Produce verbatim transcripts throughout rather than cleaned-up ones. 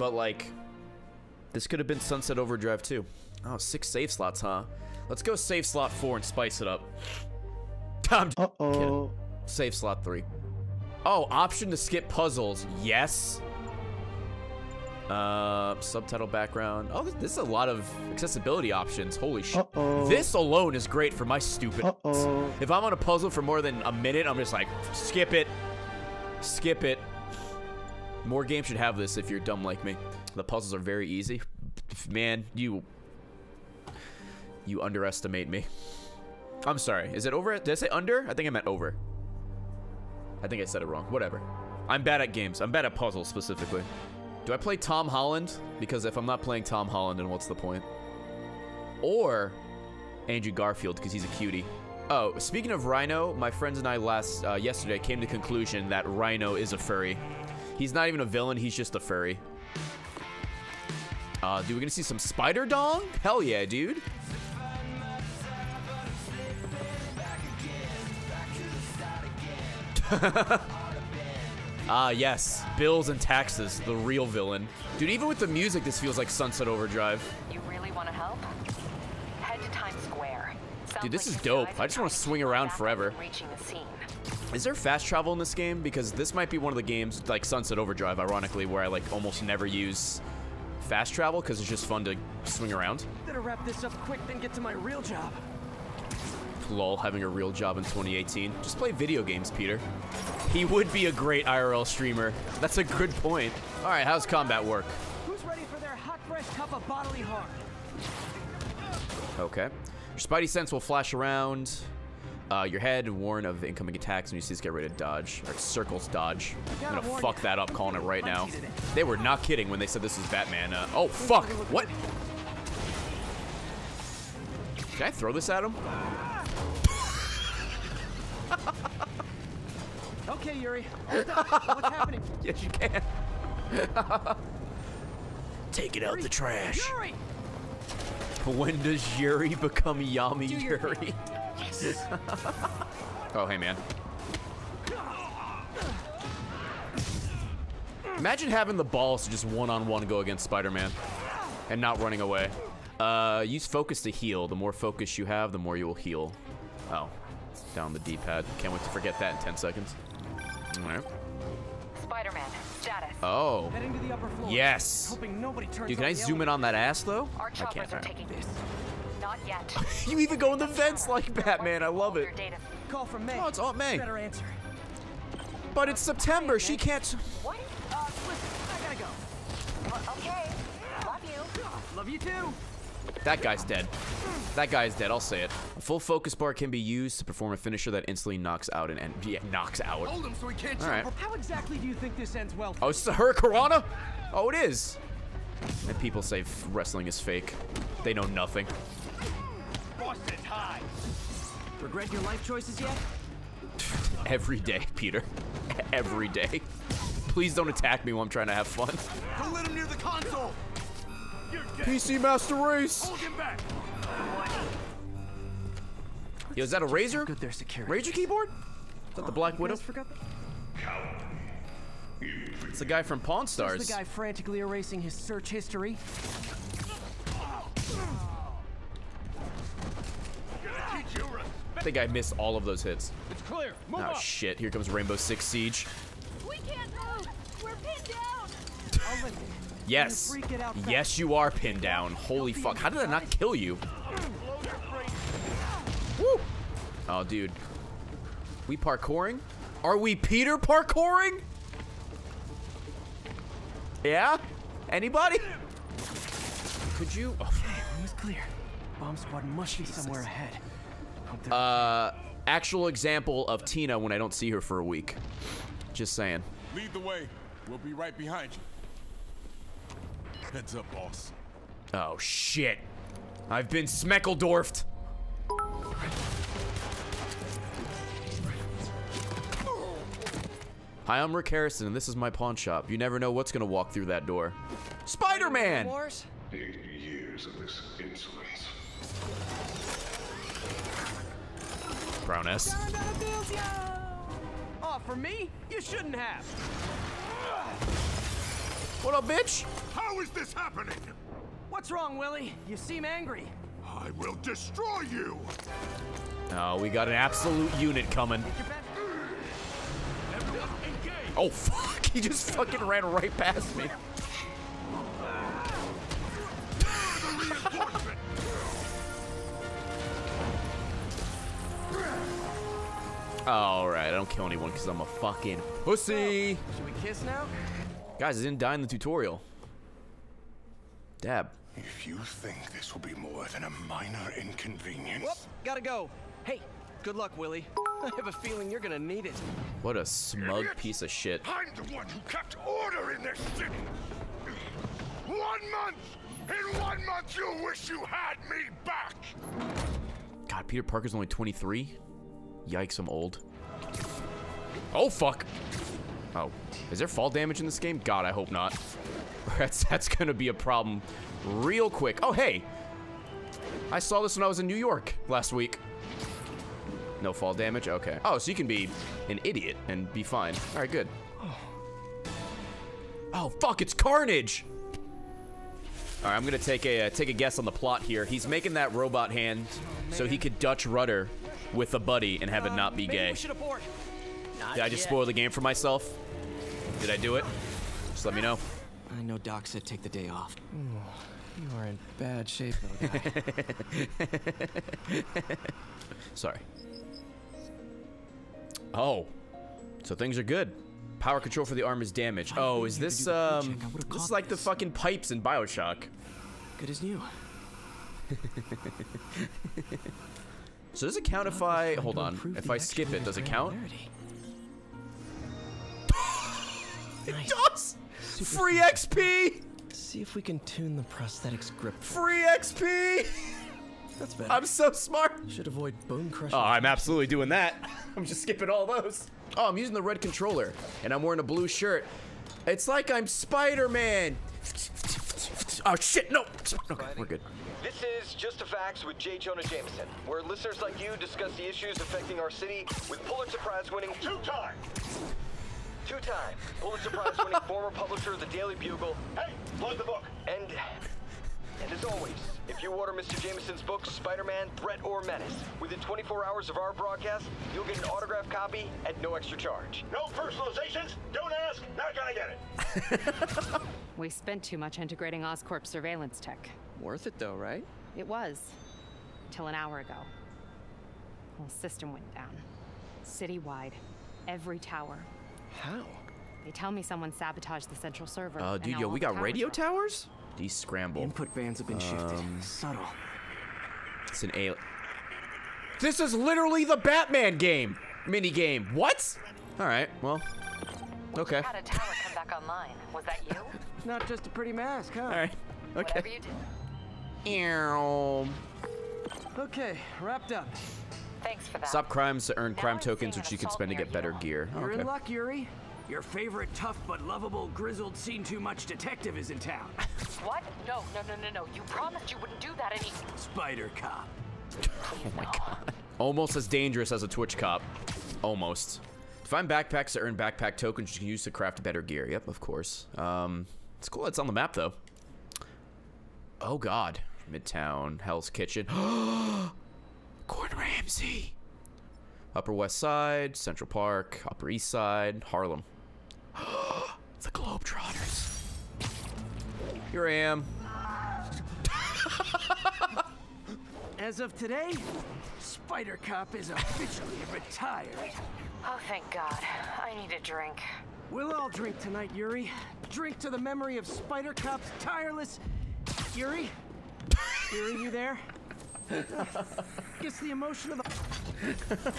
But like, this could have been Sunset Overdrive too. Oh, six save slots, huh? Let's go save slot four and spice it up. I'm uh oh. Kidding. Save slot three. Oh, option to skip puzzles. Yes. Uh, subtitle background. Oh, this is a lot of accessibility options. Holy shit. Uh -oh. This alone is great for my stupid. Uh -oh. If I'm on a puzzle for more than a minute, I'm just like, skip it. Skip it. More games should have this if you're dumb like me. The puzzles are very easy. Man, you... You underestimate me. I'm sorry. Is it over? Did I say under? I think I meant over. I think I said it wrong. Whatever. I'm bad at games. I'm bad at puzzles specifically. Do I play Tom Holland? Because if I'm not playing Tom Holland, then what's the point? Or Andrew Garfield, because he's a cutie. Oh, speaking of Rhino, my friends and I last uh, yesterday came to the conclusion that Rhino is a furry. He's not even a villain. He's just a furry. Uh, dude, we're gonna see some Spider Dong? Hell yeah, dude. Ah, yes. Bills and taxes, the real villain. Dude, even with the music, this feels like Sunset Overdrive. You really want to help? Head to Times Square. Sounds dude, this like is dope. I just want to swing around forever. The scene. Is there fast travel in this game? Because this might be one of the games, like Sunset Overdrive, ironically, where I like almost never use fast travel because it's just fun to swing around. Better wrap this up quick, then get to my real job. Lol, having a real job in twenty eighteen. Just play video games, Peter. He would be a great I R L streamer. That's a good point. All right, how's combat work? Who's ready for their hot fresh cup of bodily harm? Okay. Your spidey sense will flash around uh, your head, warn of incoming attacks, and you see this get ready to dodge. Or circles dodge. I'm gonna fuck you. That up, calling it right now. They were not kidding when they said this was Batman. Uh, oh, fuck. What? Can I throw this at him? Okay, Yuri. What's happening? Yes, you can. Take it Yuri. Out the trash. Yuri. When does Yuri become Yami Do Yuri? Yes. Oh, hey, man. Imagine having the balls to just one-on-one go against Spider-Man and not running away. Uh, use focus to heal. The more focus you have, the more you will heal. Oh. Down the D-pad. Can't wait to forget that in ten seconds. All right. Spider-Man status. Oh. Heading to the upper floor. Yes. Dude, can I zoom in on that ass though? Our I can't. Are taking this. Not yet. You even go in the vents like Batman. I love it. Call from May. Oh, it's Aunt May. Better answer. But it's September. She can't. What? Uh, listen, I gotta go. Uh, okay. Love you. Love you too. That guy's dead. That guy's dead. I'll say it. A full focus bar can be used to perform a finisher that instantly knocks out an end. Yeah, knocks out. Hold him so he can't. All right. How exactly do you think this ends well? Oh, it's her Karana? Oh, it is. And people say wrestling is fake. They know nothing. Boston's high. Regret your life choices yet? Every day, Peter. Every day. Please don't attack me while I'm trying to have fun. Don't let him near the console. P C Master Race. Hold him back. Yo, is that a Razor? Razor keyboard? Is that the Black Widow? It's the guy from Pawn Stars. There's the guy frantically erasing his search history. I think I missed all of those hits. It's clear. Move oh shit! Here comes Rainbow Six Siege. We can't move. We're pinned down. Yes. Yes, you are pinned down. Holy fuck. How did I not kill you? Woo. Oh, dude. We parkouring? Are we Peter parkouring? Yeah? Anybody? Could you? Oh. It was clear. Bomb squad must be somewhere ahead. Uh, actual example of Tina when I don't see her for a week. Just saying. Lead the way. We'll be right behind you. Heads up, boss. Oh, shit. I've been Smeckledorfed. Hi, I'm Rick Harrison, and this is my pawn shop. You never know what's going to walk through that door. Spider-Man! Eight years of this insolence. Brown S. Oh, for me? You shouldn't have. What up, bitch? How is this happening? What's wrong, Willie? You seem angry. I will destroy you. Oh, we got an absolute unit coming. Oh, fuck. He just fucking ran right past me. Alright, I don't kill anyone because I'm a fucking pussy. Should we kiss now? Guys, I didn't die in the tutorial. Dab. If you think this will be more than a minor inconvenience. Whoop, gotta go. Hey, good luck, Willie. I have a feeling you're gonna need it. What a smug Idiot. piece of shit. I'm the one who kept order in this city. One month! In one month, you'll wish you had me back! God, Peter Parker's only twenty-three? Yikes, I'm old. Oh, fuck. Oh, is there fall damage in this game? God, I hope not. That's, that's gonna be a problem real quick. Oh, hey. I saw this when I was in New York last week. No fall damage? Okay. Oh, so you can be an idiot and be fine. All right, good. Oh, fuck, it's Carnage. All right, I'm gonna take a, uh, take a guess on the plot here. He's making that robot hand so he could Dutch rudder with a buddy and have it not be gay. Did I just spoil the game for myself? Did I do it? Just let me know. I know Doc said take the day off. You are in bad shape, though, guy. Sorry. Oh. So things are good. Power control for the arm is damaged. Oh, is this, um... this is like the fucking pipes in BioShock. Good as new. So does it count if I... hold on. If I skip it, does it count? It does! Free X P! See if we can tune the prosthetics grip. Free X P! That's better. I'm so smart! Should avoid bone crushing. Oh, I'm absolutely doing that. I'm just skipping all those. Oh, I'm using the red controller, and I'm wearing a blue shirt. It's like I'm Spider-Man! Oh, shit, no! Okay, we're good. This is Just the Facts with J. Jonah Jameson, where listeners like you discuss the issues affecting our city with Pulitzer Prize winning two-time. Two-time Pulitzer Prize winning former publisher of the Daily Bugle. Hey, plug the book. And, and as always, if you order Mister Jameson's book, Spider-Man, Threat or Menace, within twenty-four hours of our broadcast, you'll get an autographed copy at no extra charge. No personalizations. Don't ask. Not gonna get it. We spent too much integrating Oscorp surveillance tech. Worth it though, right? It was. Till an hour ago. The whole system went down. Citywide. Every tower. How? They tell me someone sabotaged the central server. Oh, uh, dude, yo, we got radio towers? These scramble. Input bands have been shifted. Um, Subtle. It's an alien. This is literally the Batman game! Mini game. What? Alright, well. Okay. We had a tower come back online. Was that you? Not just a pretty mask, huh? Alright. Okay. Whatever you do. Ew. Okay, wrapped up. Thanks for that. Stop crimes to earn now crime tokens, which you can spend to get better gear. You're okay. In luck, Yuri. Your favorite tough but lovable, grizzled, seen-too-much detective is in town. What? No, no, no, no, no. You promised you wouldn't do that any- Spider-Cop. Oh my god. Almost as dangerous as a Twitch cop. Almost. Find backpacks to earn backpack tokens you can use to craft better gear. Yep, of course. Um, it's cool it's on the map, though. Oh, God. Midtown. Hell's Kitchen. Gordon Ramsay. Upper West Side, Central Park, Upper East Side, Harlem. The Globetrotters. Here I am. As of today, Spider-Cop is officially retired. Oh, thank God. I need a drink. We'll all drink tonight, Yuri. Drink to the memory of Spider-Cop's tireless... Yuri? Yuri, you there? Guess the emotion of the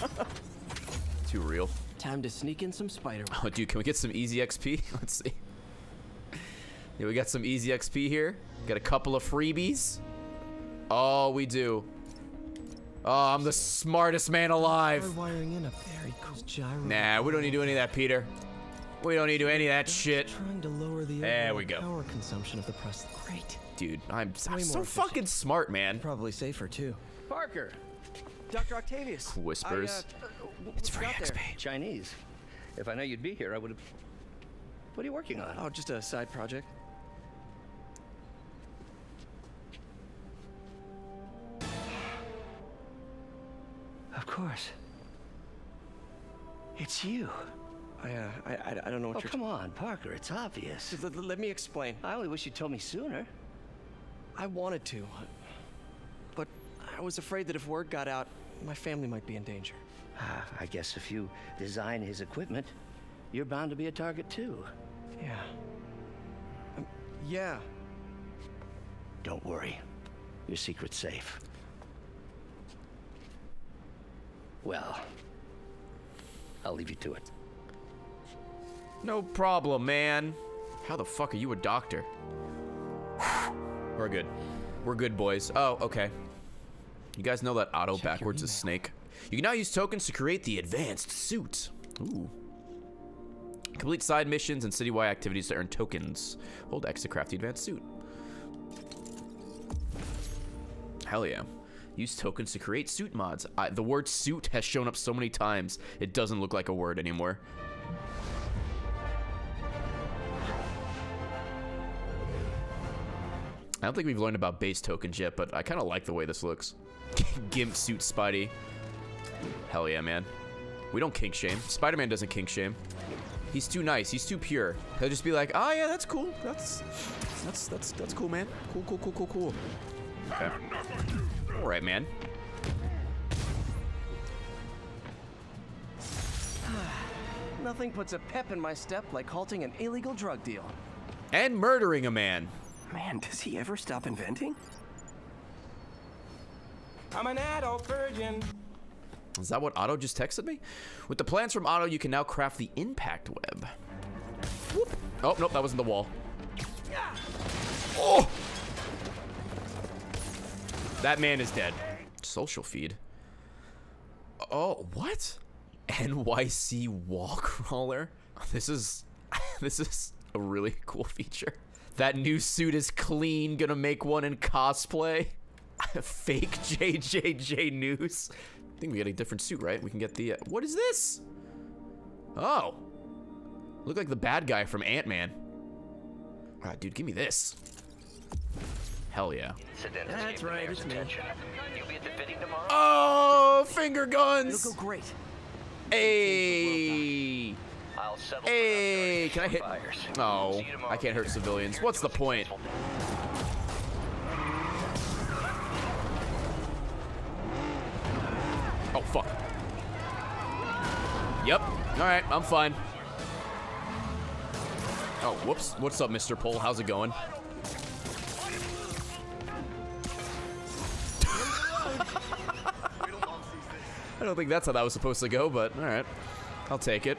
too real. Time to sneak in some spider. Oh, dude, can we get some easy X P? Let's see. Yeah, we got some easy X P here. Got a couple of freebies. Oh, we do. Oh, I'm the smartest man alive. Wiring in a very cool gyro. Nah, we don't need to do any of that, Peter. We don't need to do any of that shit. Trying to lower the there we go. Power consumption of the press. Great. Dude, I'm, I'm so fucking smart, man. Probably safer too. Parker, Doctor Octavius. Whispers. I, uh, it's free X P. Chinese. If I know you'd be here, I would have. What are you working on? Oh, just a side project. Of course. It's you. I, uh, I, I, I don't know what oh, you're- Oh, come on, Parker, it's obvious. Let, let me explain. I only wish you told me sooner. I wanted to, but I was afraid that if word got out, my family might be in danger. Ah, I guess if you design his equipment, you're bound to be a target too. Yeah. Um, yeah. Don't worry. Your secret's safe. Well, I'll leave you to it. No problem, man. How the fuck are you a doctor? We're good. We're good, boys. Oh, okay. You guys know that auto Check backwards is snake. You can now use tokens to create the advanced suit. Ooh. Complete side missions and citywide activities to earn tokens. Hold X to craft the advanced suit. Hell yeah. Use tokens to create suit mods. I, the word suit has shown up so many times, it doesn't look like a word anymore. I don't think we've learned about base tokens yet, but I kind of like the way this looks. Gimp suit Spidey. Hell yeah, man. We don't kink shame. Spider-Man doesn't kink shame. He's too nice. He's too pure. He'll just be like, "Oh yeah, that's cool. That's that's that's that's cool, man. Cool, cool, cool, cool, cool." Okay. All right, man. Nothing puts a pep in my step like halting an illegal drug deal and murdering a man. Man, does he ever stop inventing? I'm an adult virgin. Is that what Otto just texted me? With the plans from Otto, you can now craft the impact web. Whoop. Oh, nope, that wasn't the wall. Oh! That man is dead. Social feed. Oh, what? N Y C wall crawler? This is, this is a really cool feature. That new suit is clean, gonna make one in cosplay. Fake J J J news. I think we got a different suit, right? We can get the, uh, what is this? Oh, look like the bad guy from Ant-Man. All right, dude, give me this. Hell yeah. That's right, it's me. You'll be at the fitting tomorrow. Oh, finger guns. It'll go great. Hey. I'll settle hey, can I hit? No, oh, I can't hurt civilians. What's the point? Oh, fuck. Yep. All right, I'm fine. Oh, whoops. What's up, Mister Pole? How's it going? I don't think that's how that was supposed to go, but all right. I'll take it.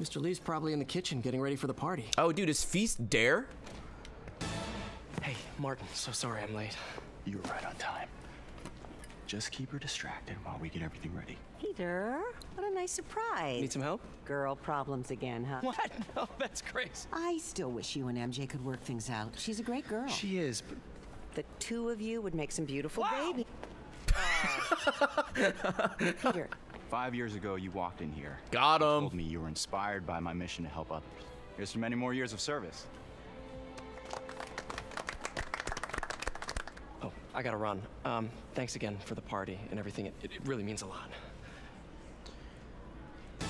Mister Lee's probably in the kitchen getting ready for the party. Oh, dude, is Feast Dare? Hey, Martin, so sorry I'm late. You were right on time. Just keep her distracted while we get everything ready. Peter, what a nice surprise. Need some help? Girl problems again, huh? What? No, that's crazy. I still wish you and M J could work things out. She's a great girl. She is, but... The two of you would make some beautiful wow. baby. Peter. Five years ago, you walked in here. Got him. You told me you were inspired by my mission to help others. Here's to many more years of service. Oh, I gotta run. Um, thanks again for the party and everything. It, it, it really means a lot.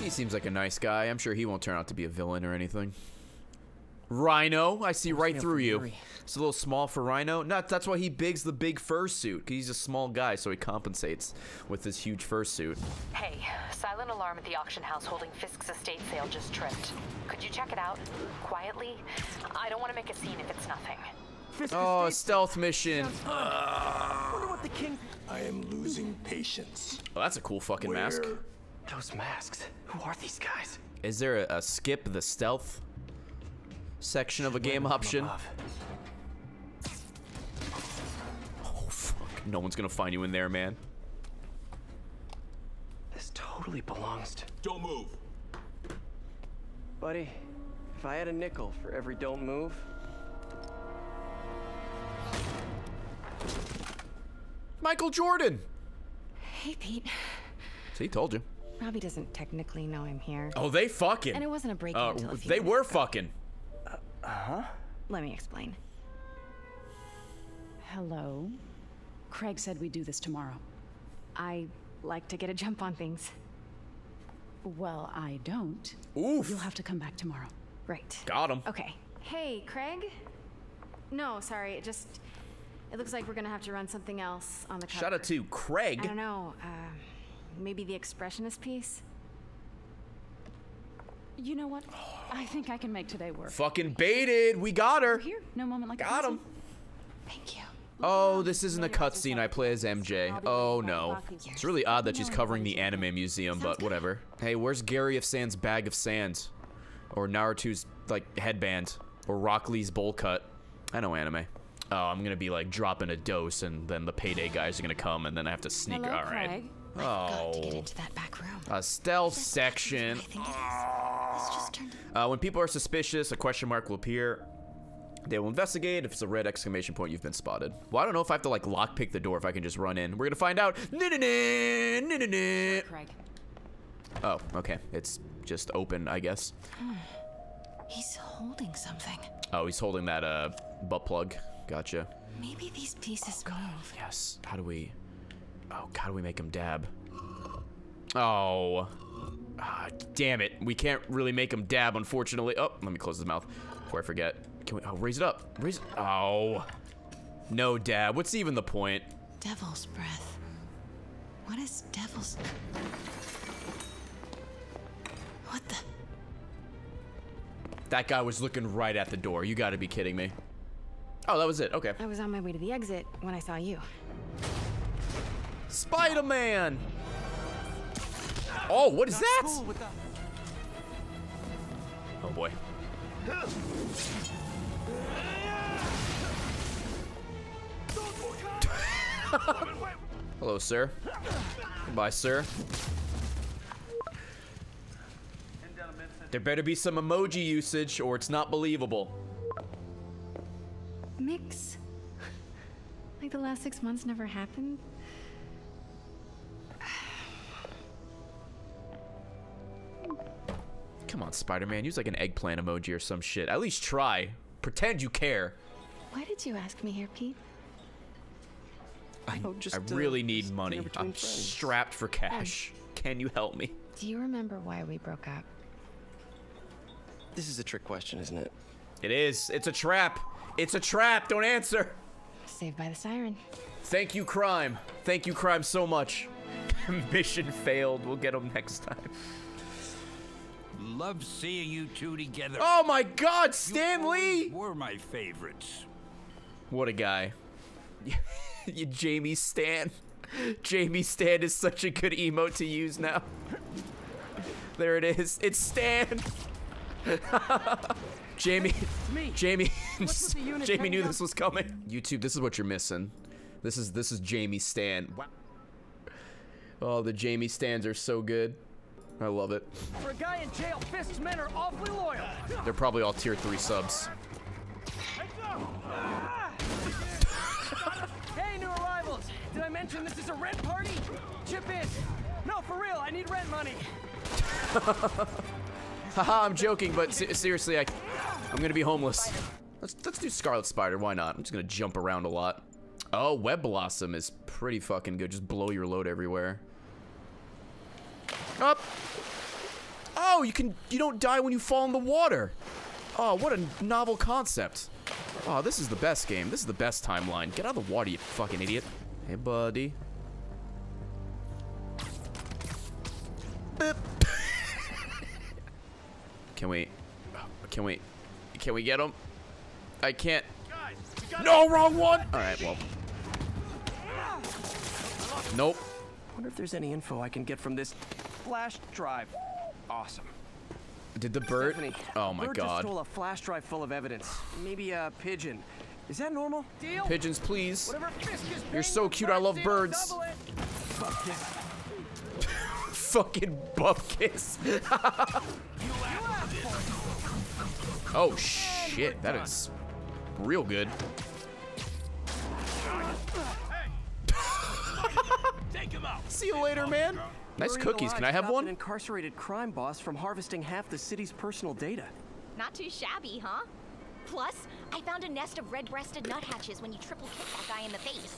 He seems like a nice guy. I'm sure he won't turn out to be a villain or anything. Rhino, I see right through you. It's a little small for Rhino. No, that's why he bigs the big fursuit, because he's a small guy, so he compensates with this huge fursuit. Hey, silent alarm at the auction house holding Fisk's estate sale just tripped. Could you check it out quietly? I don't want to make a scene if it's nothing. Oh, a stealth mission. I am losing patience. Oh, that's a cool fucking Where? mask. Those masks. Who are these guys? Is there a, a skip the stealth section of a game option? Oh, fuck. No one's gonna find you in there, man. This totally belongs to... Don't move. Buddy, if I had a nickel for every don't move... Michael Jordan! Hey, Pete. See, told you. Robbie doesn't technically know I'm here. Oh, they fucking. And it wasn't a break-in uh, until a few They were ago. fucking. Uh-huh. Let me explain. Hello. Craig said we'd do this tomorrow. I like to get a jump on things. Well, I don't. Oof. You'll have to come back tomorrow. Right. Got him. Okay. Hey, Craig? No, sorry. It just... It looks like we're gonna have to run something else on the cover. Shout out to Craig. I don't know. Uh, maybe the expressionist piece? You know what? I think I can make today work. Fucking baited. We got her. Here. No moment like got him. Thank you. Oh, this isn't a cutscene. I play as M J. Oh, no. It's really odd that she's covering the anime museum, but whatever. Hey, where's Gary of Sand's bag of sand? Or Naruto's, like, headband? Or Rock Lee's bowl cut? I know anime. Oh, I'm gonna be, like, dropping a dose, and then the payday guys are gonna come, and then I have to sneak. Hello, all right. Craig. Oh. I forgot to get into that back room. A stealth section. I think it is. Let's just turn to uh, when people are suspicious, a question mark will appear. They will investigate. If it's a red exclamation point, you've been spotted. Well, I don't know if I have to, like, lockpick the door, if I can just run in. We're gonna find out. Oh, okay. It's just open, I guess. He's holding something. Oh, he's holding that, uh, butt plug. Gotcha. Maybe these pieces move. Yes. How do we... Oh, God, we make him dab. Oh. Ah, damn it. We can't really make him dab, unfortunately. Oh, let me close his mouth before I forget. Can we... Oh, raise it up. Raise it... Oh. No dab. What's even the point? Devil's breath. What is devil's... What the... That guy was looking right at the door. You gotta be kidding me. Oh, that was it. Okay. I was on my way to the exit when I saw you. Spider-Man! Oh, what is that? Oh, boy. Hello, sir. Goodbye, sir. There better be some emoji usage, or it's not believable. Mix? Like the last six months never happened? Come on, Spider-Man. Use like an eggplant emoji or some shit. At least try. Pretend you care. Why did you ask me here, Pete? I, oh, just, I really uh, need money. I'm friends. strapped for cash. Um, Can you help me? Do you remember why we broke up? This is a trick question, isn't it? It is. It's a trap. It's a trap. Don't answer. Saved by the siren. Thank you, crime. Thank you, crime, so much. Mission failed. We'll get them next time. Love seeing you two together. Oh my God, Stan you Lee! Were my favorites. What a guy. You Jamie Stan. Jamie Stan is such a good emote to use now. There it is. It's Stan. Jamie. Hey, Jamie. Jamie knew this was coming. YouTube, this is what you're missing. This is this is Jamie Stan. Wow. Oh, the Jamie Stans are so good. I love it. For a guy in jail, Fisk's men are awfully loyal. They're probably all tier three subs. Hey, new arrivals! Did I mention this is a rent party? Chip in. No, for real, I need rent money. Haha, I'm joking, but se seriously, I, I'm gonna be homeless. Let's let's do Scarlet Spider. Why not? I'm just gonna jump around a lot. Oh, Web Blossom is pretty fucking good. Just blow your load everywhere. Up. Oh, you can. You don't die when you fall in the water. Oh, what a novel concept. Oh, this is the best game. This is the best timeline. Get out of the water, you fucking idiot. Hey, buddy. Can we? Can we? Can we get him? I can't. Guys, no, wrong one. All right, well. Nope. I wonder if there's any info I can get from this flash drive. Awesome. Did the bird? Stephanie, oh my bird God. Just stole a flash drive full of evidence. Maybe a pigeon. Is that normal? Deal. Pigeons, please. You're so cute. I love birds. Buff kiss. Fucking buff kiss. Oh shit, that is real good. See you later, man. Nice cookies. Can I have one? An incarcerated crime boss from harvesting half the city's personal data. Not too shabby, huh? Plus, I found a nest of red-breasted nuthatches when you triple-kicked that guy in the face.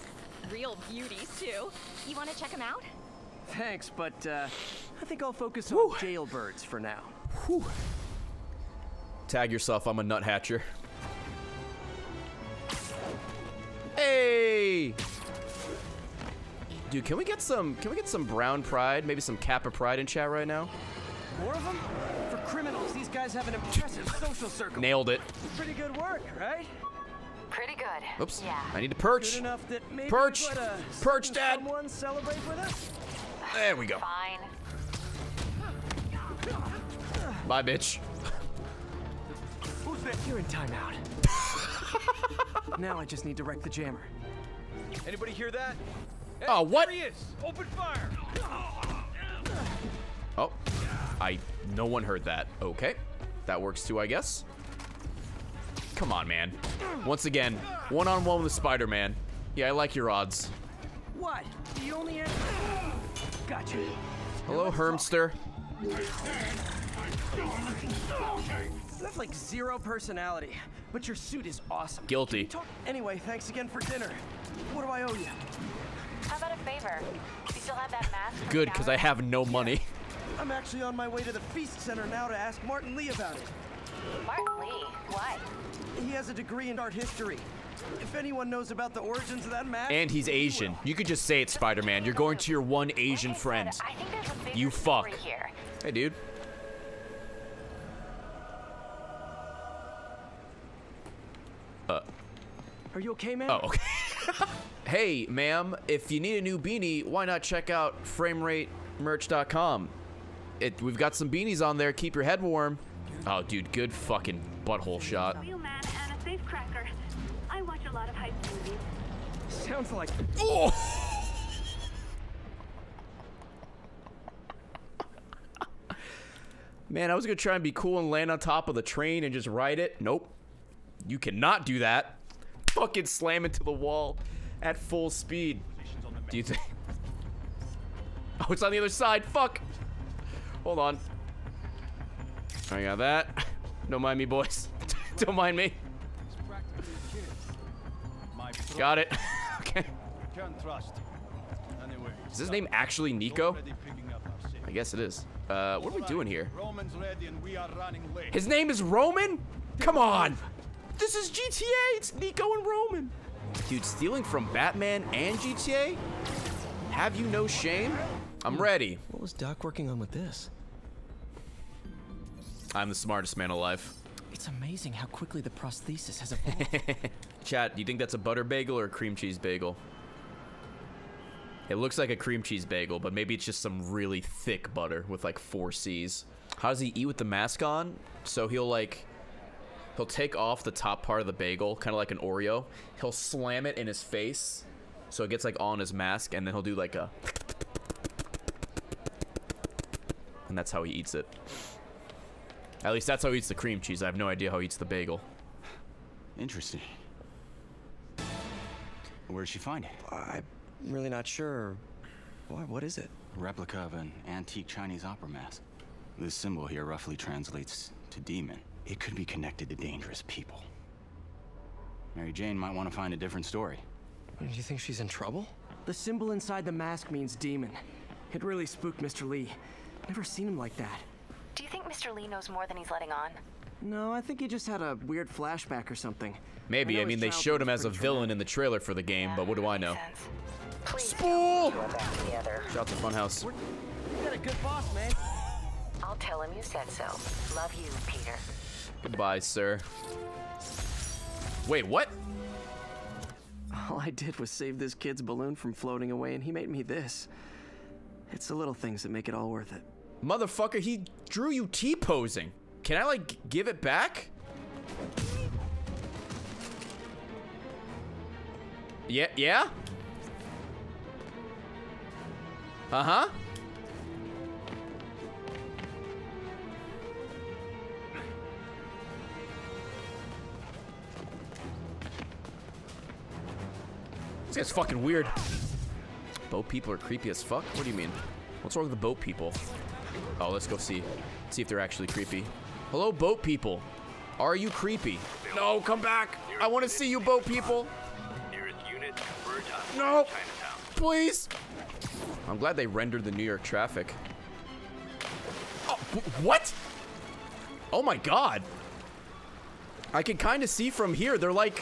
Real beauties, too. You want to check them out? Thanks, but uh, I think I'll focus Whew. on jailbirds for now. Whew. Tag yourself, I'm a nuthatcher. Hey! Dude, can we get some can we get some brown pride, maybe some Kappa pride in chat right now? More of them? For criminals, these guys have an impressive social circle. Nailed it. Pretty good work, right? Pretty good. Oops. Yeah. I need to perch. Good enough that maybe perch. We've got a perch, Dad. Someone celebrate with us? There we go. Fine. Bye, bitch. Who's that? You're in timeout. Now I just need to wreck the jammer. Anybody hear that? Hey, oh, what? There he is. Open fire. Oh. I no one heard that. Okay. That works too, I guess. Come on, man. Once again, one-on-one with Spider-Man. Yeah, I like your odds. What? The only answer. Gotcha. Hello, Hermster. That's like zero personality, but your suit is awesome. Guilty. Anyway, thanks again for dinner. What do I owe you? How about a favor? You still have that mask? Good, because I have no money. I'm actually on my way to the feast center now to ask Martin Lee about it. Martin Lee? Why? He has a degree in art history. If anyone knows about the origins of that mask... And he's Asian. You could just say it, Spider-Man. You're going to your one Asian like friend. Said, I think there's a bigger you fuck. story here. Hey, dude. Uh. Are you okay, man? Oh, okay. Hey, ma'am, if you need a new beanie, why not check out framerate merch dot com? It, we've got some beanies on there. Keep your head warm. Oh, dude, good fucking butthole shot. Wheelman and a safe cracker. I watch a lot of hype movies. Sounds like. Oh! Man, I was gonna try and be cool and land on top of the train and just ride it. Nope. You cannot do that. Fucking slam into the wall at full speed. Do you think? Oh, it's on the other side. Fuck. Hold on. I got that. Don't mind me, boys. Don't mind me. Got it. Okay. Is his name actually Nico? I guess it is. Uh, what are we doing here? His name is Roman? Come on. This is G T A. It's Nico and Roman. Dude, stealing from Batman and G T A? Have you no shame? I'm ready. What was Doc working on with this? I'm the smartest man alive. It's amazing how quickly the prosthesis has evolved. Chat, do you think that's a butter bagel or a cream cheese bagel? It looks like a cream cheese bagel, but maybe it's just some really thick butter with like four C's. How does he eat with the mask on? So he'll like, he'll take off the top part of the bagel, kind of like an Oreo. He'll slam it in his face, so it gets like on his mask, and then he'll do like a... And that's how he eats it. At least that's how he eats the cream cheese. I have no idea how he eats the bagel. Interesting. Where did she find it? I'm really not sure. Why, what is it? A replica of an antique Chinese opera mask. This symbol here roughly translates to demon. It could be connected to dangerous people. Mary Jane might want to find a different story. Do you think she's in trouble? The symbol inside the mask means demon. It really spooked Mister Lee. Never seen him like that. Do you think Mister Lee knows more than he's letting on? No, I think he just had a weird flashback or something. Maybe. I, I mean, they showed him as a villain in the trailer for the game, yeah, but what do I know? Spool! Shout out to Funhouse. We're, you got a good boss, man. I'll tell him you said so. Love you, Peter. Goodbye, sir. Wait, what? All I did was save this kid's balloon from floating away, and he made me this. It's the little things that make it all worth it. Motherfucker, he drew you T-posing. Can I, like, give it back? Yeah, yeah? Uh-huh. This guy's fucking weird. Boat people are creepy as fuck? What do you mean? What's wrong with the boat people? Oh, let's go see. See if they're actually creepy. Hello, boat people. Are you creepy? No, come back. I want to see you boat people. No, please. I'm glad they rendered the New York traffic. Oh, what? Oh my God. I can kind of see from here. They're like,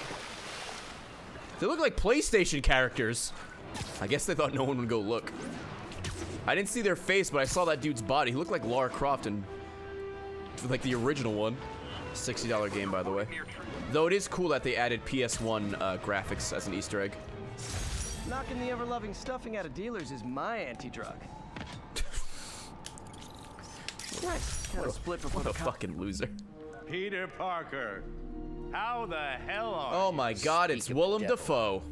they look like PlayStation characters. I guess they thought no one would go look. I didn't see their face, but I saw that dude's body. He looked like Lara Croft and like the original one. sixty dollar game, by the way. Though it is cool that they added P S one uh, graphics as an Easter egg. Knocking the ever-loving stuffing out of dealers is my anti-drug. What? What a, split what a fucking loser. Peter Parker, how the hell are you? Oh my God, it's Willem Dafoe.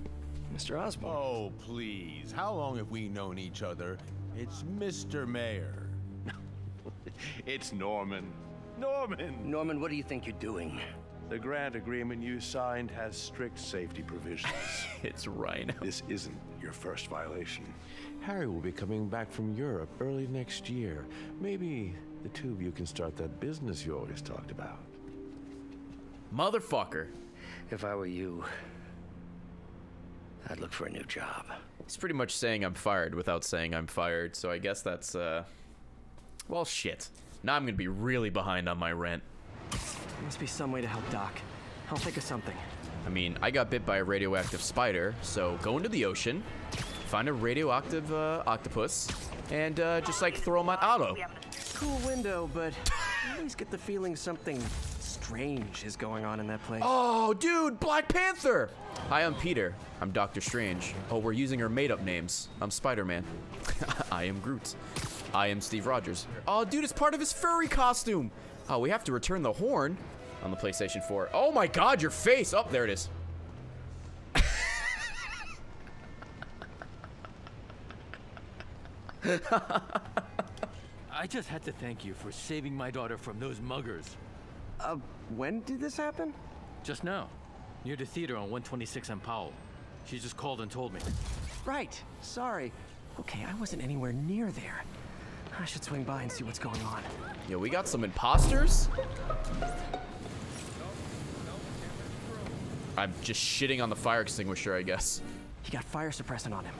Mister Osborn. Oh, please. How long have we known each other? It's Mister Mayor. It's Norman. Norman! Norman, what do you think you're doing? The grant agreement you signed has strict safety provisions. It's Rhino. This isn't your first violation. Harry will be coming back from Europe early next year. Maybe the two of you can start that business you always talked about. Motherfucker. If I were you, I'd look for a new job. He's pretty much saying I'm fired without saying I'm fired, so I guess that's, uh... well, shit. Now I'm gonna be really behind on my rent. There must be some way to help Doc. I'll think of something. I mean, I got bit by a radioactive spider, so go into the ocean, find a radioactive uh, octopus, and uh, just, like, throw him on auto. Cool window, but I always get the feeling something strange is going on in that place. Oh, dude, Black Panther! Hi, I'm Peter. I'm Doctor Strange. Oh, we're using our made-up names. I'm Spider-Man. I am Groot. I am Steve Rogers. Oh, dude, it's part of his furry costume. Oh, we have to return the horn on the PlayStation four. Oh my God, your face. Oh, there it is. I just had to thank you for saving my daughter from those muggers. Uh, when did this happen? Just now, near the theater on one twenty-six and Powell. She just called and told me. Right, sorry. Okay, I wasn't anywhere near there. I should swing by and see what's going on. Yeah, we got some imposters? I'm just shitting on the fire extinguisher, I guess. He got fire suppressant on him.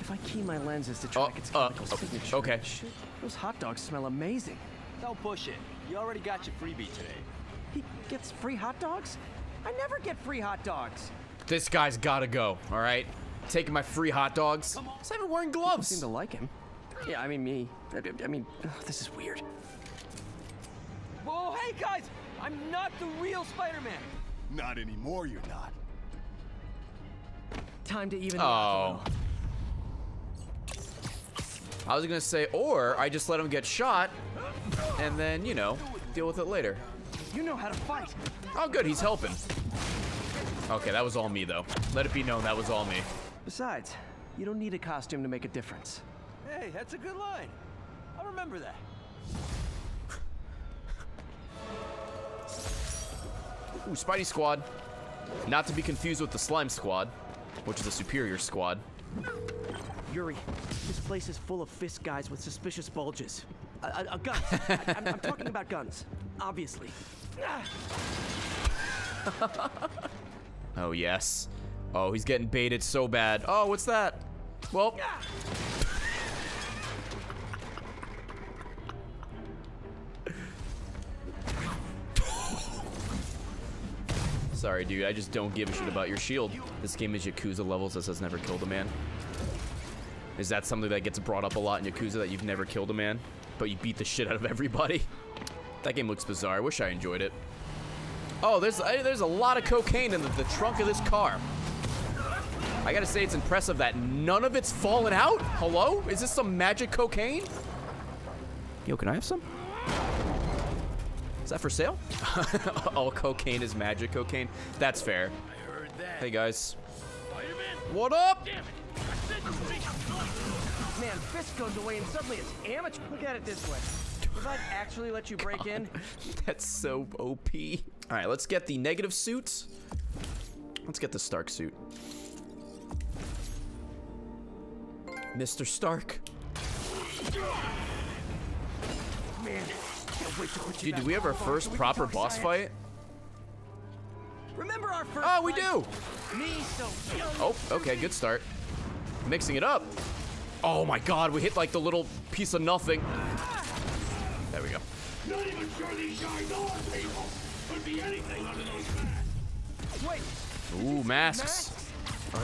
If I key my lenses to track oh, its chemical uh, signature, okay. Shit, those hot dogs smell amazing. Don't push it. You already got your freebie today. He gets free hot dogs? I never get free hot dogs. This guy's gotta go, all right? Taking my free hot dogs. He's not even wearing gloves. People seem to like him. Yeah, I mean me. I, I mean, ugh, this is weird. Whoa, hey guys! I'm not the real Spider-Man. Not anymore, you're not. Time to even. Oh. I was gonna say, or I just let him get shot, and then you know, deal with it later. You know how to fight. Oh, good, he's helping. Okay, that was all me though. Let it be known that was all me. Besides, you don't need a costume to make a difference. Hey, that's a good line. I'll remember that. Ooh, Spidey Squad. Not to be confused with the Slime Squad, which is a superior squad. Yuri, this place is full of Fisk guys with suspicious bulges. Uh, uh, guns. I, I'm, I'm talking about guns, obviously. Oh, yes. Oh, he's getting baited so bad. Oh, what's that? Well... Sorry, dude, I just don't give a shit about your shield. This game is Yakuza levels. This has never killed a man. Is that something that gets brought up a lot in Yakuza, that you've never killed a man, but you beat the shit out of everybody? That game looks bizarre. I wish I enjoyed it. Oh, there's there's a lot of cocaine in the, the trunk of this car. I gotta say, it's impressive that none of it's fallen out. Hello? Is this some magic cocaine? Yo, can I have some? Is that for sale? All cocaine is magic cocaine. That's fair. I heard that. Hey guys. Spider-Man. What up? Damn it. I said you think I'm going. Man, Fisk goes away and suddenly it's amateur. Look at it this way. If I'd actually let you break God. in. That's so O P. All right, let's get the negative suit. Let's get the Stark suit. Mister Stark. Man. Dude, did we have our first proper boss fight? Remember our first Oh, we do. Me so oh, okay, good start. Mixing it up. Oh my god, we hit like the little piece of nothing. There we go. Not even sure these guys are people. Could be anything under those masks. Wait. Ooh, masks. masks.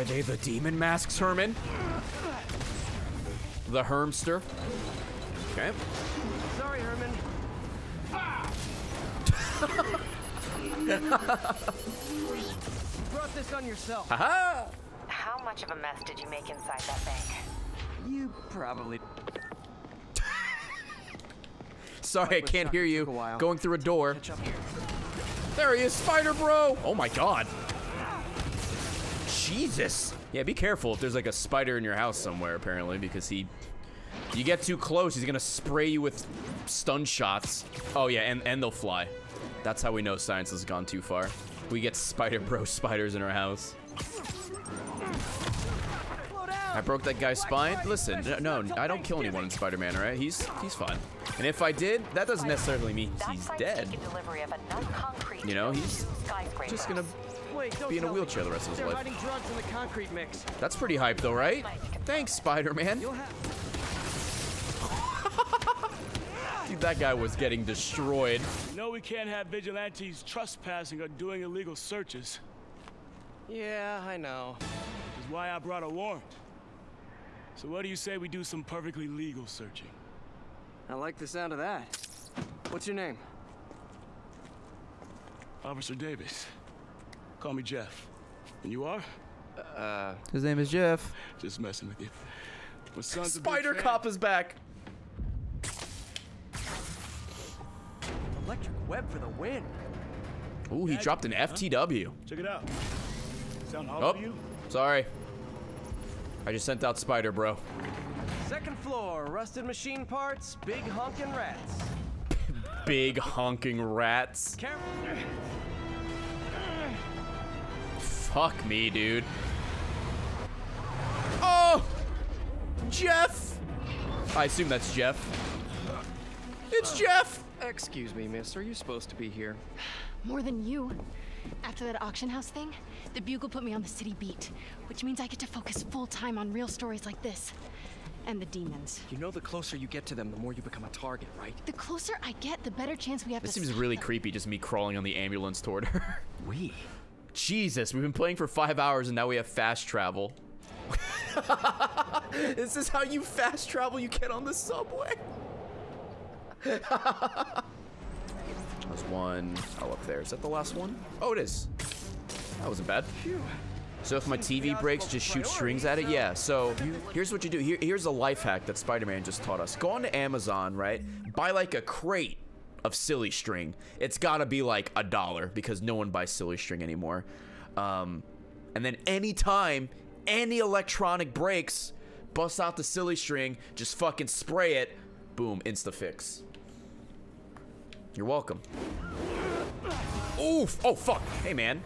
Are they the demon masks, Herman? The Hermster. Okay. Sorry, Herman. You brought this on yourself. Aha! How much of a mess did you make inside that bank? You probably. Sorry, I can't hear you. Going through a door. There he is, Spider Bro. Oh my God. Jesus. Yeah, be careful if there's like a spider in your house somewhere, apparently, because he, you get too close, he's gonna spray you with stun shots. Oh yeah, and, and they'll fly. That's how we know science has gone too far. We get Spider-Bro spiders in our house. I broke that guy's spine. Listen, no, I don't kill anyone in Spider-Man, all right? He's he's fine. And if I did, that doesn't necessarily mean he's dead. You know, he's just gonna be in a wheelchair the rest of his life. That's pretty hype though, right? Thanks, Spider-Man. That guy was getting destroyed. You know we can't have vigilantes trespassing or doing illegal searches. Yeah, I know. Which is why I brought a warrant. So what do you say we do some perfectly legal searching? I like the sound of that. What's your name? Officer Davis. Call me Jeff. And you are? Uh, His name is Jeff. Just messing with you. My son's Spider Cop is back. Electric web for the win. Ooh, he dropped an F T W. Check it out. Sound oh, you? Sorry. I just sent out Spider Bro. Second floor, rusted machine parts, big honking rats. Big honking rats. Fuck me, dude. Oh, Jeff. I assume that's Jeff. It's Jeff. Excuse me, miss. Are you supposed to be here? More than you. After that auction house thing, the Bugle put me on the city beat, which means I get to focus full-time on real stories like this. And the demons. You know the closer you get to them, the more you become a target, right? The closer I get, the better chance we have to stop them. This seems really creepy, just me crawling on the ambulance toward her. We? Jesus, we've been playing for five hours and now we have fast travel. This is how you fast travel, you get on the subway. There's one. Oh, up there. Is that the last one? Oh, it is. That wasn't bad. So if my T V breaks, just shoot strings at it? Yeah, so here's what you do. Here, here's a life hack that Spider-Man just taught us. Go on to Amazon, right? Buy like a crate of silly string. It's gotta be like a dollar because no one buys silly string anymore. Um, and then anytime any electronic breaks, bust out the silly string, just fucking spray it. Boom, insta-fix. You're welcome. Oof! Oh, fuck! Hey, man.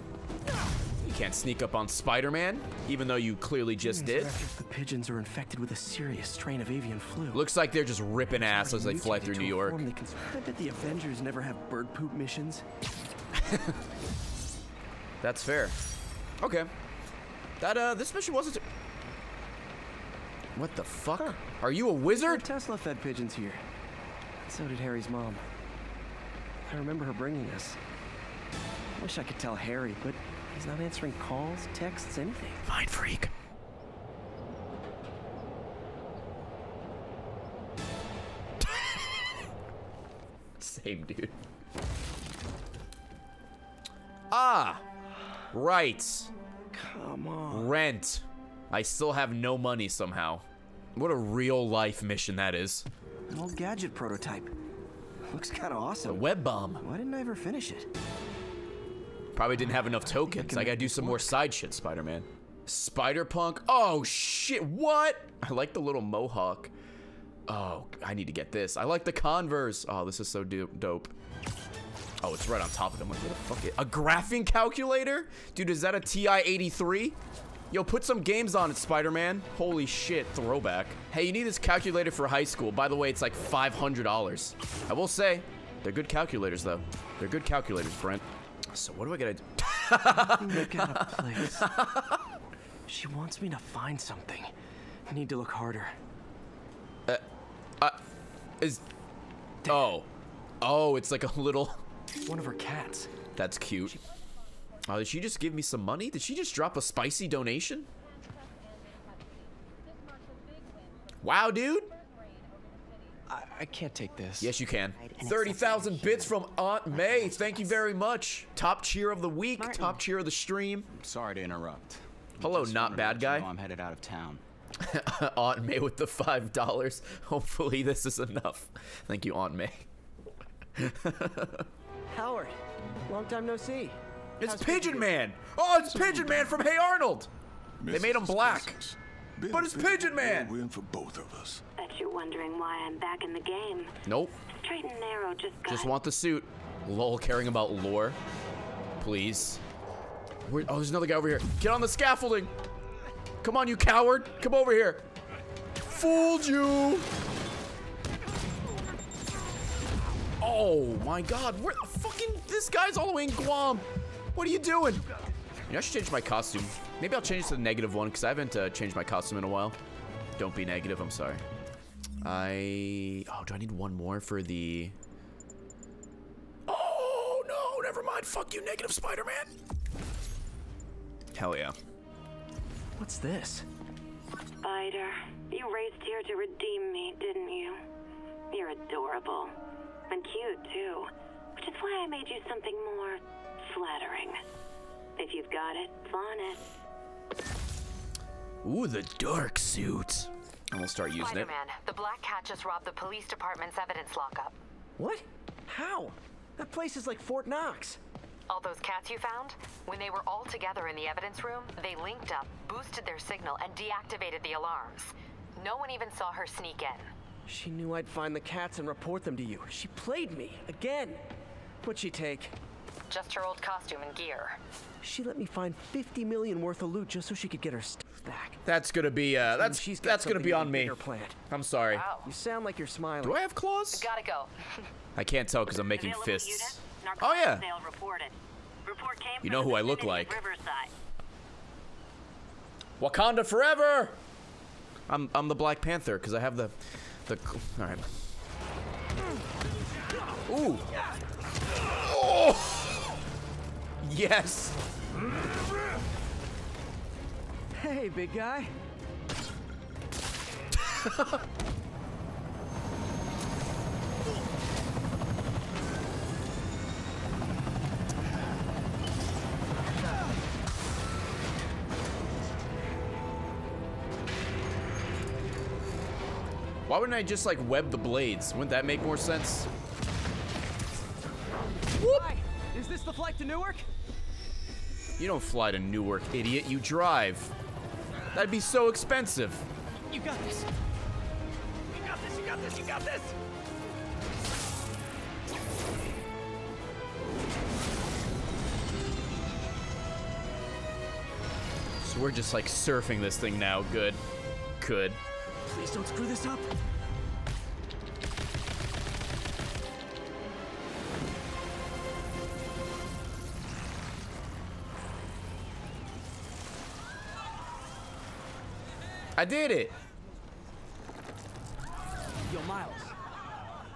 You can't sneak up on Spider-Man, even though you clearly just did. The pigeons are infected with a serious strain of avian flu. Looks like they're just ripping ass as they fly through New York. I bet the Avengers never have bird poop missions. That's fair. Okay. That, uh, this mission wasn't... What the fuck? Huh. Are you a wizard? Tesla fed pigeons here. So did Harry's mom. I remember her bringing us. I wish I could tell Harry, but he's not answering calls, texts, anything. Mind freak. Same dude. Ah, right. Come on. Rent. I still have no money somehow. What a real life mission that is. An old gadget prototype. Looks kinda awesome. A web bomb. Why didn't I ever finish it? Probably didn't have enough tokens. I, I gotta do some work. More side shit, Spider-Man. Spider-Punk. Oh shit, what? I like the little mohawk. Oh, I need to get this. I like the Converse. Oh, this is so dope. Oh, it's right on top of them. Like, what the fuck is a graphing calculator? Dude, is that a T I eighty-three? Yo, put some games on it, Spider-Man. Holy shit, throwback. Hey, you need this calculator for high school. By the way, it's like five hundred dollars. I will say, they're good calculators, though. They're good calculators, Brent. So what do I gotta do? Look out of place. She wants me to find something. I need to look harder. Uh, uh, is... Damn. Oh. Oh, it's like a little... One of her cats. That's cute. She... Oh, did she just give me some money? Did she just drop a spicy donation? Wow, dude. I, I can't take this. Yes, you can. thirty thousand bits from Aunt May. Thank you very much. Top cheer of the week. Martin. Top cheer of the stream. I'm sorry to interrupt. Hello, not bad guy. I'm headed out of town. Aunt May with the five dollars. Hopefully this is enough. Thank you, Aunt May. Howard, long time no see. It's How's Pigeon Man. Oh, it's Someone Pigeon Man from Hey Arnold. Missus They made him black. Been but it's Pigeon Man. Win for both of us. Bet you're wondering why I'm back in the game. Nope. Straight and narrow. Just got just want the suit. Lol, caring about lore. Please. Where, oh, there's another guy over here. Get on the scaffolding. Come on, you coward. Come over here. Fooled you. Oh my God. Where the fucking this guy's all the way in Guam. What are you doing? You know, I should change my costume. Maybe I'll change it to the negative one, because I haven't uh, changed my costume in a while. Don't be negative, I'm sorry. I... Oh, do I need one more for the... Oh, no, never mind. Fuck you, negative Spider-Man. Hell yeah. What's this? Spider, you raced here to redeem me, didn't you? You're adorable. And cute, too. Which is why I made you something more... flattering. If you've got it, flaunt it. Ooh, the dark suit. And we'll start using Spider-Man, it. Spider-Man, the black cat just robbed the police department's evidence lockup. What? How? That place is like Fort Knox. All those cats you found? When they were all together in the evidence room, they linked up, boosted their signal, and deactivated the alarms. No one even saw her sneak in. She knew I'd find the cats and report them to you. She played me, again. What'd she take? Just her old costume and gear. She let me find fifty million worth of loot just so she could get her stuff back. That's gonna be uh that's she's that's gonna be on me. I'm sorry. Wow. You sound like you're smiling. Do I have claws? Gotta go. I can't tell because I'm making fists. Oh yeah. Report came you know who I look like. Riverside. Wakanda forever. I'm I'm the Black Panther because I have the the all right. Ooh. Oh. Yes. Hey, big guy. Why wouldn't I just like web the blades? Wouldn't that make more sense? Whoop. Hi. Is this the flight to Newark? You don't fly to Newark, idiot. You drive. That'd be so expensive. You got this. You got this. You got this. You got this. So we're just like surfing this thing now. Good. Good. Please don't screw this up. I did it. Yo, Miles. Oh,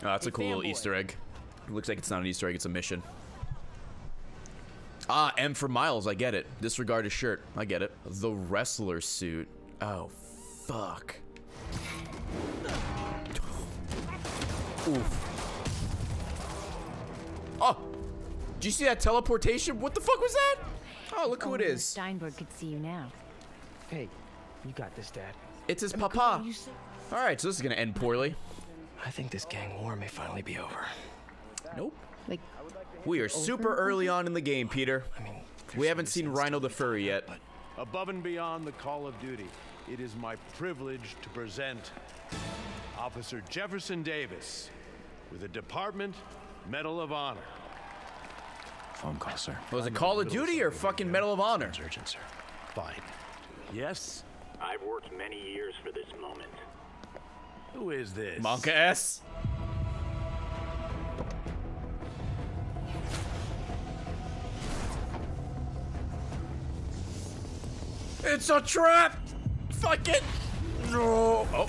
that's a cool little Easter egg. It looks like it's not an Easter egg, it's a mission. Ah, M for Miles, I get it. Disregard his shirt, I get it. The wrestler suit. Oh, fuck. Oof. Oh, did you see that teleportation? What the fuck was that? Oh, look who it is. Steinberg could see you now. Hey, you got this, Dad. It's his papa. All right, so this is gonna end poorly. I think this gang war may finally be over. Nope. Like, we are super early on in the game, Peter. I mean, we haven't seen Rhino the Furry yet. But above and beyond the call of duty, it is my privilege to present Officer Jefferson Davis with a Department Medal of Honor. Phone call, sir. Was it Call of Duty or fucking Medal of Honor? It's urgent, sir. Fine. Yes? I've worked many years for this moment. Who is this? Monka S? It's a trap! Fuck it! No! Oh.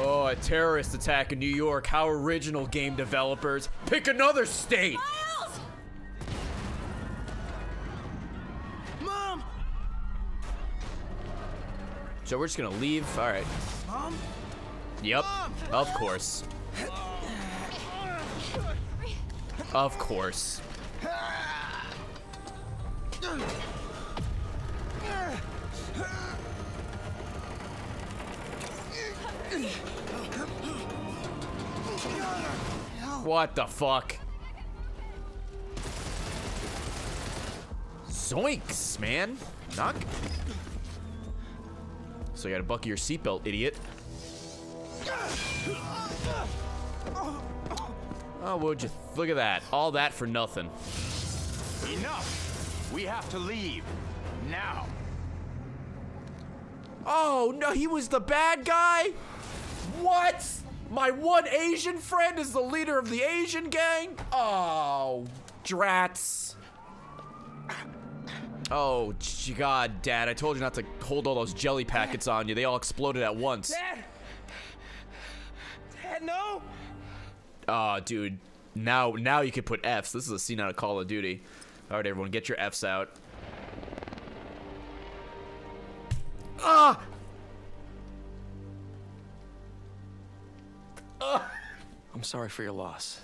Oh, a terrorist attack in New York. How original, game developers. Pick another state! Miles! Mom! So we're just gonna leave? Alright. Mom? Yep. Mom! Of course. Of course. What the fuck? Zoinks, man. Knock. So you gotta buckle your seatbelt, idiot. Oh, would you look at that? All that for nothing. Enough. We have to leave now. Oh no, he was the bad guy? What? My one Asian friend is the leader of the Asian gang? Oh, drats. Oh, God, Dad, I told you not to hold all those jelly packets Dad. on you. They all exploded at once. Dad! Dad, no! Aw, oh, dude, now, now you can put Fs. This is a scene out of Call of Duty. All right, everyone, get your Fs out. Ah! Uh, I'm sorry for your loss.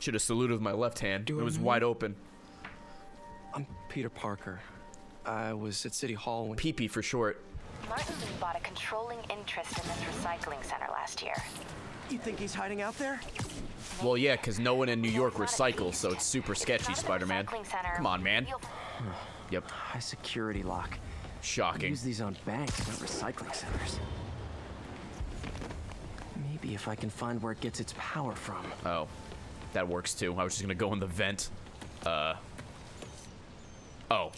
Should have saluted with my left hand. Do it was wide open. I'm Peter Parker. I was at City Hall when P P for short. Martin Lee bought a controlling interest in this recycling center last year. You think he's hiding out there? Well, yeah, because no one in New York recycles, so it's super sketchy, Spider-Man. Come on, man. Yep. High security lock. Shocking. Use these on banks, not recycling centers. Maybe if I can find where it gets its power from. Oh, that works too. I was just gonna go in the vent. Uh. Oh.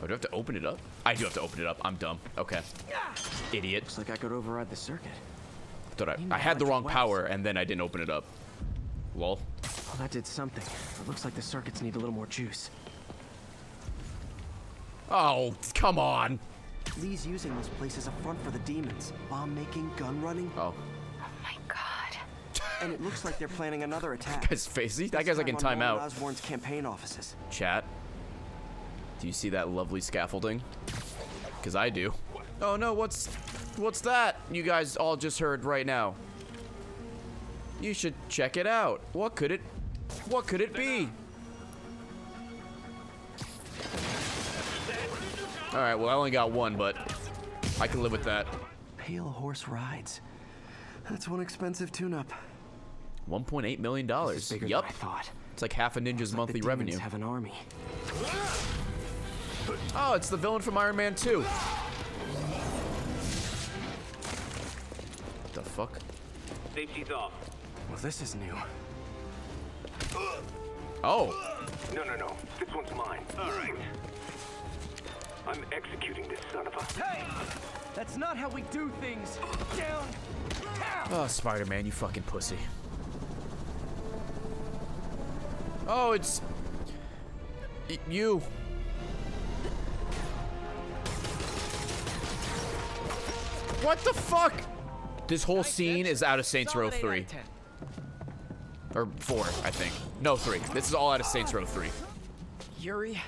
Oh, do I have to open it up? I do have to open it up. I'm dumb. Okay. Idiot. Looks like I could override the circuit. Thought I, I had the wrong power, and then I didn't open it up. Lol. Well, that did something. It looks like the circuits need a little more juice. Oh, come on. Lee's using this place as a front for the demons. Bomb making, gun running. Oh. Oh my God. And it looks like they're planning another attack. That guy's facey. That guy's like in timeout. Osborn's campaign offices. Chat. Do you see that lovely scaffolding? Because I do. Oh no, what's what's that? You guys all just heard right now. You should check it out. What could it? What could it be? All right, well, I only got one, but I can live with that. Pale Horse Rides. That's one expensive tune-up. one point eight million dollars. Yup. Than I thought. It's like half a ninja's like monthly revenue. Have an army. Oh, it's the villain from Iron Man two. What the fuck? Safety's off. Well, this is new. Oh. No, no, no. This one's mine. All right. I'm executing this son of a... Hey! That's not how we do things! Down! Down! Oh, Spider-Man, you fucking pussy. Oh, it's... It, you. What the fuck? This whole scene is out of Saints Row three. Or four, I think. No, three. This is all out of Saints Row three. Yuri,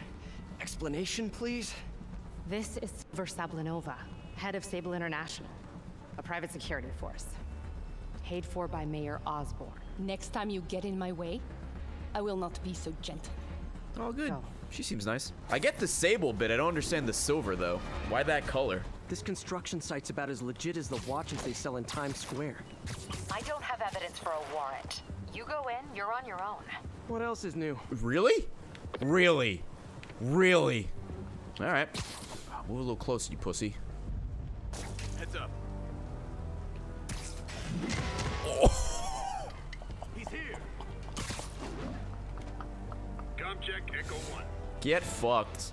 explanation, please? This is Silver Sablanova, head of Sable International, a private security force. Paid for by Mayor Osborn. Next time you get in my way, I will not be so gentle. Oh, good. So. She seems nice. I get the Sable bit. I don't understand the silver, though. Why that color? This construction site's about as legit as the watches they sell in Times Square. I don't have evidence for a warrant. You go in, you're on your own. What else is new? Really? Really? Really? All right. Move a little closer, you pussy. Heads up. Oh. He's here. Com check, Echo one. Get fucked.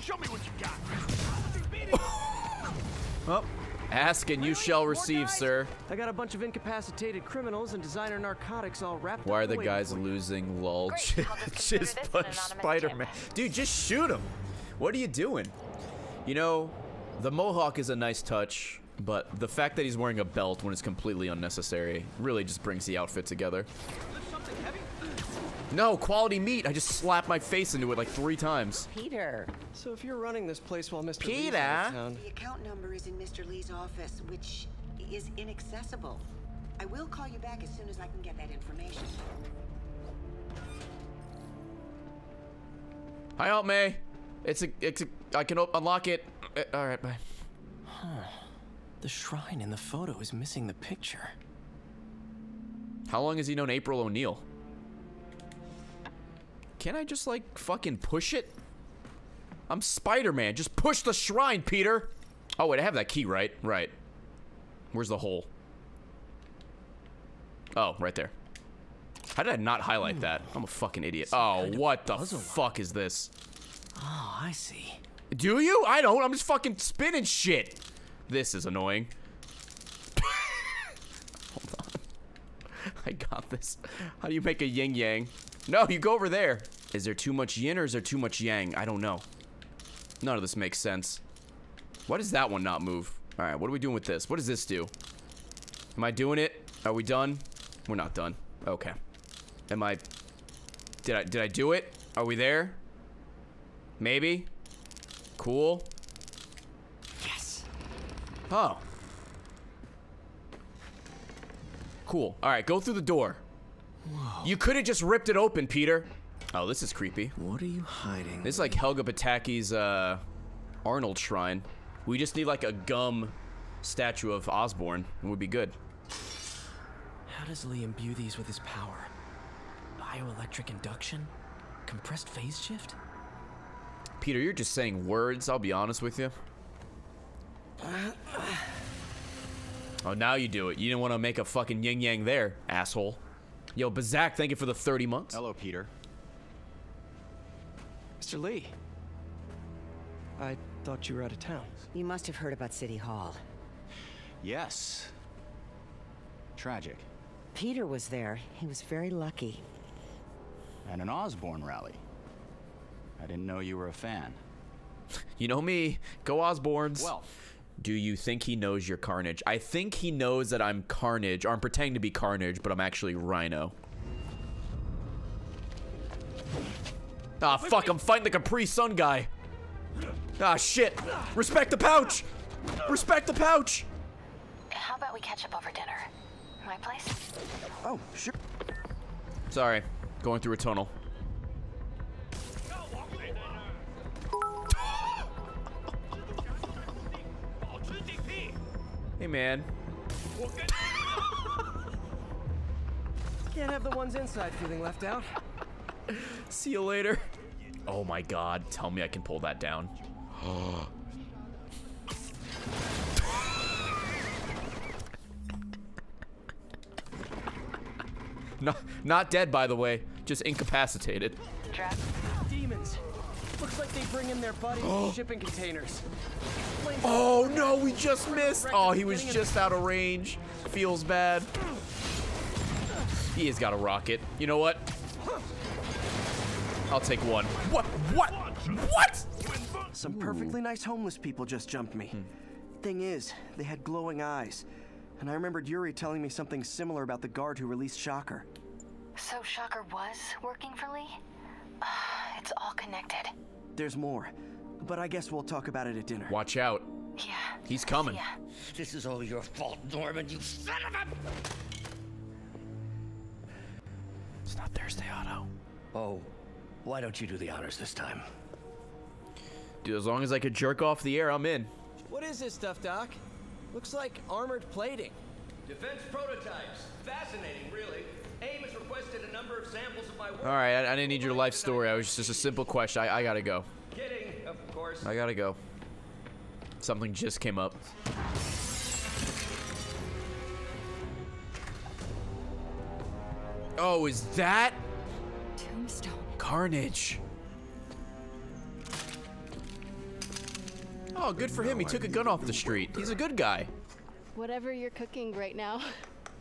Show me what you got. Oh. Ask and you shall receive, sir. I got a bunch of incapacitated criminals and designer narcotics all wrapped. Why are the guys losing? Lol. Just punch Spider-Man. Dude, just shoot him. What are you doing? You know, the mohawk is a nice touch, but the fact that he's wearing a belt when it's completely unnecessary really just brings the outfit together. No, quality meat. I just slapped my face into it like three times. Peter. So if you're running this place while Mister Peter. Lee's out of town, the account number is in Mister Lee's office, which is inaccessible. I will call you back as soon as I can get that information. Hi, Aunt May. It's a. It's a. I can unlock it. All right, bye. Huh. The shrine in the photo is missing the picture. How long has he known April O'Neil? Can I just, like, fucking push it? I'm Spider-Man. Just push the shrine, Peter! Oh, wait, I have that key, right? Right. Where's the hole? Oh, right there. How did I not highlight that? I'm a fucking idiot. Oh, what the fuck is this? Oh, I see. Do you? I don't. I'm just fucking spinning shit. This is annoying. Hold on. I got this. How do you make a yin-yang? No, you go over there. Is there too much yin or is there too much yang? I don't know. None of this makes sense. Why does that one not move? All right, what are we doing with this? What does this do? Am I doing it? Are we done? We're not done. Okay. Am I... Did I, did I do it? Are we there? Maybe? Cool. Yes. Oh. Cool. All right, go through the door. Whoa. You could have just ripped it open, Peter. Oh, this is creepy. What are you hiding? This is like Helga Pataki's uh, Arnold shrine. We just need like a gum statue of Osborn, and we'd be good. How does Lee imbue these with his power? Bioelectric induction? Compressed phase shift? Peter, you're just saying words, I'll be honest with you. Oh, now you do it. You didn't want to make a fucking yin-yang there, asshole. Yo, Bazak, thank you for the thirty months. Hello, Peter. Mister Lee. I thought you were out of town. You must have heard about City Hall. Yes. Tragic. Peter was there. He was very lucky. And an Osborn rally. I didn't know you were a fan. You know me. Go Osborns. Well. Do you think he knows you're Carnage? I think he knows that I'm Carnage, or I'm pretending to be Carnage, but I'm actually Rhino. Ah, oh, fuck, I'm fighting the Capri Sun guy. Ah, oh, shit. Respect the pouch! Respect the pouch! How about we catch up over dinner? My place? Oh, sure. Sorry, going through a tunnel. Hey, man. Can't have the ones inside feeling left out. See you later. Oh my god, tell me I can pull that down. not, not dead, by the way. Just incapacitated. Draft. Demons. Looks like they bring in their buddies in shipping containers. Oh no, we just missed. Oh, he was just out of range. Feels bad. He has got a rocket. You know what? I'll take one. What? What? What? Some perfectly nice homeless people just jumped me. Hmm. Thing is, they had glowing eyes. And I remembered Yuri telling me something similar about the guard who released Shocker. So Shocker was working for Lee? Uh, it's all connected. There's more. But I guess we'll talk about it at dinner. Watch out. Yeah. He's coming. Yeah. This is all your fault, Norman, you son of a... It's not Thursday, Otto. Oh, why don't you do the honors this time? Dude, as long as I could jerk off the air, I'm in. What is this stuff, Doc? Looks like armored plating. Defense prototypes. Fascinating, really. AIM has requested a number of samples of my work. All right, I, I didn't need your life story. I was just a simple question. I, I gotta go. Kidding, of course. I gotta go. Something just came up. Oh, is that Tombstone Carnage? Oh, good for him. He took a gun off the street. He's a good guy. Whatever you're cooking right now,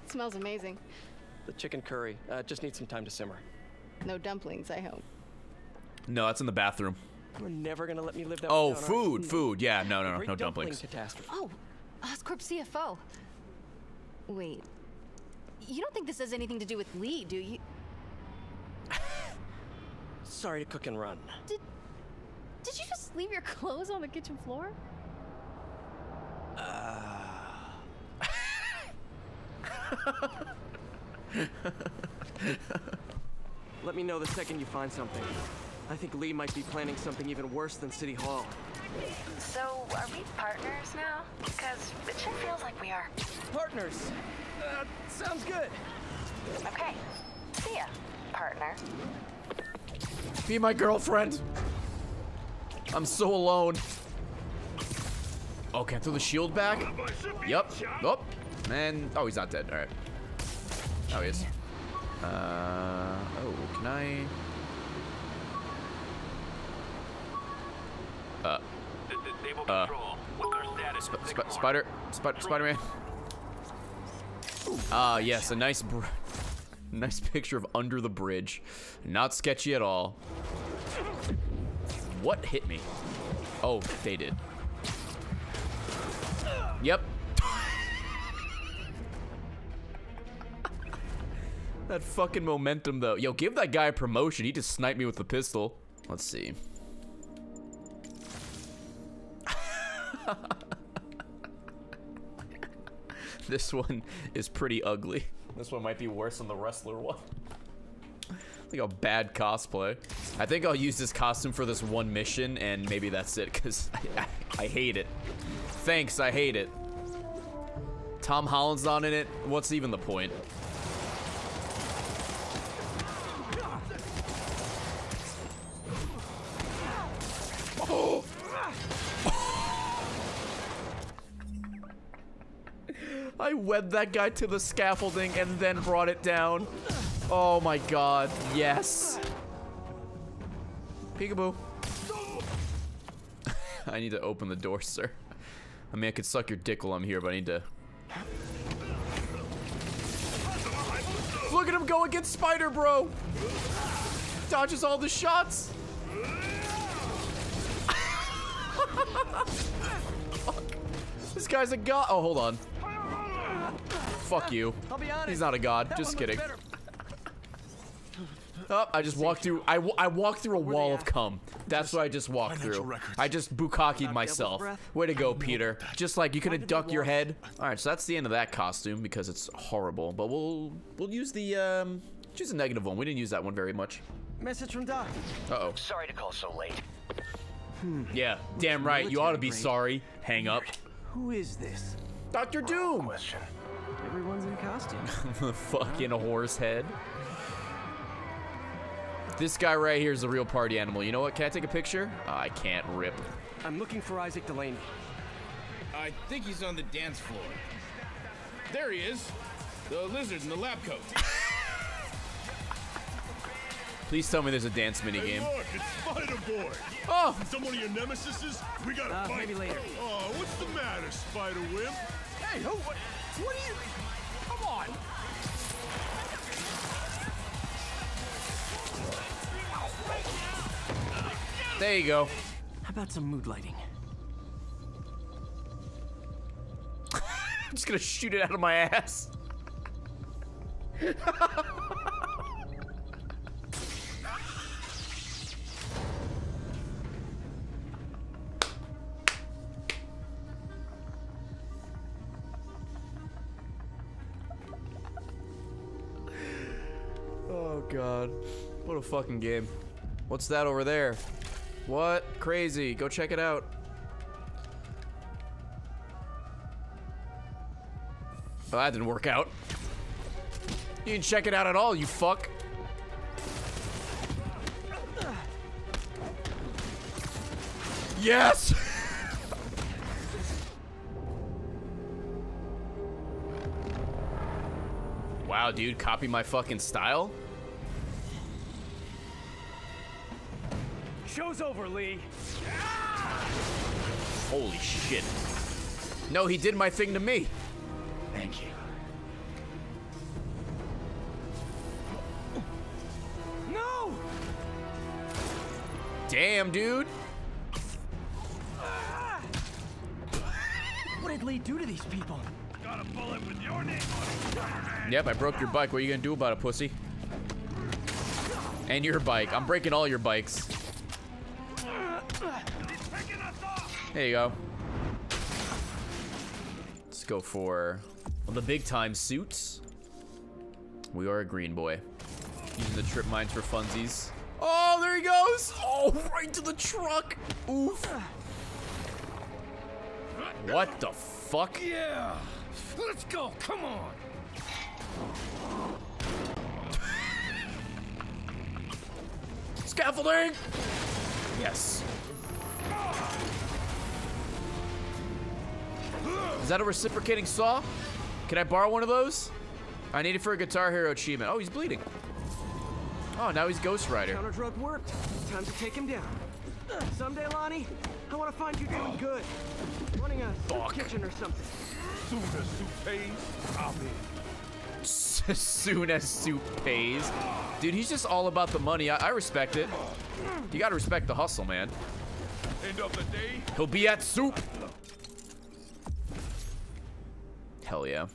it smells amazing. The chicken curry. Uh, just needs some time to simmer. No dumplings, I hope. No, that's in the bathroom. We're never gonna let me live that way. Oh, down, food, food. Yeah, no, no, no, no dumplings. Catastrophe. Oh, Oscorp C F O. Wait, you don't think this has anything to do with Lee, do you? Sorry to cook and run. Did Did you just leave your clothes on the kitchen floor? Uh. Let me know the second you find something. I think Lee might be planning something even worse than City Hall. So, are we partners now? Because it sure feels like we are. Partners? Uh, sounds good. Okay. See ya, partner. Be my girlfriend. I'm so alone. Oh, can I throw the shield back? Yep. Oh, man. Oh, he's not dead. All right. Oh, he is. Uh, oh, can I... Uh, uh, sp sp spider, sp Spider-Man. Ah, uh, yes, a nice, br nice picture of under the bridge. Not sketchy at all. What hit me? Oh, they did. Yep. That fucking momentum, though. Yo, give that guy a promotion. He just sniped me with the pistol. Let's see. This one is pretty ugly. This one might be worse than the wrestler one. Look how bad cosplay. I think I'll use this costume for this one mission, and maybe that's it, because I, I, I hate it. Thanks, I hate it. Tom Holland's not in it. What's even the point? I webbed that guy to the scaffolding and then brought it down. Oh my god, yes. Peekaboo. I need to open the door, sir. I mean, I could suck your dick while I'm here, but I need to... Look at him go against Spider Bro! Dodges all the shots! This guy's a god. Oh, hold on. Fuck you. I'll be honest, he's not a god. Just kidding. Oh, I just walked through. I, w I walked through a wall of cum. That's what I just walked through. I just bukakied myself. Way to go, Peter. Just like you could have ducked your head. All right, so that's the end of that costume because it's horrible. But we'll we'll use the um, choose a negative one. We didn't use that one very much. Message from Doc. Uh oh. Sorry to call so late. Hmm. Yeah, damn right. You ought to be sorry. Hang up. Who is this? Doctor Doom. Question. Everyone's in costume. The fucking horse head. This guy right here is a real party animal. You know what? Can I take a picture? Oh, I can't rip. I'm looking for Isaac Delaney. I think he's on the dance floor. There he is. The lizard in the lab coat. Please tell me there's a dance minigame. Hey, look, it's Spider-Board. Oh! Is someone of your nemesis? We gotta uh, fight. Maybe later. Oh, what's the matter, Spider-Wimp? Hey, who? What? What do you... Come on! There you go. How about some mood lighting? I'm just gonna shoot it out of my ass. God, what a fucking game. What's that over there? What? Crazy. Go check it out. Oh, that didn't work out. You didn't check it out at all, you fuck. Yes! Wow, dude, copy my fucking style? Show's over, Lee. Holy shit. No, he did my thing to me. Thank you. No! Damn, dude. Ah! What did Lee do to these people? Got a bullet with your name on it. Yep, I broke your bike. What are you gonna do about it, pussy? And your bike. I'm breaking all your bikes. There you go. Let's go for the big time suits. We are a green boy. Using the trip mines for funsies. Oh, there he goes. Oh, right to the truck. Oof. What the fuck? Yeah. Let's go. Come on. Scaffolding! Yes. Is that a reciprocating saw? Can I borrow one of those? I need it for a Guitar Hero achievement. Oh, he's bleeding. Oh, now he's Ghost Rider. Counter drug worked. Time to take him down. Someday, Lonnie, I want to find you doing good. Running a soup kitchen or something. Soon as soup pays, I'll be. Soon as soup pays. Dude, he's just all about the money. I, I respect it. You gotta respect the hustle, man. End of the day, he'll be at soup. Hell yeah.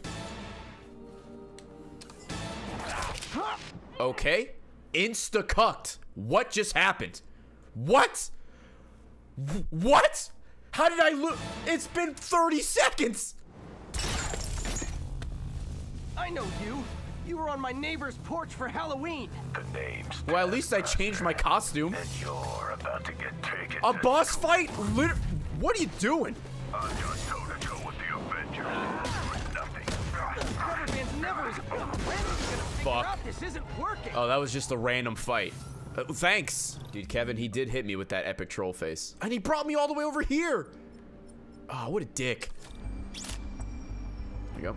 Okay. Insta-cucked. What just happened? What? What? How did I look? It's been thirty seconds. I know you. You were on my neighbor's porch for Halloween. The name's well, at least I changed my costume. And you're about to get taken. A boss fight? Liter what are you doing? I'm just toe to toe with the Avengers. Nothing. Fuck. Oh, that was just a random fight. Uh, thanks. Dude, Kevin, he did hit me with that epic troll face. And he brought me all the way over here. Oh, what a dick. There you go.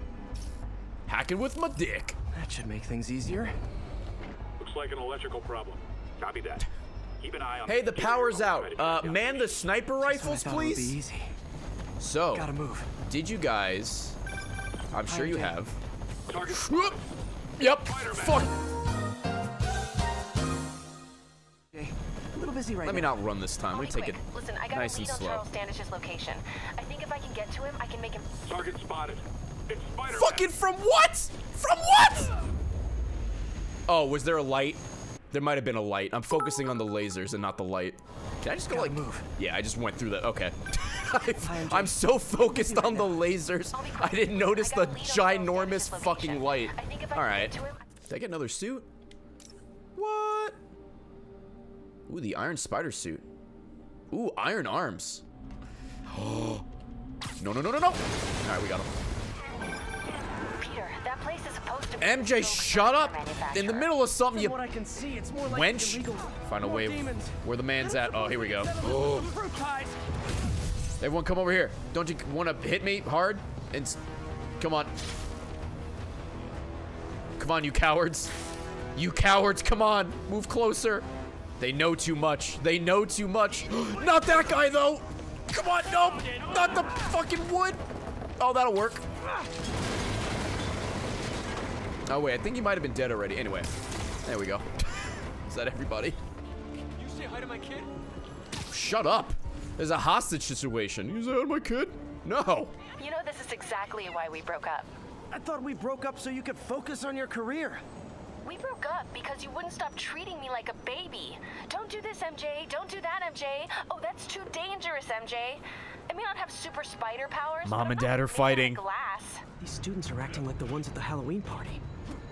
Hacking with my dick. That should make things easier. Looks like an electrical problem. Copy that. Keep an eye on. Hey, the power's out. Uh, man, the sniper rifles, please. Be easy. So, gotta move. Did you guys? I'm sure you have. Target. Yep. Fuck. A little busy right now. Let me not run this time. We take it nice and slow. Listen, I got Standish's location. I think if I can get to him, I can make him. Target spotted. It's fucking from what? From what? Oh, was there a light? There might have been a light. I'm focusing on the lasers and not the light. Can I just go Gotta like move? Yeah, I just went through that. Okay. I'm so focused on the lasers. I didn't notice the ginormous fucking light. All right. Did I get another suit? What? Ooh, the iron spider suit. Ooh, iron arms. Oh. No, no, no, no, no. All right, we got him. That place is supposed to be M J, shut up! In the middle of something, you wench. Find a way where the man's at. Oh, here we go. Oh. Everyone come over here. Don't you want to hit me hard? And come on. Come on, you cowards. You cowards, come on. Move closer. They know too much. They know too much. Not that guy, though. Come on, no. Not the fucking wood. Oh, that'll work. Oh wait, I think he might have been dead already. Anyway, there we go. Is that everybody? You say hi to my kid? Shut up. There's a hostage situation. You say hi to my kid? No. You know, this is exactly why we broke up. I thought we broke up so you could focus on your career. We broke up because you wouldn't stop treating me like a baby. Don't do this, M J. Don't do that, M J. Oh, that's too dangerous, M J. I may not have super spider powers. Mom and Dad are fighting. Glass. These students are acting like the ones at the Halloween party.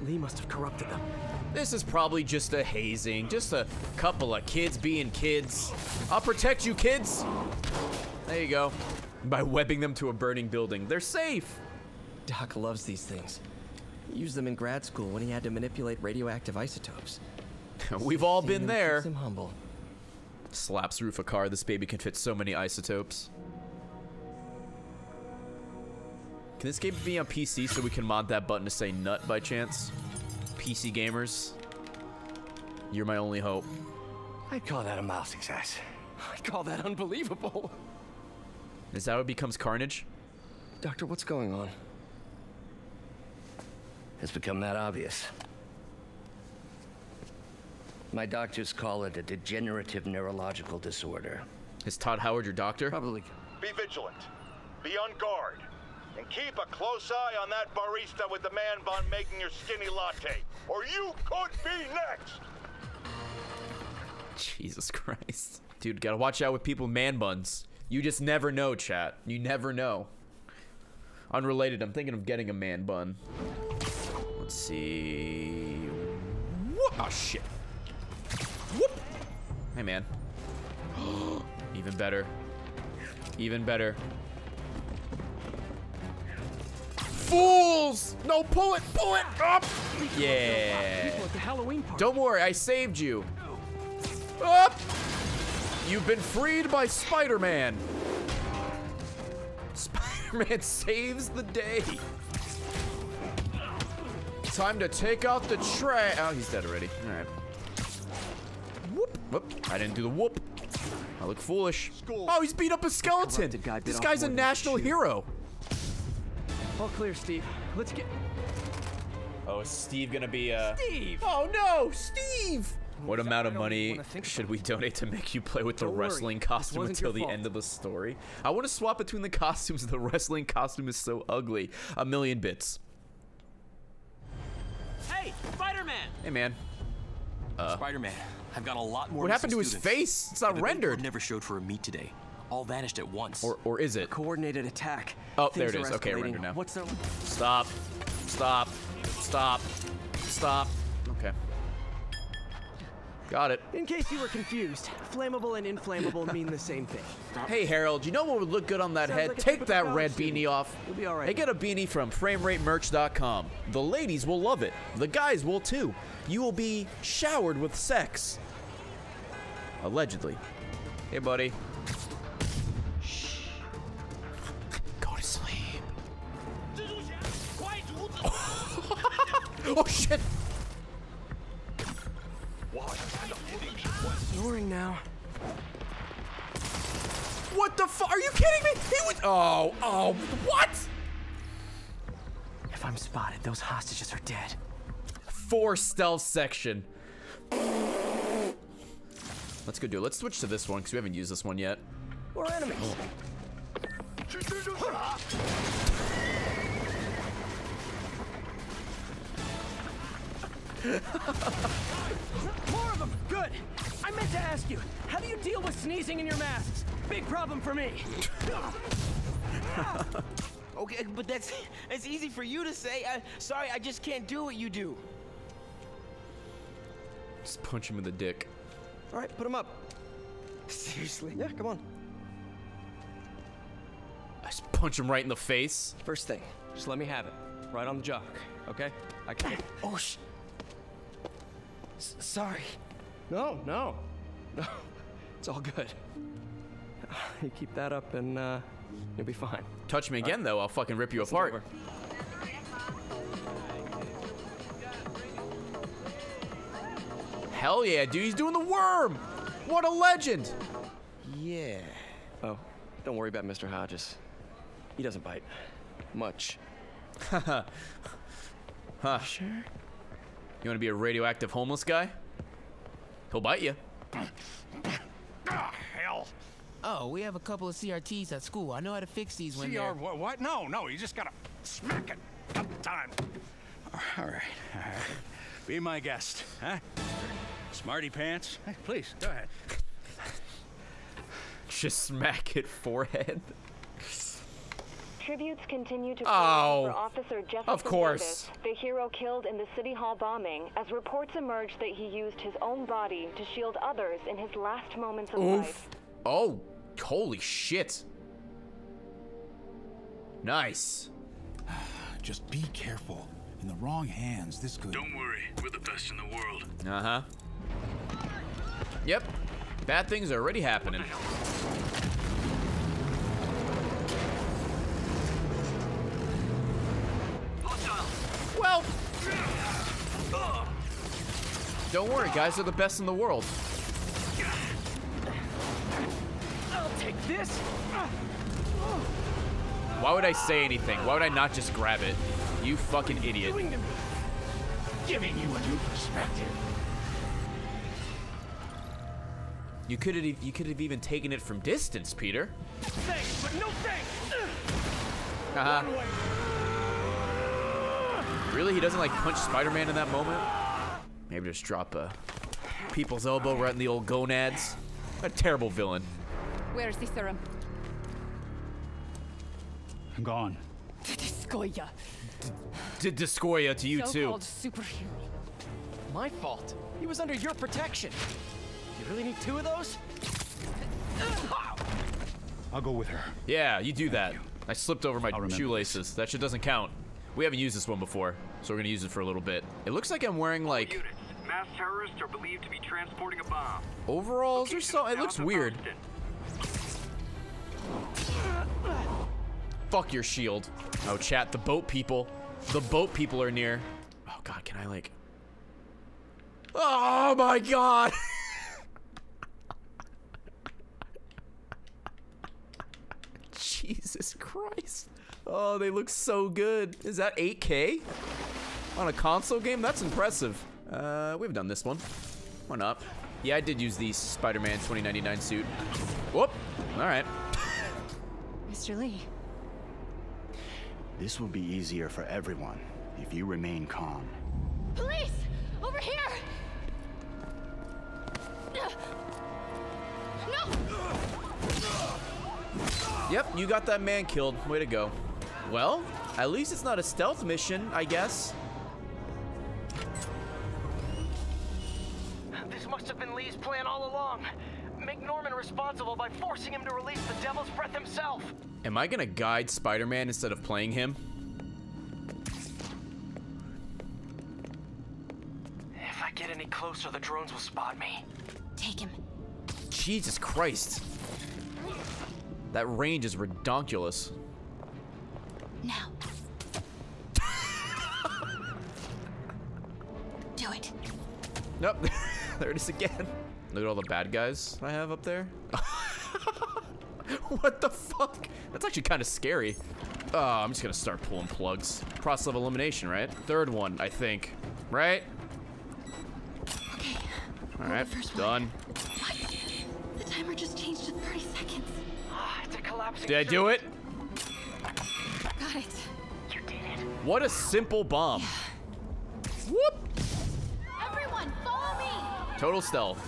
Lee must have corrupted them. This is probably just a hazing. Just a couple of kids being kids. I'll protect you, kids. There you go. By webbing them to a burning building. They're safe. Doc loves these things. He used them in grad school when he had to manipulate radioactive isotopes. We've all been there. Keeps him humble. Slaps roof a car. This baby can fit so many isotopes. Can this game be on P C so we can mod that button to say nut by chance? P C gamers, you're my only hope. I'd call that a mild success. I'd call that unbelievable. Is that what becomes Carnage? Doctor, what's going on? It's become that obvious. My doctors call it a degenerative neurological disorder. Is Todd Howard your doctor? Probably. Be vigilant. Be on guard. And keep a close eye on that barista with the man bun making your skinny latte, or you could be next! Jesus Christ. Dude, gotta watch out with people with man buns. You just never know, chat. You never know. Unrelated, I'm thinking of getting a man bun. Let's see... Whoop. Oh, shit. Whoop. Hey, man. Even better. Even better. Fools! No, pull it, pull it up. Yeah. Don't worry, I saved you. Up! You've been freed by Spider-Man. Spider-Man saves the day. Time to take out the trash. Oh, he's dead already. All right. Whoop! Whoop! I didn't do the whoop. I look foolish. Oh, he's beat up a skeleton. This guy's a national hero. All clear, Steve. Let's get. Oh, is Steve gonna be uh Steve! Oh no, Steve! What amount of money should we donate to make you play with the wrestling costume until the end of the story? I want to swap between the costumes. The wrestling costume is so ugly. A million bits. Hey, Spider-Man! Hey, man. Uh, Spider-Man, I've got a lot more. What happened to his face? It's not rendered. Never showed for a meet today. All vanished at once. Or, or is it? A coordinated attack. Oh, things there it is. Okay, render now. What's the... Stop. Stop. Stop. Stop. Okay. Got it. In case you were confused, flammable and inflammable mean the same thing. Stop. Hey, Harold, you know what would look good on that Sounds head? Like Take that red beanie you. off. You'll be all right. And get a beanie from frame rate merch dot com. The ladies will love it. The guys will, too. You will be showered with sex. Allegedly. Hey, buddy. Oh shit! Snoring now. What the fuck? Are you kidding me? He was. Oh, oh, what? If I'm spotted, those hostages are dead. Four stealth section. Let's go do it. Let's switch to this one because we haven't used this one yet. We're enemies. Oh. More of them. Good. I meant to ask you, how do you deal with sneezing in your masks? Big problem for me. Okay, but that's it's easy for you to say. I, sorry, I just can't do what you do. Just punch him in the dick. All right, put him up. Seriously? Yeah, come on. I just punch him right in the face. First thing, just let me have it. Right on the jock, okay? I can. Oh shit. S sorry. No, no. No. It's all good. You keep that up and uh, you'll be fine. Touch me all again, right. though. I'll fucking rip you it's apart. Over. Hell yeah, dude. He's doing the worm. What a legend. Yeah. Oh, don't worry about Mister Hodges. He doesn't bite. Much. Haha. Huh. Sure. You want to be a radioactive homeless guy? He'll bite you. Ah, hell. Oh, we have a couple of C R Ts at school. I know how to fix these when they're... C R what? No, no, you just gotta smack it. Couple times. All right, all right. Be my guest, huh? Smarty pants. Hey, please, go ahead. Just smack it forehead. Tributes continue to oh, for Officer Jefferson of course. Davis, the hero killed in the City Hall bombing, as reports emerged that he used his own body to shield others in his last moments of Oof. life. Oh, holy shit. Nice. Just be careful. In the wrong hands, this could... Don't worry. We're the best in the world. Uh-huh. Yep. Bad things are already happening. Well, don't worry, guys. They're the best in the world. I'll take this. Why would I say anything? Why would I not just grab it? You fucking idiot. Giving you a new perspective. You could have you could have even taken it from distance, Peter. Thanks, but no thanks. Uh-huh. Really, he doesn't like punch Spider-Man in that moment? Maybe just drop a people's elbow right in the old gonads. A terrible villain. Where is the serum? I'm gone. Discoya. Did Discoya to you too? Superhero. My fault. He was under your protection. You really need two of those? I'll go with her. Yeah, you do that. I slipped over my shoelaces. That shit doesn't count. We haven't used this one before, so we're gonna use it for a little bit. It looks like I'm wearing like units. Mass terrorists are believed to be transporting a bomb. Overalls location or something. It looks weird. Fuck your shield. Oh chat, the boat people. The boat people are near. Oh god, can I like? Oh my god. Jesus Christ. Oh, they look so good. Is that eight K? On a console game? That's impressive. Uh, we've done this one. Why not? Yeah, I did use the Spider-Man twenty ninety-nine suit. Whoop. Alright. Mister Lee. This will be easier for everyone if you remain calm. Police! Over here! No! Yep, you got that man killed. Way to go. Well, at least it's not a stealth mission, I guess. This must have been Lee's plan all along. Make Norman responsible by forcing him to release the devil's breath himself. Am I gonna guide Spider-Man instead of playing him? If I get any closer, the drones will spot me. Take him. Jesus Christ. That range is redonkulous. Now. Do it. Nope. There it is again. Look at all the bad guys I have up there. What the fuck? That's actually kind of scary. Oh, I'm just gonna start pulling plugs. Process of elimination, right? Third one, I think. Right? Okay. All right. Done. What? The timer just changed to thirty seconds. Ah, it's a collapsing. Did I do it? Got it. You did it. What a simple bomb. Yeah. Whoop. Everyone, follow me. Total stealth.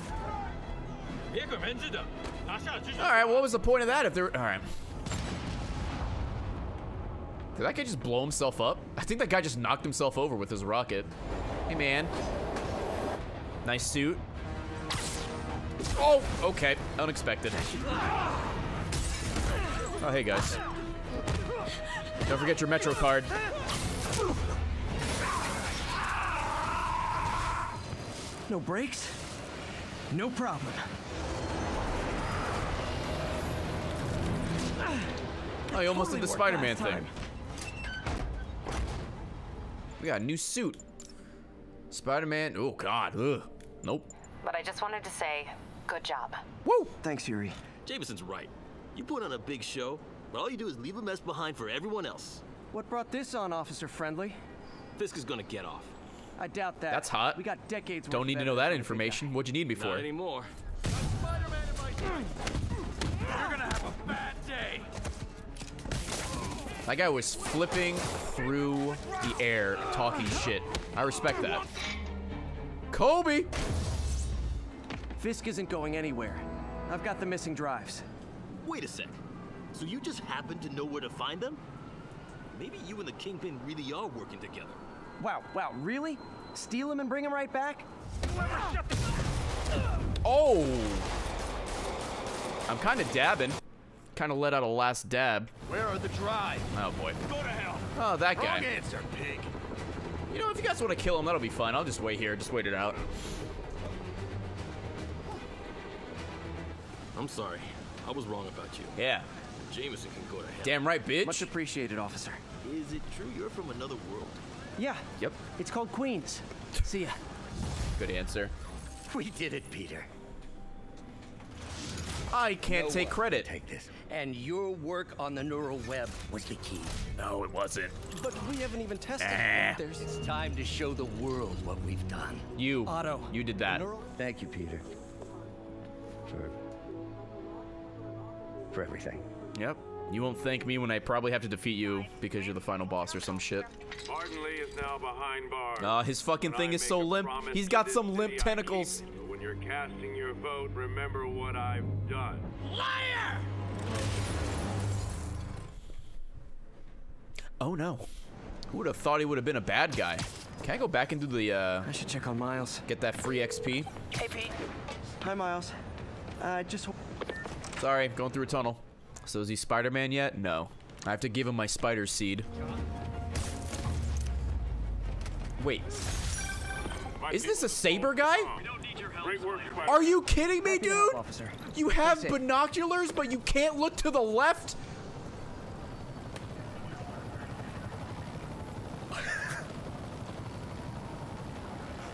Alright, what was the point of that if there were, alright. Did that guy just blow himself up? I think that guy just knocked himself over with his rocket. Hey man. Nice suit. Oh, okay. Unexpected. Oh, hey guys. Don't forget your Metro card. No brakes? No problem. Oh, you almost totally did the Spider-Man thing. We got a new suit. Spider-Man. Oh God. Ugh. Nope. But I just wanted to say, good job. Woo! Thanks, Yuri. Jameson's right. You put on a big show, but all you do is leave a mess behind for everyone else. What brought this on, Officer Friendly? Fisk is gonna get off. I doubt that. That's hot. We got decades. Don't need to know that information. What'd you need me for? Not anymore. Spider-Man in my team. You're gonna have a bad day. That guy was flipping through the air, talking shit. I respect that. Kobe. Fisk isn't going anywhere. I've got the missing drives. Wait a sec. So you just happen to know where to find them? Maybe you and the Kingpin really are working together. Wow, wow, really? Steal him and bring him right back? Oh! I'm kind of dabbing. Kind of let out a last dab. Where are the drives? Oh, boy. Go to hell. Oh, that guy. Wrong answer, pig. You know, if you guys want to kill him, that'll be fun. I'll just wait here. Just wait it out. I'm sorry. I was wrong about you. Yeah. Jameson can go to hell. Damn right, bitch. Much appreciated, officer. Is it true you're from another world? Yeah. Yep. It's called Queens. See ya. Good answer. We did it, Peter. I can't no take credit. Take this. And your work on the neural web was the key. No, it wasn't. But we haven't even tested ah. it. There's it's time to show the world what we've done. You, Otto, you did that. Neural... Thank you, Peter. For, for everything. Yep. You won't thank me when I probably have to defeat you because you're the final boss or some shit. Martin Lee is now behind bars. Uh, his fucking when thing I is so limp. He's got some limp tentacles. When you're casting your vote, remember what I've done. Liar! Oh no. Who would have thought he would have been a bad guy? Can I go back and do the, uh... I should check on Miles. Get that free X P. Hey, Pete. Hi, Miles. I uh, just... Sorry, going through a tunnel. So is he Spider-Man yet? No. I have to give him my spider seed. Wait. Is this a saber guy? Are you kidding me, dude? You have binoculars, but you can't look to the left?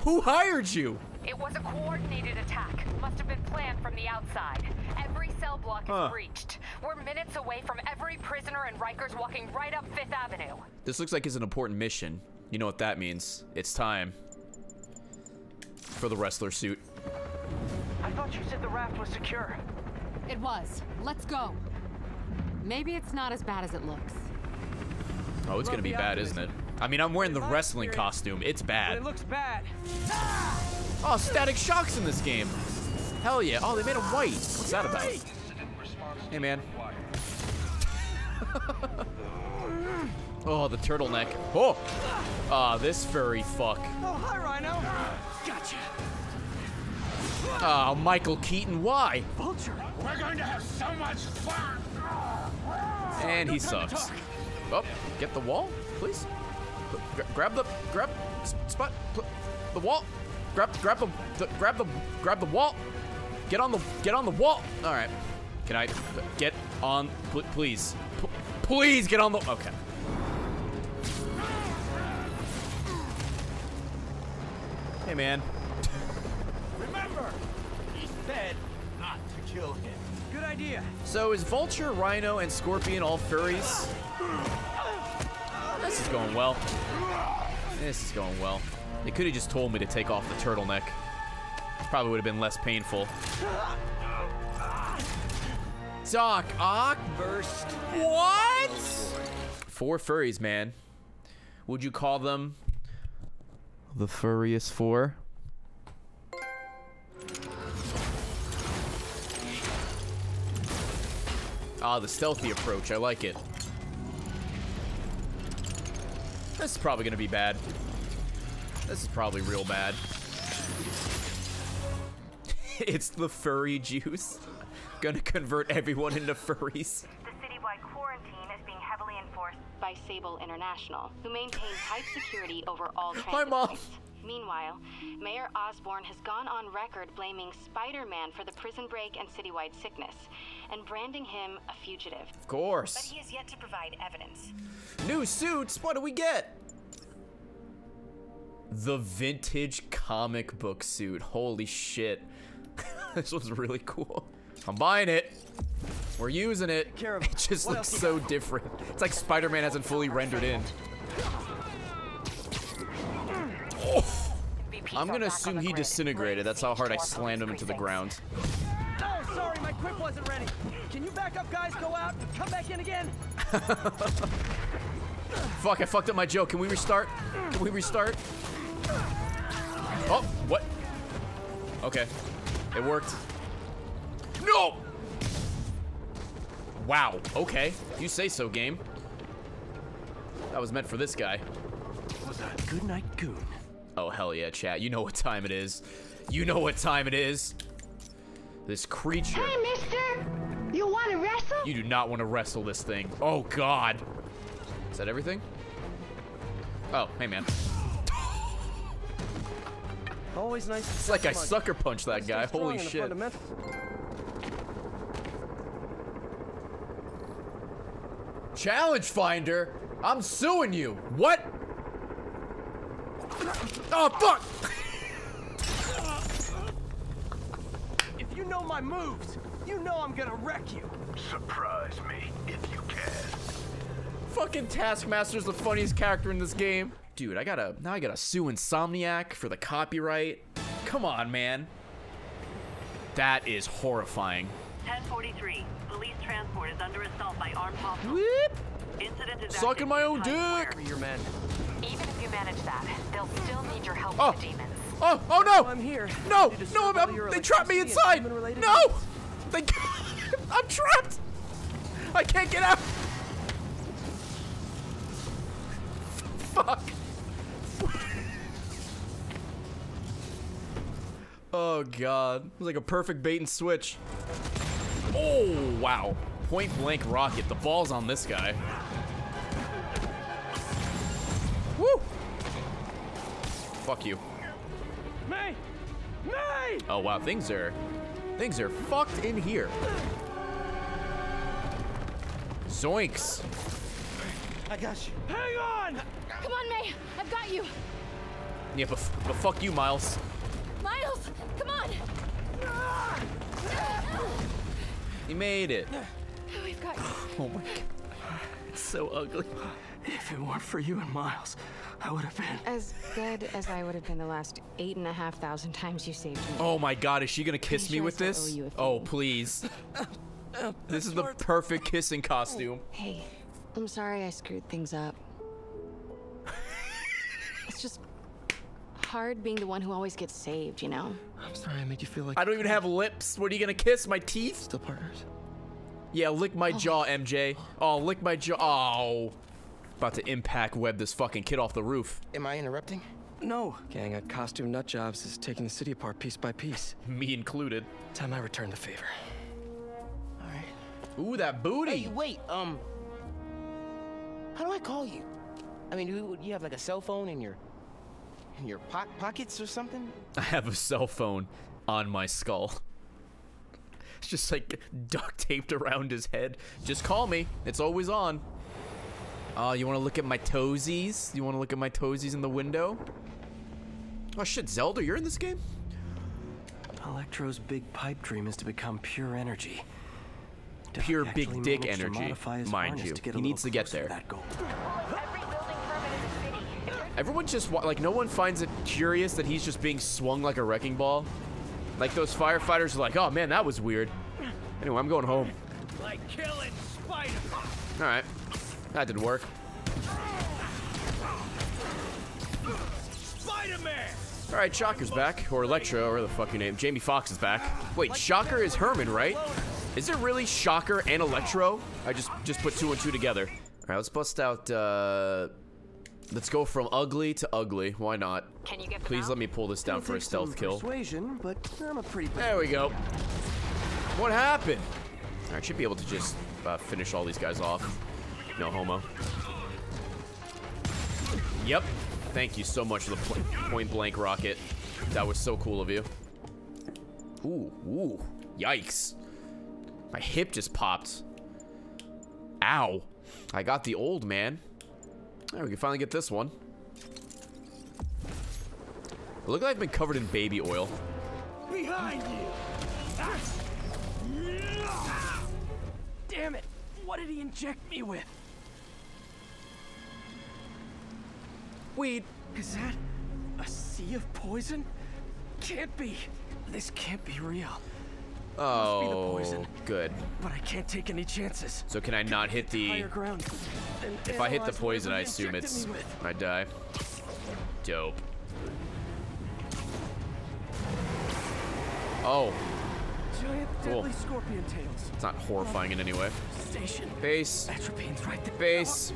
Who hired you? It was a coordinated attack. Must have been planned from the outside. Every cell block is huh. breached. We're minutes away from every prisoner and Rikers walking right up Fifth Avenue. This looks like it's an important mission. You know what that means. It's time for the wrestler suit. I thought you said the raft was secure. It was. Let's go. Maybe it's not as bad as it looks. Oh, it's gonna be bad, isn't it? I mean, I'm wearing the wrestling costume. It's bad. It looks bad. Oh, static shocks in this game. Hell yeah. Oh, they made it white. What's that about? Hey, man. Oh, the turtleneck. Oh! Ah, oh, this furry fuck. Oh, hi, Rhino. Gotcha. Oh, Michael Keaton, why? Vulture. We're going to have so much fun. And he sucks. Oh, get the wall, please. Grab the grab spot the wall. Grab grab the, the grab the grab the wall. Get on the get on the wall. All right. Can I get on? Please, please get on the. Okay. Hey man. Remember, he said not to kill him. Good idea. So is Vulture, Rhino, and Scorpion all furries? This is going well. This is going well. They could have just told me to take off the turtleneck. Probably would have been less painful. Doc Ock burst. What? Four furries, man. Would you call them the furriest four? Ah, the stealthy approach. I like it. This is probably gonna be bad. This is probably real bad. It's the furry juice. Gonna convert everyone into furries. The citywide quarantine is being heavily enforced by Sable International, who maintain tight security over all transit Hi, Mom. Points. Meanwhile, Mayor Osborn has gone on record blaming Spider-Man for the prison break and citywide sickness, and branding him a fugitive. Of course. But he has yet to provide evidence. New suits? What do we get? The vintage comic book suit. Holy shit. This one's really cool. I'm buying it. We're using it. It just looks so different. It's like Spider-Man hasn't fully rendered in. Oh. I'm gonna assume he disintegrated. That's how hard I slammed him into the ground. Oh, sorry, my quip wasn't ready. Can you back up, guys? Go out, come back in again. Fuck, I fucked up my joke. Can we restart? Can we restart? Oh, what? Okay, it worked. No! Wow, okay. You say so, game. That was meant for this guy. Good night, goon. Oh, hell yeah, chat. You know what time it is. You know what time it is. This creature. Hey, mister. You want to wrestle? You do not want to wrestle this thing. Oh, God. Is that everything? Oh, hey, man. Always nice. It's like I sucker punched that guy. Holy shit. Challenge finder? I'm suing you. What? Oh, fuck! If you know my moves, You know I'm gonna wreck you. Surprise me if you can. Fucking Taskmaster's the funniest character in this game. Dude, I gotta, now I gotta sue Insomniac for the copyright. Come on, man. That is horrifying. ten forty-three, police transport is under assault by armed hostiles. Whoop! Incident is sucking my own dick! Your men. Even if you manage that, they'll still need your help oh. with the demons. Oh, oh no! I'm here. No, no, I'm, I'm, they trapped me inside! No! They, I'm trapped! I can't get out! Fuck. Oh god. It was like a perfect bait and switch. Oh wow. Point blank rocket. The ball's on this guy. Woo! Fuck you. May! May! Oh wow, things are things are fucked in here. Zoinks! I got you. Hang on! Come on, May. I've got you. Yeah, but, but fuck you, Miles. Miles, come on! He made it. We've got you. Oh my god. It's so ugly. If it weren't for you and Miles, I would have been as good as I would have been the last eight and a half thousand times you saved me. Oh my god, is she gonna kiss Pretty me sure with this? Oh please. This is the perfect kissing costume. Hey. I'm sorry I screwed things up. It's just hard being the one who always gets saved, you know? I'm sorry I made you feel like- I don't even have lips. What, are you gonna kiss my teeth? Still partners. Yeah, lick my oh. jaw, M J. Oh, lick my jaw. Oh. About to impact web this fucking kid off the roof. Am I interrupting? No. Gang of costume nutjobs is taking the city apart piece by piece. Me included. Time I return the favor. All right. Ooh, that booty. Hey, wait, um. How do I call you? I mean, do you have like a cell phone in your in your po pockets or something? I have a cell phone on my skull. It's just like duct taped around his head. Just call me. It's always on. Oh, uh, you want to look at my toesies? You want to look at my toesies in the window? Oh shit, Zelda, you're in this game? Electro's big pipe dream is to become pure energy. Pure big dick energy, mind you. He needs to get there. Everyone just, like, no one finds it curious that he's just being swung like a wrecking ball. Like, those firefighters are like, oh man, that was weird. Anyway, I'm going home. Like killing Spider. Alright. That didn't work. Spider-Man! Alright, Shocker's back. Or Electro, or the fuck your name. Jamie Foxx is back. Wait, Shocker is Herman, right? Is it really Shocker and Electro? I just just put two and two together. All right, let's bust out. Uh, let's go from ugly to ugly. Why not? Can you get Please out? Let me pull this down for a stealth kill. But I'm a pretty there we go. What happened? All right, should be able to just uh, finish all these guys off. No homo. Yep. Thank you so much for the point blank rocket. That was so cool of you. Ooh, ooh, yikes. My hip just popped. Ow. I got the old man. All right, we can finally get this one. I look like I've been covered in baby oil. Behind you. Damn it. What did he inject me with? Weed. Is that a sea of poison? Can't be. This can't be real. Oh, must be the poison. Good. But I can't take any chances. So can I not hit the... If I hit the poison, I assume it's... I die. Dope. Oh. Cool. It's not horrifying in any way. Base. Base.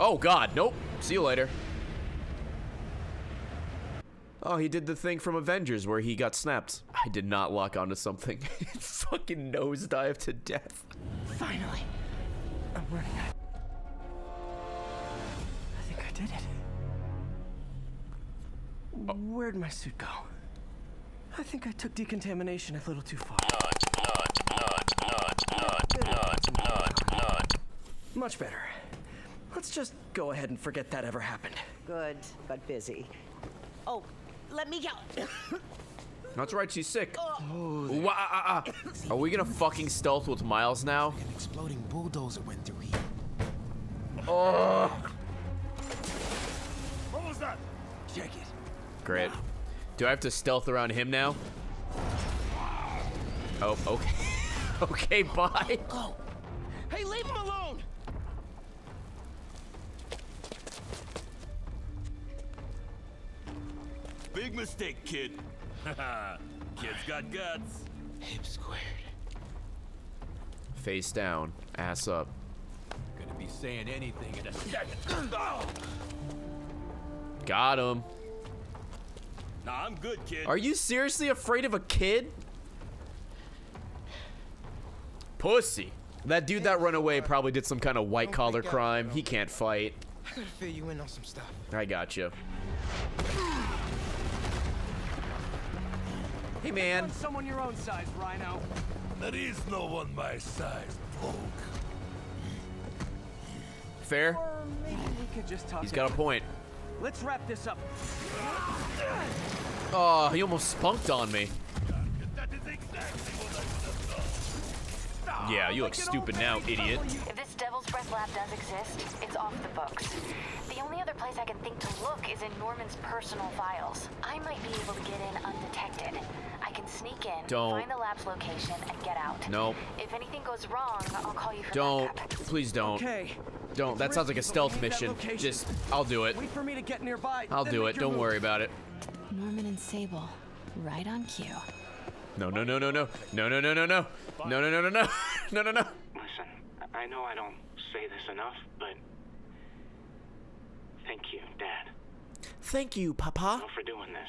Oh, God. Nope. See you later. Oh, he did the thing from Avengers where he got snapped. I did not lock onto something. Fucking nosedive to death. Finally. I'm running out. I think I did it. Oh. Where'd my suit go? I think I took decontamination a little too far. Not, not, not, not, not, not, not, not. Much better. Let's just go ahead and forget that ever happened. Good, but busy. Oh. Let me go. That's right, she's sick. Oh, Ooh, ah, ah, ah. Are we gonna fucking stealth with Miles now? An exploding bulldozer went through here. Oh! What was that? Check it. Great. Do I have to stealth around him now? Oh, okay. Okay, bye. Oh. Hey, leave him alone. Big mistake, kid. Kid's got guts. Hip squared. Face down, ass up. Gonna be saying anything in a second. Oh. Got him. Nah, I'm good, kid. Are you seriously afraid of a kid? Pussy. That dude that ran away probably did some kind of white collar crime. He can't fight. I gotta fill you in on some stuff. I got you. Hey man. Someone your own size, Rhino. There is no one my size, bloke. Fair. Maybe we could just talk. He's got a point. Let's wrap this up. Oh, he almost spunked on me. That is exactly what I Yeah, you look stupid now, idiot. If this Devil's Breath lab does exist, it's off the books. The only other place I can think to look is in Norman's personal files. I might be able to get in undetected. I can sneak in, Don't. find the lab's location, and get out. No. If anything goes wrong, I'll call you for Don't. Backup. Please don't. Okay. Don't. That sounds like a stealth mission. Just, I'll do it. Wait for me to get nearby. I'll do it. Don't move. worry about it. Norman and Sable, right on cue. No, no, no, no, no, no, no, no, no, no, no, no, no, no, no, no, no, no. Listen, I know I don't say this enough, but thank you, Dad. Thank you, Papa. For doing this.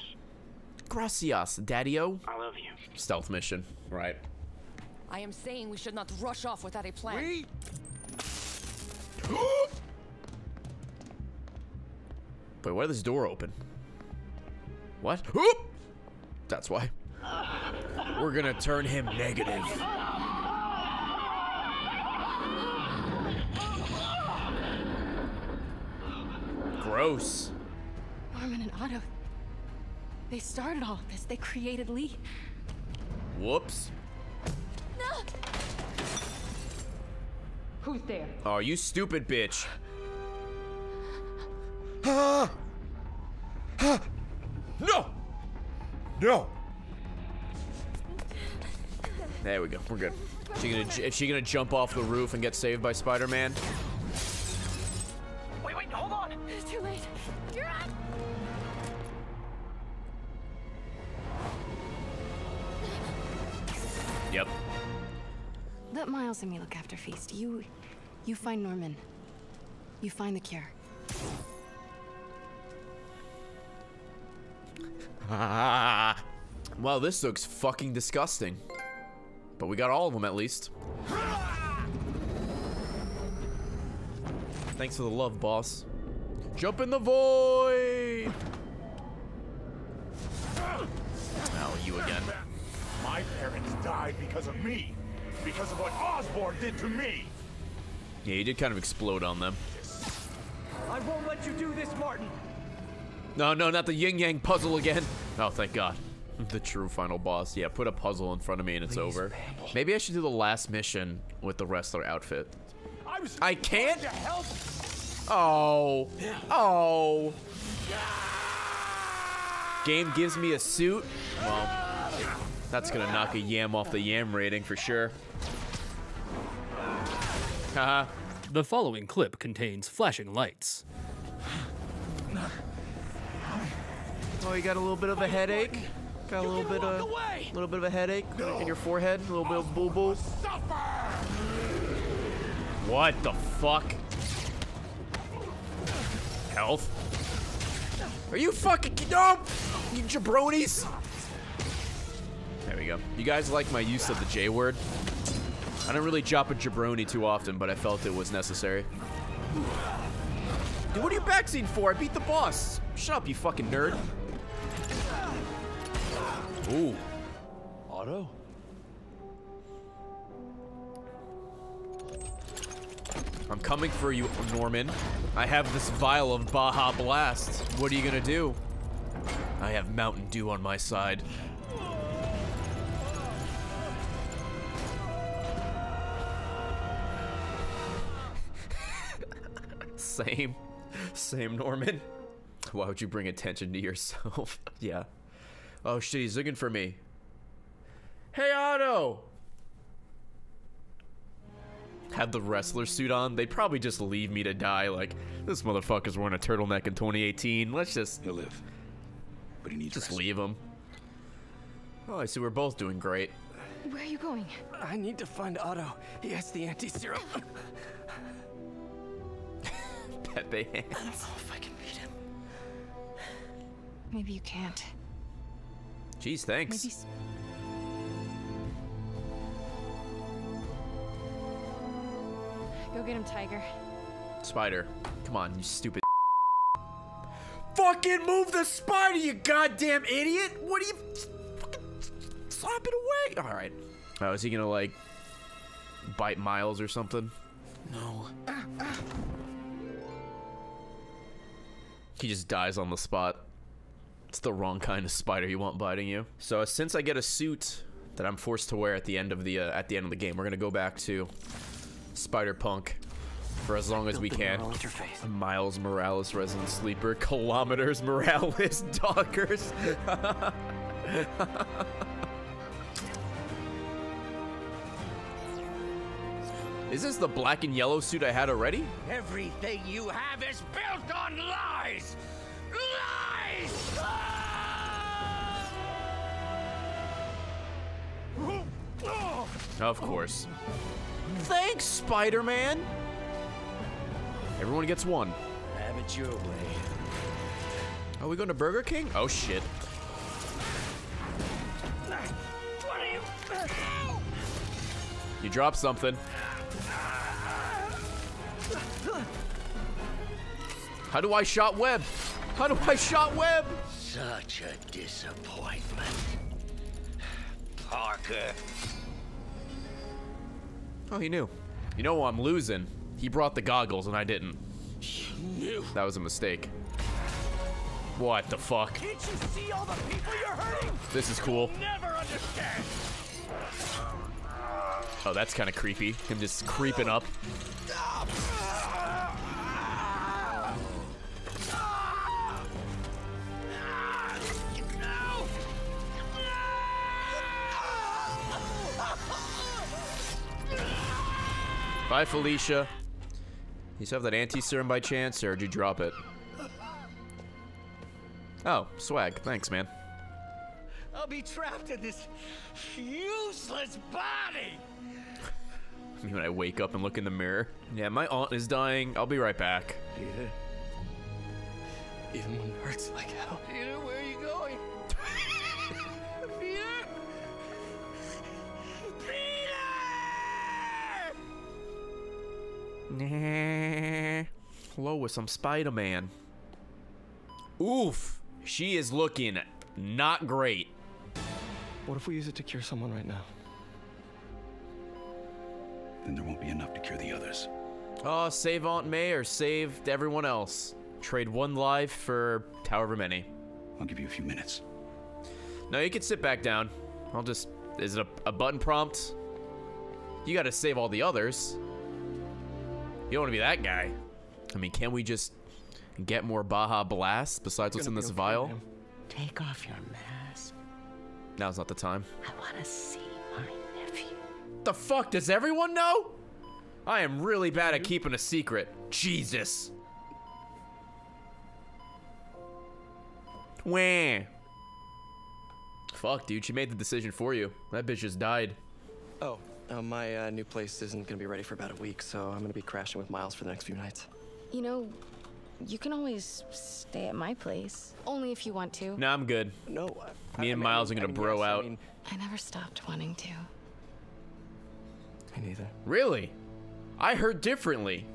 Gracias, Daddy-o. I love you. Stealth mission, right? I am saying we should not rush off without a plan. We. Wait, why did this door open? What? That's why. We're gonna turn him negative. Gross. Norman and Otto. They started all of this. They created Lee. Whoops. No. Who's there? Oh, you stupid bitch. Ah. Ah. No. No. There we go. We're good. Is she gonna, is she gonna jump off the roof and get saved by Spider-Man? Wait, wait, hold on. It's too late. You're on. Yep. Let Miles and me look after Feast. You, you find Norman. You find the cure. Ah. Wow, this looks fucking disgusting. But we got all of them at least. Thanks for the love, boss. Jump in the void! Oh, you again. My parents died because of me. Because of what Osborn did to me. Yeah, he did kind of explode on them. I won't let you do this, Martin. No, no, not the yin-yang puzzle again. Oh, thank God. The true final boss. Yeah, put a puzzle in front of me and it's Please, over. Babble. Maybe I should do the last mission with the wrestler outfit. I, was I can't? To help. Oh. Oh. Game gives me a suit? Well, that's gonna knock a yam off the yam rating for sure. Haha. The following clip contains flashing lights. Oh, you got a little bit of a headache? Got a little bit of a little bit of a headache no. in your forehead, a little bit of boo boo. What the fuck? Health? Are you fucking no? You jabronis? There we go. You guys like my use of the J word? I don't really drop a jabroni too often, but I felt it was necessary. Dude, what are you backseating for? I beat the boss. Shut up, you fucking nerd. Ooh. Auto? I'm coming for you, Norman. I have this vial of Baja Blast. What are you gonna do? I have Mountain Dew on my side. Same. Same, Norman. Why would you bring attention to yourself? Yeah. Oh shit, he's looking for me. Hey, Otto! Had the wrestler suit on, they'd probably just leave me to die. Like, this motherfucker's wearing a turtleneck in twenty eighteen. Let's just... He'll live. But he needs Just rest. Leave him. Oh, I see we're both doing great. Where are you going? I need to find Otto. He has the anti-serum. Pepe hands. I don't know if I can beat him. Maybe you can't. Jeez, thanks. Maybe... Go get him, Tiger. Spider. Come on, you stupid. Fucking move the spider, you goddamn idiot! What are you fucking slap it away? Alright. Oh, is he gonna like bite Miles or something? No. Ah, ah. He just dies on the spot. It's the wrong kind of spider you want biting you. So since I get a suit that I'm forced to wear at the end of the uh, at the end of the game, we're gonna go back to Spider-Punk for as long as we can. Miles Morales, Resident Sleeper, Kilometers Morales, Dockers. Is this the black and yellow suit I had already? Everything you have is built on lies! Lies! Ah! Of course. Thanks, Spider-Man! Everyone gets one. Have it your way. Are we going to Burger King? Oh, shit. What are you... Ow! You dropped something. How do I shot web? How do I shot web? Such a disappointment. Parker. Oh, he knew. You know I'm losing. He brought the goggles and I didn't. Knew. That was a mistake. What the fuck? Can't you see all the people you're hurting? This is cool. You'll never understand. Oh, that's kind of creepy. Him just creeping up. Bye, Felicia. You still have that anti-serum by chance, or did you drop it? Oh, swag. Thanks, man. I'll be trapped in this useless body. I mean, when I wake up and look in the mirror. Yeah, my aunt is dying. I'll be right back. Yeah. Even when it hurts like hell. Peter, where are you going? Peter? Nah. Lois, I'm Spider-Man. Oof. She is looking not great. What if we use it to cure someone right now? Then there won't be enough to cure the others. Oh, save Aunt May or save everyone else. Trade one life for however many. I'll give you a few minutes. No, you can sit back down. I'll just... Is it a, a button prompt? You gotta save all the others. You don't want to be that guy. I mean, can we just get more Baja Blast besides what's in this vial? Him. Take off your mask. Now's not the time. I want to see my nephew. The fuck? Does everyone know? I am really bad at keeping a secret. Jesus. Wah. Fuck, dude. She made the decision for you. That bitch just died. Oh. Uh, my uh, new place isn't gonna be ready for about a week, so I'm gonna be crashing with Miles for the next few nights. You know, you can always stay at my place, only if you want to. Nah, I'm good. No, I, me I and mean, Miles are gonna I mean, bro yes, out. I, mean, I never stopped wanting to. Me neither. Really? I heard differently.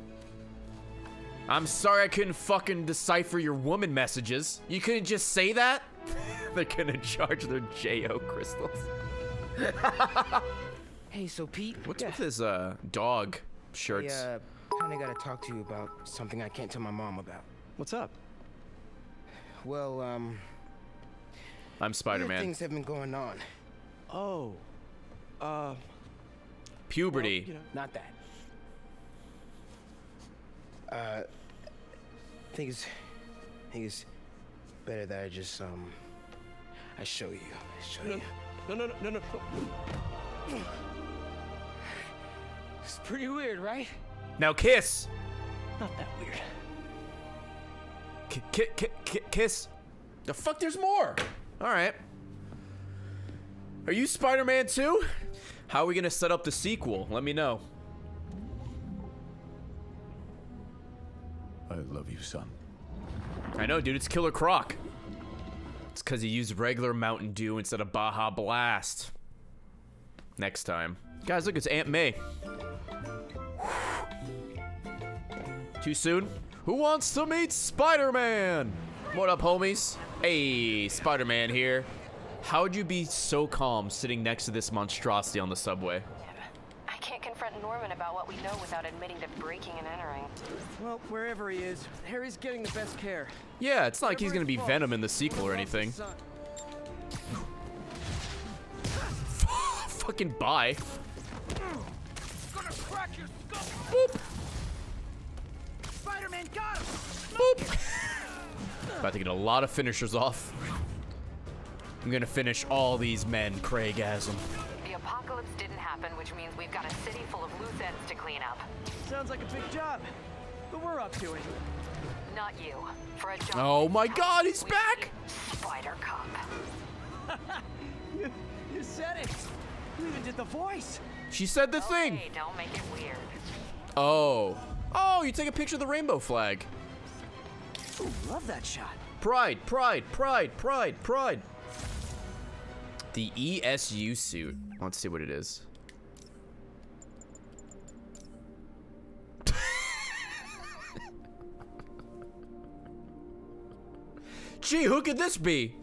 I'm sorry I couldn't fucking decipher your woman messages. You couldn't just say that? They're gonna charge their J O crystals. Hey, so Pete. What's yeah. with his uh, dog shirts? I uh, kind of got to talk to you about something I can't tell my mom about. What's up? Well, um... I'm Spider-Man. Things have been going on. Oh. Uh... Puberty. Well, you know, not that. Uh, I think it's, I think it's better that I just, um, I show you. I show no, you. No, no, no, no, no. It's pretty weird, right? Now kiss. Not that weird. K k k k kiss. The fuck? There's more. All right. Are you Spider-Man two? How are we gonna set up the sequel? Let me know. I love you, son. I know, dude. It's Killer Croc. It's because he used regular Mountain Dew instead of Baja Blast. Next time. Guys, look, it's Aunt May. Too soon? Who wants to meet Spider-Man? What up, homies? Hey, Spider-Man here. How'd you be so calm sitting next to this monstrosity on the subway? I can't confront Norman about what we know without admitting to breaking and entering. Well, wherever he is, Harry's getting the best care. Yeah, it's not like he's gonna be Venom in the sequel or anything. Fucking bye. Boop. Spider-Man got him. Boop. About to get a lot of finishers off. I'm gonna finish all these men, Craigasm. The apocalypse didn't happen, which means we've got a city full of loose ends to clean up. Sounds like a big job, but we're up to it. Not you. For a job. Oh my God, he's back! Spider-Cop. you, you said it. You even did the voice. She said the okay, thing. Hey, don't make it weird. Oh. Oh, you take a picture of the rainbow flag. Ooh, love that shot. Pride, pride, pride, pride, pride. The E S U suit. Let's see what it is. Gee, who could this be?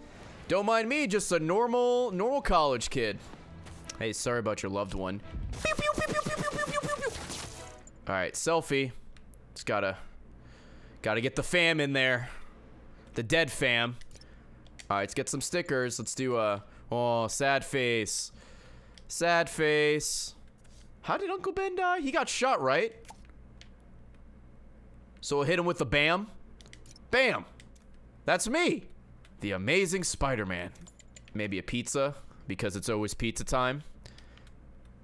Don't mind me, just a normal, normal college kid. Hey, sorry about your loved one. Pew, pew, pew, pew, pew, pew, pew, pew. All right, selfie. Just gotta, gotta get the fam in there. The dead fam. All right, let's get some stickers. Let's do a. Oh, sad face. Sad face. How did Uncle Ben die? He got shot, right? So we'll hit him with the bam. Bam. That's me. The Amazing Spider-Man. Maybe a pizza, because it's always pizza time.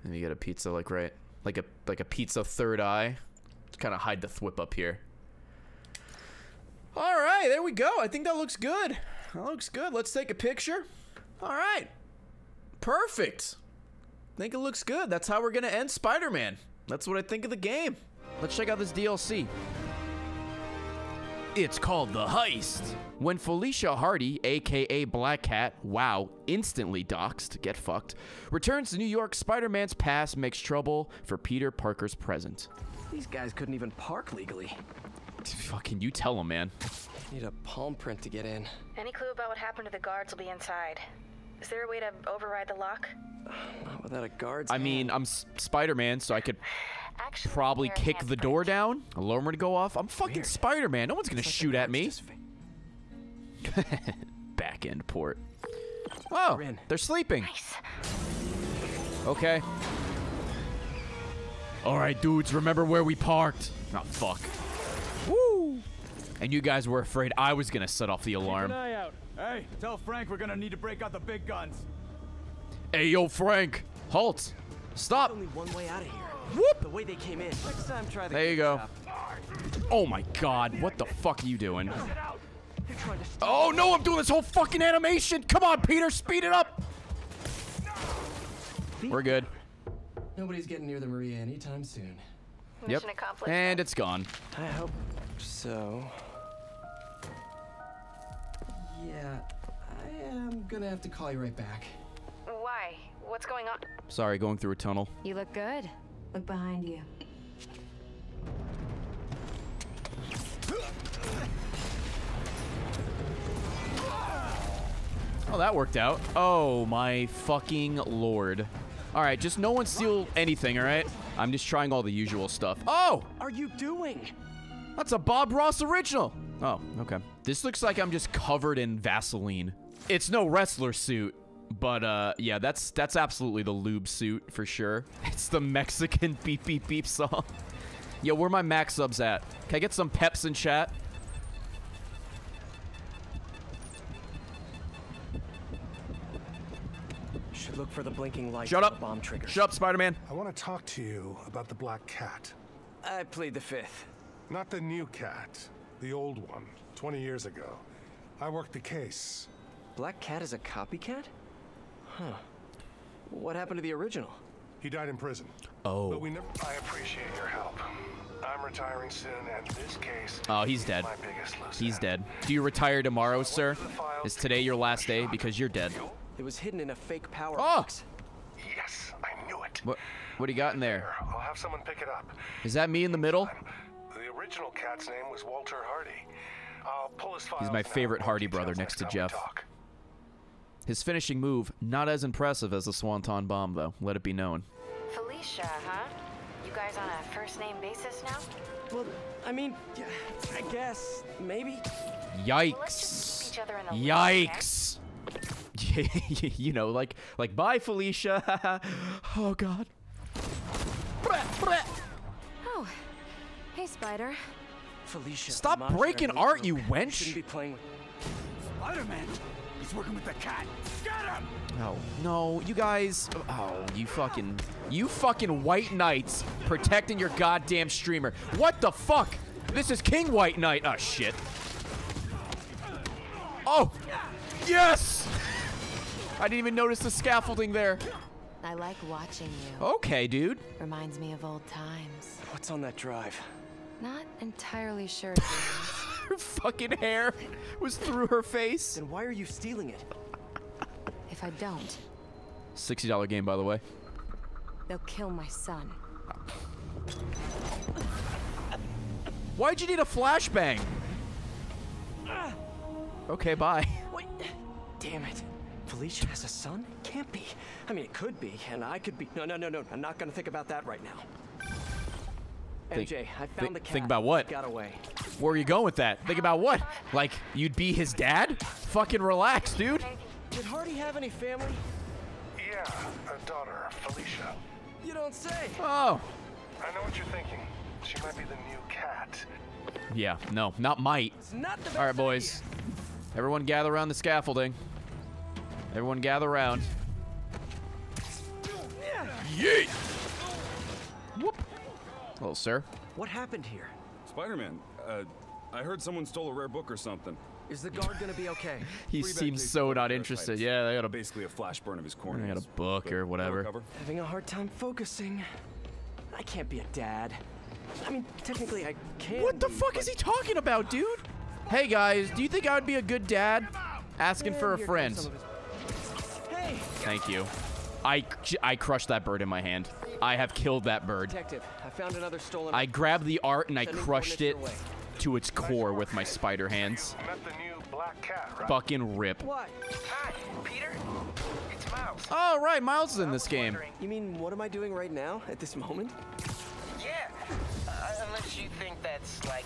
And you get a pizza like right. Like a like a pizza third eye. Just kinda hide the thwip up here. Alright, there we go. I think that looks good. That looks good. Let's take a picture. All right, perfect. I think it looks good. That's how we're gonna end Spider-Man. That's what I think of the game. Let's check out this D L C. It's called The Heist. When Felicia Hardy, aka Black Cat, wow, instantly doxed, get fucked, returns to New York, Spider-Man's past makes trouble for Peter Parker's present. These guys couldn't even park legally. Fucking you tell them, man. Need a palm print to get in. Any clue about what happened to the guards will be inside. Is there a way to override the lock? Not without a guard's I hand. mean, I'm Spider-Man, so I could Actually, probably kick the break. door down. Alarm to go off. I'm fucking Spider-Man. No one's gonna like shoot at me. Back end port. Oh, they're sleeping. Nice. Okay. All right, dudes, remember where we parked. Oh, fuck. Woo! And you guys were afraid I was gonna set off the alarm. Keep an eye out. Hey, tell Frank we're gonna need to break out the big guns. Hey, yo, Frank! Halt! Stop! There's only one way out of here. Whoop! The way they came in. Next time, try the there you go. Stop. Oh my God! What the fuck are you doing? Oh no! I'm doing this whole fucking animation. Come on, Peter, speed it up. No. We're good. Nobody's getting near the Maria anytime soon. Yep. And it's gone. I hope so. Yeah, I am gonna have to call you right back. Why? What's going on? Sorry, going through a tunnel. You look good. Look behind you. Oh, that worked out. Oh my fucking Lord. All right, just no one steal anything, all right? I'm just trying all the usual stuff. Oh! Are you doing? That's a Bob Ross original. Oh, okay. This looks like I'm just covered in Vaseline. It's no wrestler suit, but uh, yeah, that's that's absolutely the lube suit for sure. It's the Mexican beep beep beep song. Yo, where are my Mac subs at? Can I get some peps in chat? Should look for the blinking light. Shut up. Bomb trigger. Shut up, Spider-Man. I want to talk to you about the black cat. I plead the fifth. Not the new cat. The old one. twenty years ago. I worked the case. Black cat is a copycat? Huh. What happened to the original? He died in prison. Oh. But we never... I appreciate your help. I'm retiring soon, and this case... Oh, he's dead. He's dead. Do you retire tomorrow, sir? Is today your last day? Because you're dead. It was hidden in a fake power box. Oh! Yes, I knew it. What, what do you got in there? I'll have someone pick it up. Is that me in the middle? The original cat's name was Walter Hardy. I'll pull his file. He's my favorite Hardy brother next to Jeff. His finishing move, not as impressive as the Swanton Bomb, though. Let it be known. Felicia, huh? You guys on a first-name basis now? Well, I mean, I guess, maybe. Yikes. Well, let's just keep each other in the Yikes. Loop, you know, like, like, bye, Felicia. Oh, God. Oh, hey, Spider. Felicia. Stop breaking art, you wench. You shouldn't be playing with Spider-Man. He's working with the cat. Get him! Oh, no, you guys. Oh, you fucking, you fucking white knights protecting your goddamn streamer. What the fuck? This is King White Knight. Oh, shit. Oh, yes! I didn't even notice the scaffolding there. I like watching you. Okay, dude. Reminds me of old times. What's on that drive? Not entirely sure. Her fucking hair was through her face. Then why are you stealing it? If I don't. sixty dollar game, by the way. They'll kill my son. Why'd you need a flashbang? Okay, bye. Wait. Damn it. Felicia has a son? Can't be. I mean, it could be, and I could be. No, no, no, no. I'm not going to think about that right now. Think, M J, I found th the cat. Think about what? Got away. Where are you going with that? Think about what? Like, you'd be his dad? Fucking relax, dude. Did Hardy have any family? Yeah, a daughter, Felicia. You don't say. Oh. I know what you're thinking. She might be the new cat. Yeah, no, not might. Not the best All right, boys. Idea. Everyone gather around the scaffolding. Everyone gather around. Yeah. Yeet. Whoop. Hello, sir. What happened here? Spider-Man, uh, I heard someone stole a rare book or something. Is the guard gonna be okay? He Three seems so not interested. Yeah, they got a basically a flash burn of his corners. I got a book or whatever. Having a hard time focusing. I can't be a dad. I mean, technically I can. What the be, fuck is he talking about, dude? Hey guys, do you think I would be a good dad? Asking yeah, for a friend. Hey. Thank you. I, I crushed that bird in my hand. I have killed that bird. Detective, I found another stolen. I grabbed the art and I crushed it to its core with my spider hands. Fucking rip. What? Hi, Peter. It's Miles. Oh, right, Miles is in this game. You mean what am I doing right now at this moment? Yeah, uh, unless you think that's like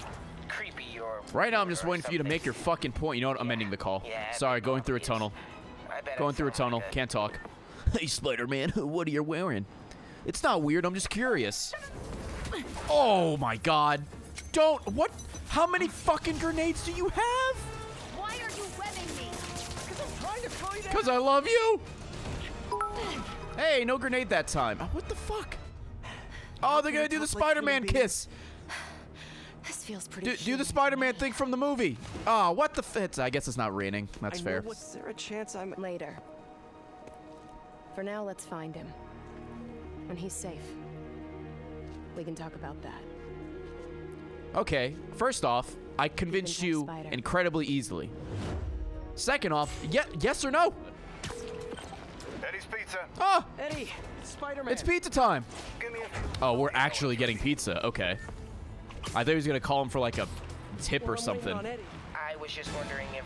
creepy or. Right now, I'm just waiting for you to make your fucking point. You know what? I'm ending the call. Sorry, going through a tunnel. Going through a tunnel. Can't talk. Hey, Spider-Man, what are you wearing? It's not weird, I'm just curious. Oh my god. Don't, what? How many fucking grenades do you have? Why are you webbing me? Because I'm trying to find out. Because I love you. Hey, no grenade that time. What the fuck? Oh, they're gonna do the Spider-Man kiss. This feels pretty Do, do the Spider-Man thing from the movie. Oh, what the f- I guess it's not raining. That's I fair. Know, was there a chance I'm- Later. For now, let's find him. When he's safe, we can talk about that. Okay, first off, I convinced you Spider. Incredibly easily. Second off, ye yes or no? Eddie's pizza. Oh! Eddie, Spider-Man. It's pizza time. Give me a oh, we're actually getting pizza. Okay. I thought he was going to call him for like a tip well, or I'm something. I was just wondering if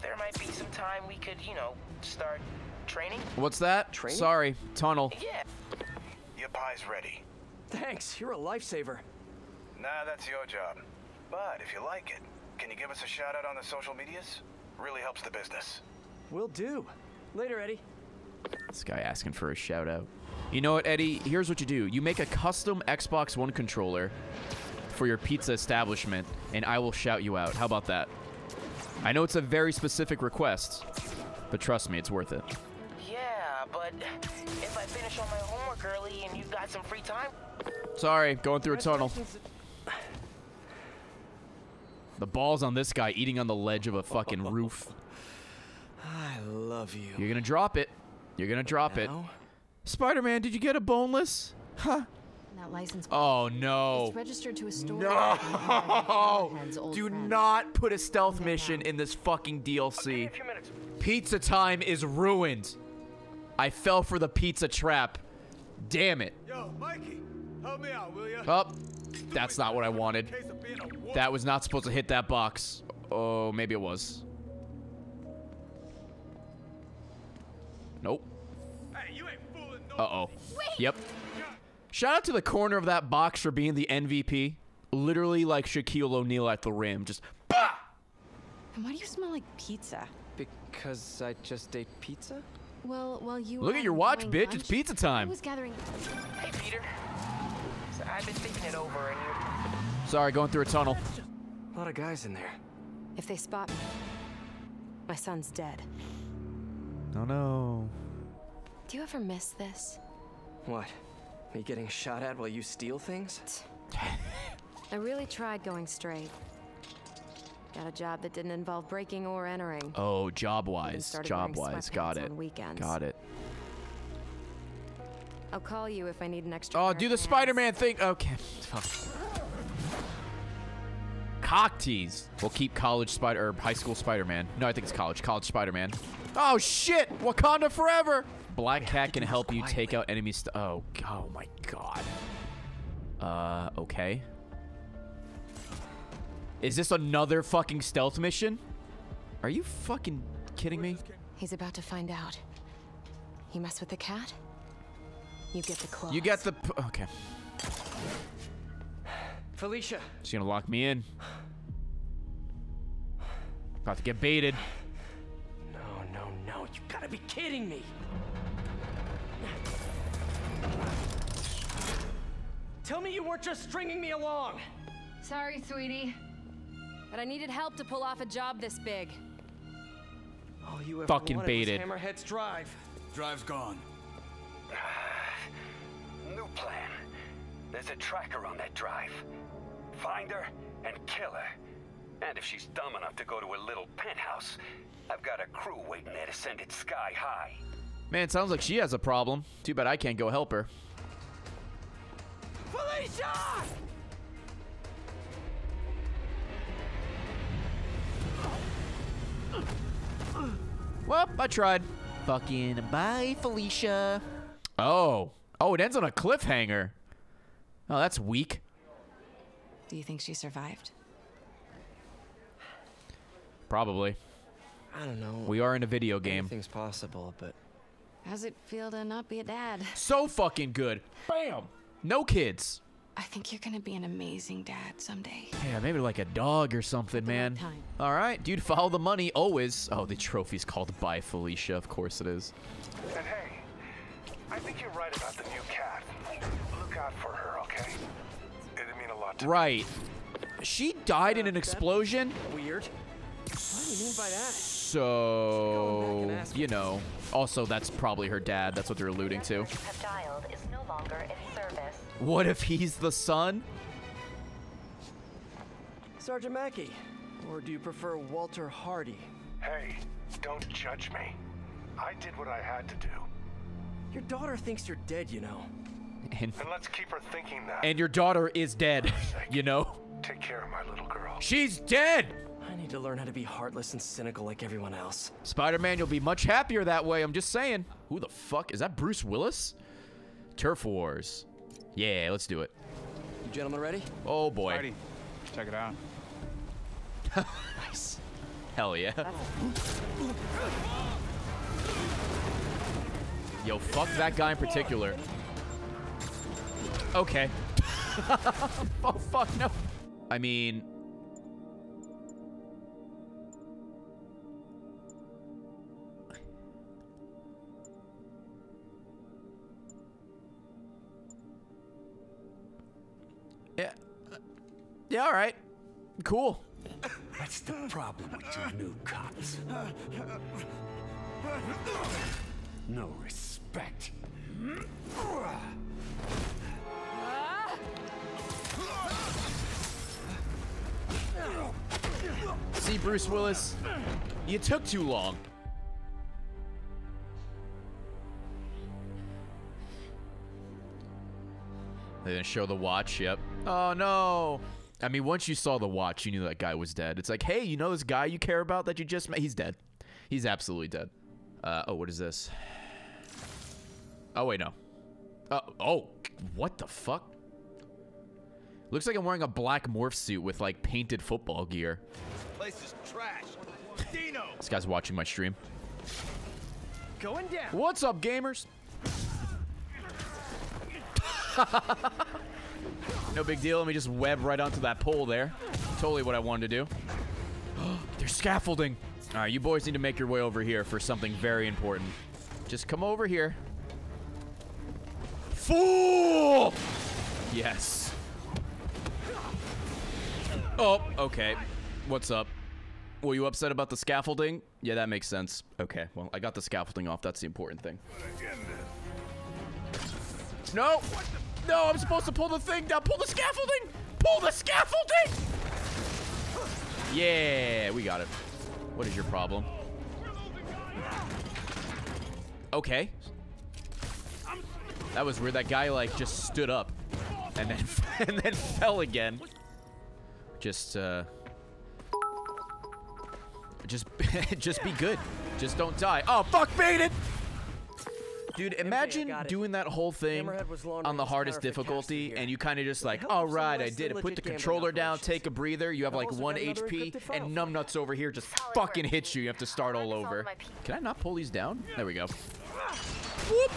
there might be some time we could, you know, start... Training? What's that? Training? Sorry, tunnel. Yeah. Your pie's ready. Thanks, you're a lifesaver. Nah, that's your job. But if you like it, can you give us a shout out on the social medias? Really helps the business. Will do. Later, Eddie. This guy asking for a shout out. You know what, Eddie? Here's what you do. You make a custom Xbox One controller for your pizza establishment, and I will shout you out. How about that? I know it's a very specific request, but trust me, it's worth it. but if I finish all my homework early and you've got some free time... Sorry, going through a tunnel. The balls on this guy eating on the ledge of a fucking roof. I love you. You're gonna drop it. You're gonna drop now? it. Spider-Man, did you get a boneless? Huh? That license plate. Oh no. It's registered to a store. No. Do not put a stealth mission in this fucking D L C. Pizza time is ruined. I fell for the pizza trap. Damn it. Yo, Mikey, help me out, will ya? Oh, that's not what I wanted. That was not supposed to hit that box. Oh, maybe it was. Nope. Uh-oh. Yep. Shout out to the corner of that box for being the M V P. Literally like Shaquille O'Neal at the rim. Just bah! And why do you smell like pizza? Because I just ate pizza? Well, while you Look at your watch, bitch. Lunch, it's pizza time. Who's gathering? Hey, Peter. So I've been thinking it over and you're... Sorry, going through a tunnel. A lot of guys in there. If they spot me, my son's dead. Oh, no. Do you ever miss this? What? Me getting shot at while you steal things? I really tried going straight. Got a job that didn't involve breaking or entering. Oh, job-wise. Job-wise. Got it. Got it. I'll call you if I need an extra... Oh, do the Spider-Man thing. Okay. Cock tease. We'll keep college Spider... Or high school Spider-Man. No, I think it's college. College Spider-Man. Oh, shit! Wakanda forever! Black Cat can help you take out enemies... Oh, oh my god. Uh, okay. Is this another fucking stealth mission? Are you fucking kidding me? He's about to find out. You mess with the cat, you get the claws. You get the... P okay. Felicia. She's gonna lock me in. About to get baited. No, no, no. You gotta be kidding me. Tell me you weren't just stringing me along. Sorry, sweetie, but I needed help to pull off a job this big. Oh, you ever fucking baited. Hammerhead's drive. Drive's gone. New plan. There's a tracker on that drive. Find her and kill her. And if she's dumb enough to go to a little penthouse, I've got a crew waiting there to send it sky high. Man, sounds like she has a problem. Too bad I can't go help her. Felicia! Well, I tried. Fucking bye, Felicia. Oh. Oh, it ends on a cliffhanger. Oh, that's weak. Do you think she survived? Probably. I don't know. We are in a video game. Anything's possible, but... How's it feel to not be a dad? So fucking good. Bam! No kids. I think you're gonna be an amazing dad someday. Yeah, maybe like a dog or something, man. All right, dude, follow the money always. Oh, the trophy's called Bye, Felicia. Of course it is. And hey, I think you're right about the new cat. Look out for her, okay? It'd mean a lot to Right. Me. She died in an explosion? Weird. What do you mean by that? So, you know. Also, that's probably her dad. That's what they're alluding to. What if he's the son? Sergeant Mackey, or do you prefer Walter Hardy? Hey, don't judge me. I did what I had to do. Your daughter thinks you're dead, you know. And, and let's keep her thinking that. And your daughter is dead, you know. Take care of my little girl. She's dead! I need to learn how to be heartless and cynical like everyone else. Spider-Man, you'll be much happier that way, I'm just saying. Who the fuck? Is that Bruce Willis? Turf Wars. Yeah, let's do it. You gentlemen ready? Oh, boy. Ready. Check it out. Nice. Hell yeah. Yo, fuck that guy in particular. Okay. Oh, fuck, no. I mean... Yeah. Yeah, all right. Cool. That's the problem with your new cops. No respect. respect. See, Bruce Willis, you took too long. They didn't show the watch, yep. Oh, no. I mean, once you saw the watch, you knew that guy was dead. It's like, hey, you know this guy you care about that you just met? He's dead. He's absolutely dead. Uh, oh, what is this? Oh, wait, no. Uh, oh, what the fuck? Looks like I'm wearing a black morph suit with, like, painted football gear. Place is trash. Dino. This guy's watching my stream. Going down. What's up, gamers? No big deal. Let me just web right onto that pole there. Totally what I wanted to do. There's scaffolding. All right, you boys need to make your way over here for something very important. Just come over here. Fool! Yes. Oh, okay. What's up? Were you upset about the scaffolding? Yeah, that makes sense. Okay, well, I got the scaffolding off. That's the important thing. No! No, I'm supposed to pull the thing down. Pull the scaffolding! Pull the scaffolding! Yeah, we got it. What is your problem? Okay. That was weird. That guy, like, just stood up and then, and then fell again. Just, uh... Just, just be good. Just don't die. Oh, fuck, made it! Dude, imagine doing that whole thing on the hardest difficulty, and you kind of just like, all right, I did it. Put the controller down, take a breather. You have like one H P, and numbnuts over here just fucking hits you. You have to start all over. Can I not pull these down? There we go. Whoop!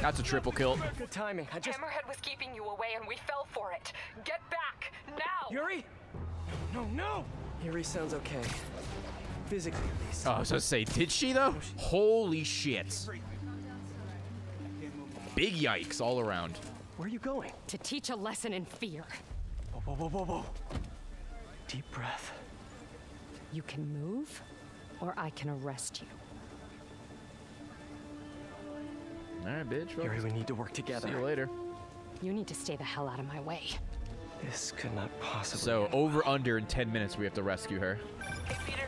That's a triple kill. Good timing. Hammerhead was keeping you away, and we fell for it. Get back now, Yuri! No, no, Yuri sounds okay. Physically, at least. Oh, I was gonna say, did she though? Holy shit. Big yikes all around. Where are you going? To teach a lesson in fear. Whoa, whoa, whoa, whoa, whoa. Deep breath. You can move, or I can arrest you. Alright, bitch. Yuri, we need to work together. See you later. You need to stay the hell out of my way. This could not possibly. So, over under in ten minutes, we have to rescue her. Hey, Peter.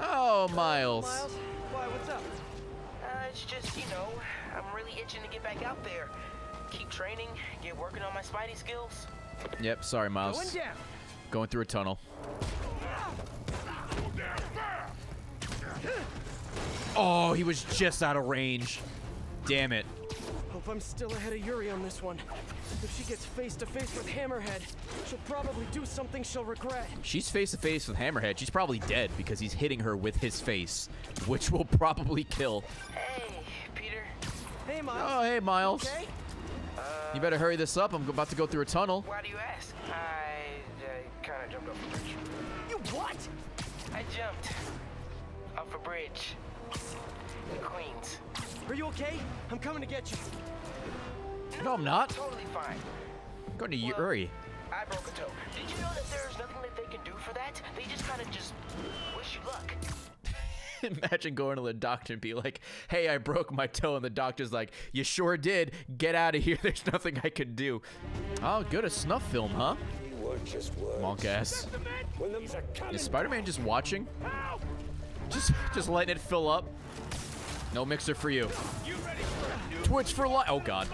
Oh, Miles. Uh, Miles, why? What's up? Uh, it's just, you know, I'm really itching to get back out there. Keep training, get working on my Spidey skills. Yep, sorry, Miles. Going down. Going through a tunnel. Oh, he was just out of range. Damn it. Hope I'm still ahead of Yuri on this one. If she gets face-to-face with Hammerhead, she'll probably do something she'll regret. She's face-to-face with Hammerhead. She's probably dead because he's hitting her with his face, which will probably kill. Hey, Peter. Hey, Miles. Oh, hey, Miles. Okay? Uh, you better hurry this up. I'm about to go through a tunnel. Why do you ask? I uh, kind of jumped off a bridge. You what? I jumped off a bridge in Queens. Are you okay? I'm coming to get you. No, I'm not. Totally fine. I'm going to well, Yuri. I broke a toe. Did you know that there's nothing that they can do for that? They just kind of just wish you luck. Imagine going to the doctor and be like, hey, I broke my toe. And the doctor's like, you sure did. Get out of here. There's nothing I can do. Oh, good. A snuff film, huh? Monk ass. Is Spider-Man just watching? Help! Just, just letting it fill up. No mixer for you. you ready for Twitch for life. Oh, God.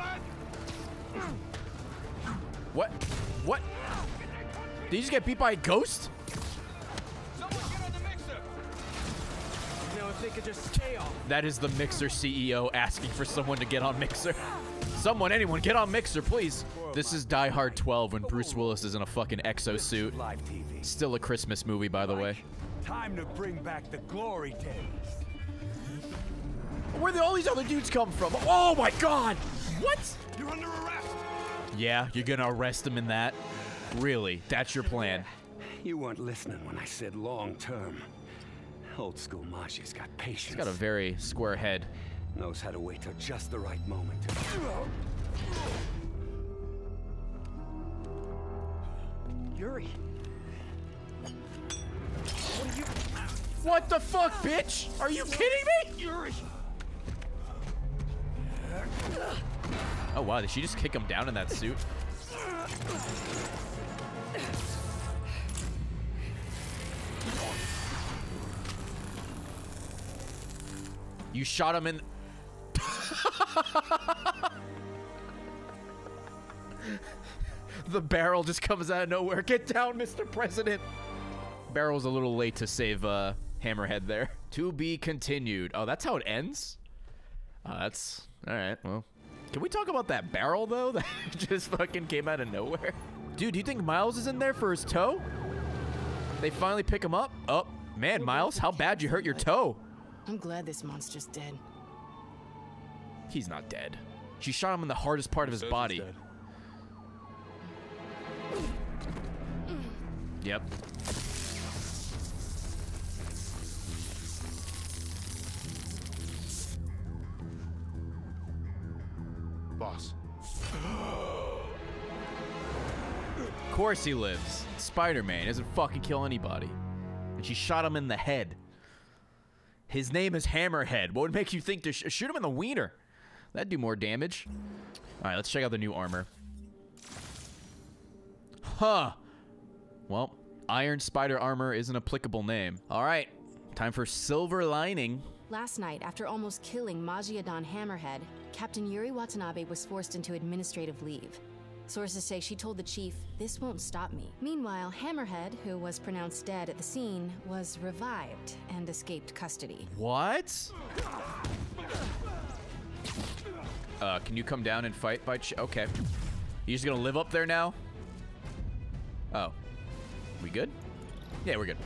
What? What? Did you just get beat by a ghost? Someone get on the mixer. No, if they could just stay off. That is the Mixer C E O asking for someone to get on Mixer. Someone, anyone, get on Mixer, please. This is Die Hard twelve when Bruce Willis is in a fucking exosuit. Still a Christmas movie, by the way. Time to bring back the glory days. Where did all these other dudes come from? Oh my God! What? You're under arrest. Yeah, you're gonna arrest them in that? Really? That's your plan? You weren't listening when I said long term. Old school Masha's got patience. He's got a very square head. Knows how to wait till just the right moment. Yuri. What are you? What the fuck, bitch? Are you kidding me? Oh wow, did she just kick him down in that suit? You shot him in... The barrel just comes out of nowhere. Get down, Mister President. Barrel's a little late to save uh, Hammerhead there. To be continued. Oh, that's how it ends? Uh, that's... Alright, well. Can we talk about that barrel, though? That just fucking came out of nowhere. Dude, do you think Miles is in there for his toe? They finally pick him up? Oh, man, Miles, how bad you hurt your toe? I'm glad this monster's dead. He's not dead. She shot him in the hardest part of his body. Yep. Boss. Of course he lives. Spider-Man doesn't fucking kill anybody. And she shot him in the head. His name is Hammerhead. What would make you think to sh shoot him in the wiener? That'd do more damage. All right, let's check out the new armor. Huh. Well, Iron Spider Armor is an applicable name. All right, time for Silver Lining. Last night, after almost killing Magiadon Hammerhead, Captain Yuri Watanabe was forced into administrative leave. Sources say she told the chief, "This won't stop me." Meanwhile, Hammerhead, who was pronounced dead at the scene, was revived and escaped custody. What? Uh, can you come down and fight by ch- Okay. You just gonna live up there now? Oh. We good? Yeah, we're good.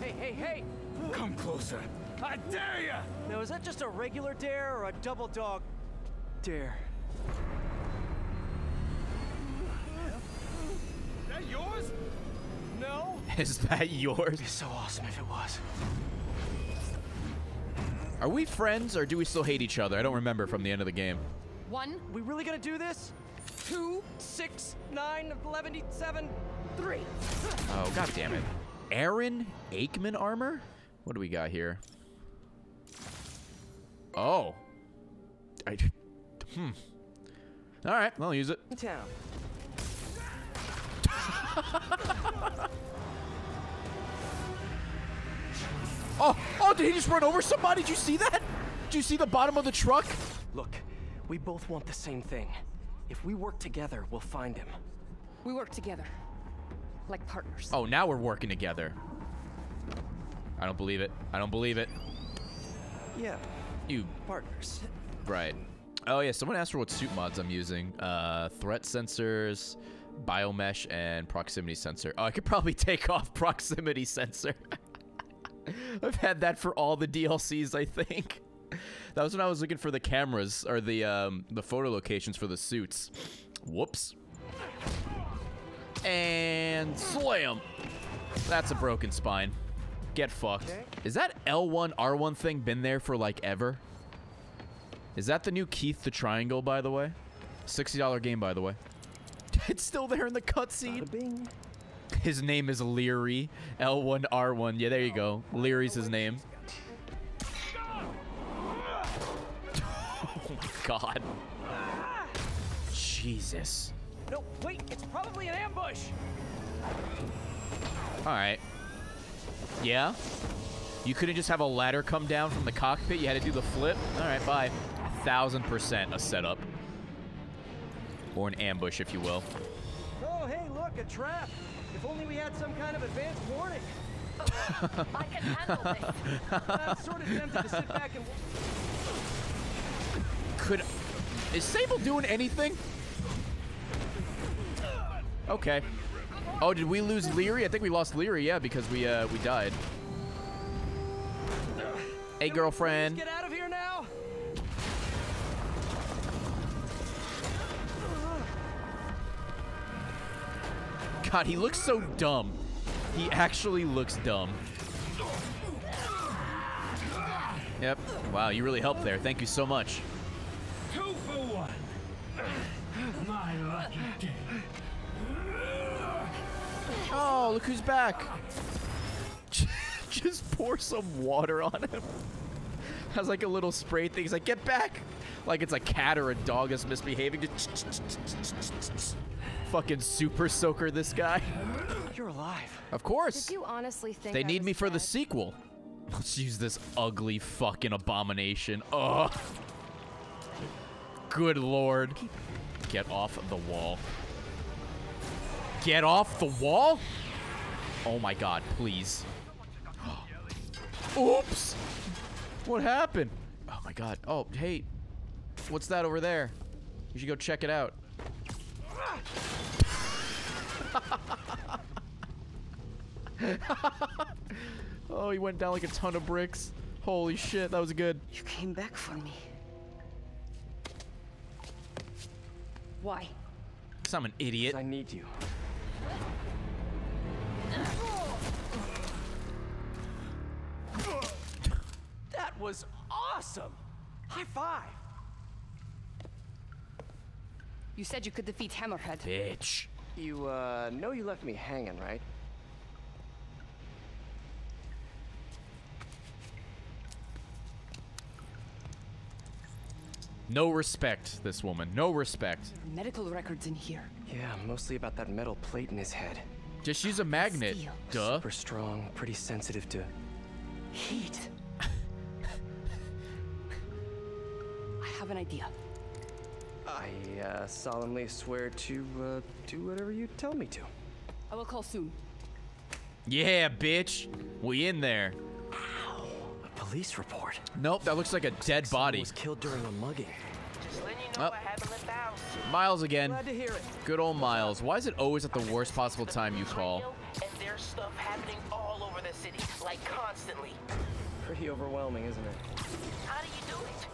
Hey, hey, hey! Come closer. I dare ya! Now, is that just a regular dare or a double dog dare? Is that yours? No. Is that yours? It'd be so awesome if it was. Are we friends or do we still hate each other? I don't remember from the end of the game. One, we really gonna do this? Two, six, nine, eleven, seven, three. Oh, god damn it. Aaron Aikman armor? What do we got here? Oh. I. Hmm. All right, I'll use it. Town. Oh, oh, did he just run over somebody? Did you see that? Did you see the bottom of the truck? Look, we both want the same thing. If we work together, we'll find him. We work together. Like partners. Oh, now we're working together. I don't believe it. I don't believe it. Yeah. You. Partners. Right. Oh, yeah, someone asked for what suit mods I'm using. Uh, threat sensors, biomesh, and proximity sensor. Oh, I could probably take off proximity sensor. I've had that for all the D L Cs, I think. That was when I was looking for the cameras, or the, um, the photo locations for the suits. Whoops. And slam! That's a broken spine. Get fucked. Okay. Is that L one R one thing been there for, like, ever? Is that the new Keith the Triangle, by the way? sixty dollar game, by the way. It's still there in the cutscene. His name is Leary. L one R one. Yeah, there you go. Leary's his name. Oh my god. Jesus. No, wait, it's probably an ambush. Alright. Yeah? You couldn't just have a ladder come down from the cockpit, you had to do the flip? Alright, bye. A thousand percent a setup. Or an ambush, if you will. Oh, hey, look, a trap. If only we had some kind of advanced warning. Oh, I can handle this. I'm sort of tempted to sit back and... Could... Is Sable doing anything? Okay. Oh, did we lose Leary? I think we lost Leary, yeah, because we, uh, we died. Hey, girlfriend. Get out of here now! God, he looks so dumb. He actually looks dumb. Yep. Wow, you really helped there. Thank you so much. Two for one. My lucky day. Oh, look who's back. just pour some water on him. Has like a little spray thing. He's like, get back! Like it's a cat or a dog is misbehaving. Just fucking super soaker this guy. You're alive. Of course. Did you honestly think they need me for the sequel? Let's use this ugly fucking abomination. Ugh. Good lord. Get off the wall. Get off the wall? Oh my god, please. Oops! What happened? Oh my god. Oh, hey. What's that over there? You should go check it out. Oh, he went down like a ton of bricks. Holy shit, that was good. You came back for me. Why? Because I'm an idiot. I need you. That was awesome. High five. You said you could defeat Hammerhead. Bitch. You uh, know you left me hanging, right? No respect, this woman. No respect. There are medical records in here. Yeah, mostly about that metal plate in his head. Just use a magnet. Steel. Duh. Super strong, pretty sensitive to heat. I have an idea. I uh, solemnly swear to uh, do whatever you tell me to. I will call soon. Yeah, bitch. We in there. Police report. Nope, that looks like a dead body. Someone was killed during a mugging. Just letting you know, oh. I haven't left the house. Miles again. Glad to hear it. Good old Miles. Why is it always at the worst possible time you call? And there's stuff happening all over the city, like constantly. Pretty overwhelming, isn't it? How do you do it?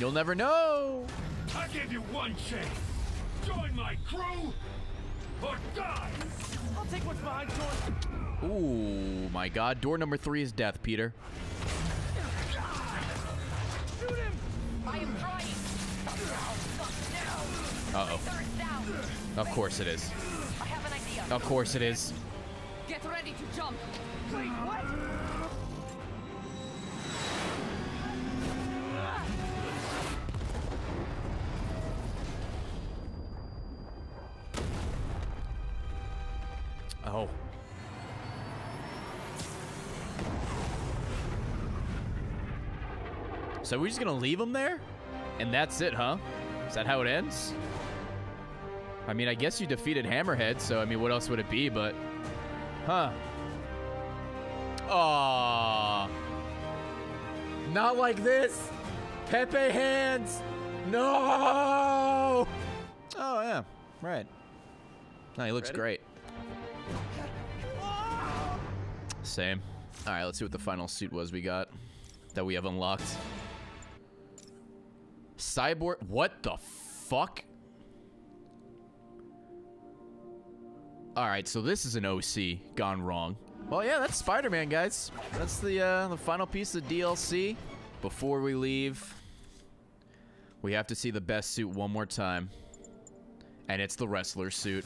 You'll never know. I give you one chance. Join my crew or die. I'll take what's behind door. Ooh, my God. Door number three is death, Peter. I am trying. Uh-oh. Of course it is. I have an idea. Of course it is. Get ready to jump. Wait, what? Oh. So we're just gonna leave him there? And that's it, huh? Is that how it ends? I mean, I guess you defeated Hammerhead, so I mean, what else would it be, but... Huh. Aww. Not like this! Pepe hands! No! Oh, yeah. Right. No, he looks Ready? Great. Same. Alright, let's see what the final suit was we got. That we have unlocked. Cyborg, what the fuck? Alright, so this is an O C gone wrong. Well, yeah, that's Spider-Man, guys. That's the, uh, the final piece of D L C. Before we leave, we have to see the best suit one more time. And it's the wrestler suit.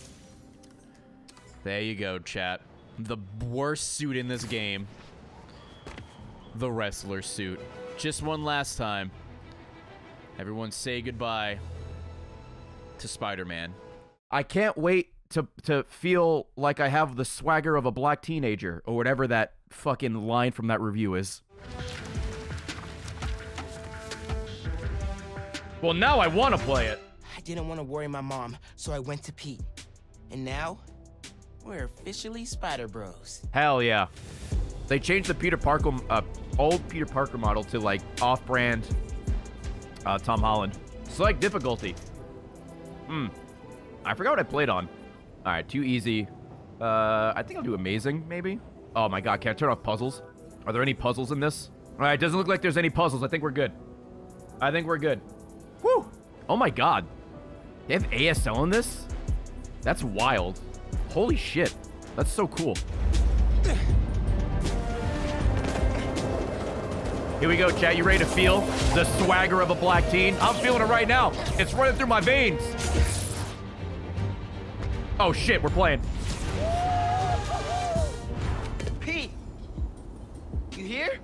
There you go, chat. The worst suit in this game. The wrestler suit. Just one last time. Everyone say goodbye to Spider-Man. I can't wait to to feel like I have the swagger of a black teenager or whatever that fucking line from that review is. Well, now I want to play it. I didn't want to worry my mom, so I went to Pete. And now we're officially Spider Bros. Hell yeah. They changed the Peter Parker, uh, old Peter Parker model to like off-brand uh, Tom Holland. Select difficulty. Hmm. I forgot what I played on. All right, too easy. Uh, I think I'll do amazing, maybe. Oh my God, can I turn off puzzles? Are there any puzzles in this? All right, doesn't look like there's any puzzles. I think we're good. I think we're good. Woo! Oh my God. They have A S L in this? That's wild. Holy shit. That's so cool. Here we go, chat. You ready to feel the swagger of a black teen? I'm feeling it right now. It's running through my veins. Oh, shit. We're playing. Pete, You here?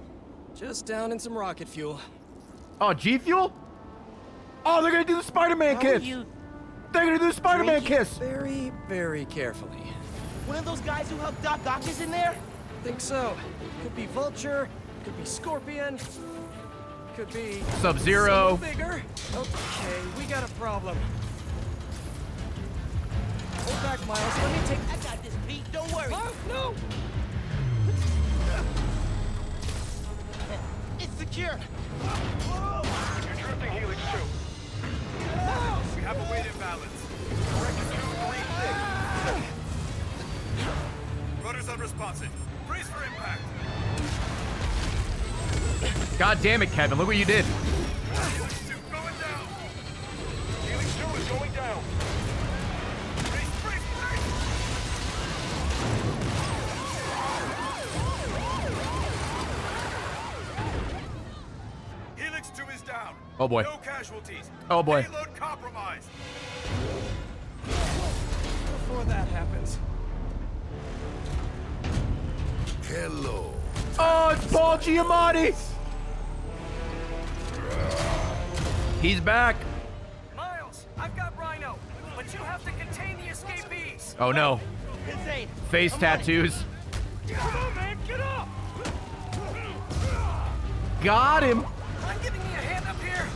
Just down in some rocket fuel. Oh, G Fuel? Oh, they're gonna do the Spider-Man kiss. You... They're gonna do the Spider-Man kiss. Very, very carefully. One of those guys who helped Doc Ock is in there? Think so. Could be Vulture. Could be Scorpion. Could be Sub-Zero. Bigger. Okay, we got a problem. Hold back, Miles. Let me take. I got this, Pete. Don't worry. Oh, no. It's secure. Interrupting Helix two. No. We have a weight imbalance. Direction two three six. Rudder's unresponsive. Brace for impact. God damn it, Kevin! Look what you did. Helix two going down. Helix two is going down. Brace, brace, brace. Helix two is down. Oh boy. No casualties. Oh boy. Payload compromised. Before that happens. Hello. Oh, it's Paul Giamatti! He's back. Miles, I've got Rhino, but you have to contain the escapees. Oh no. Insane. Face I'm tattoos. Get up, man, get up! Got him. I'm giving you a hand up here.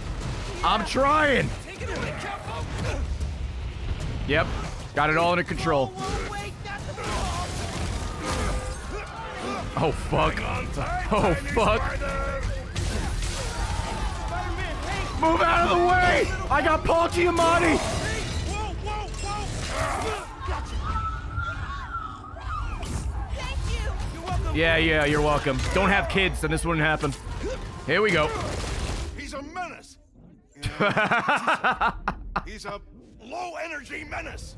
Yeah. I'm trying. Take it away, Kevbo. Yep. Got it all under control. Oh fuck. Oh fuck. Move out of the way! I got Paul Giamatti! Whoa, whoa, whoa! Gotcha. Thank you. You're welcome. Yeah, yeah, you're welcome. Don't have kids, then this wouldn't happen. Here we go. He's a menace. He's a low energy menace.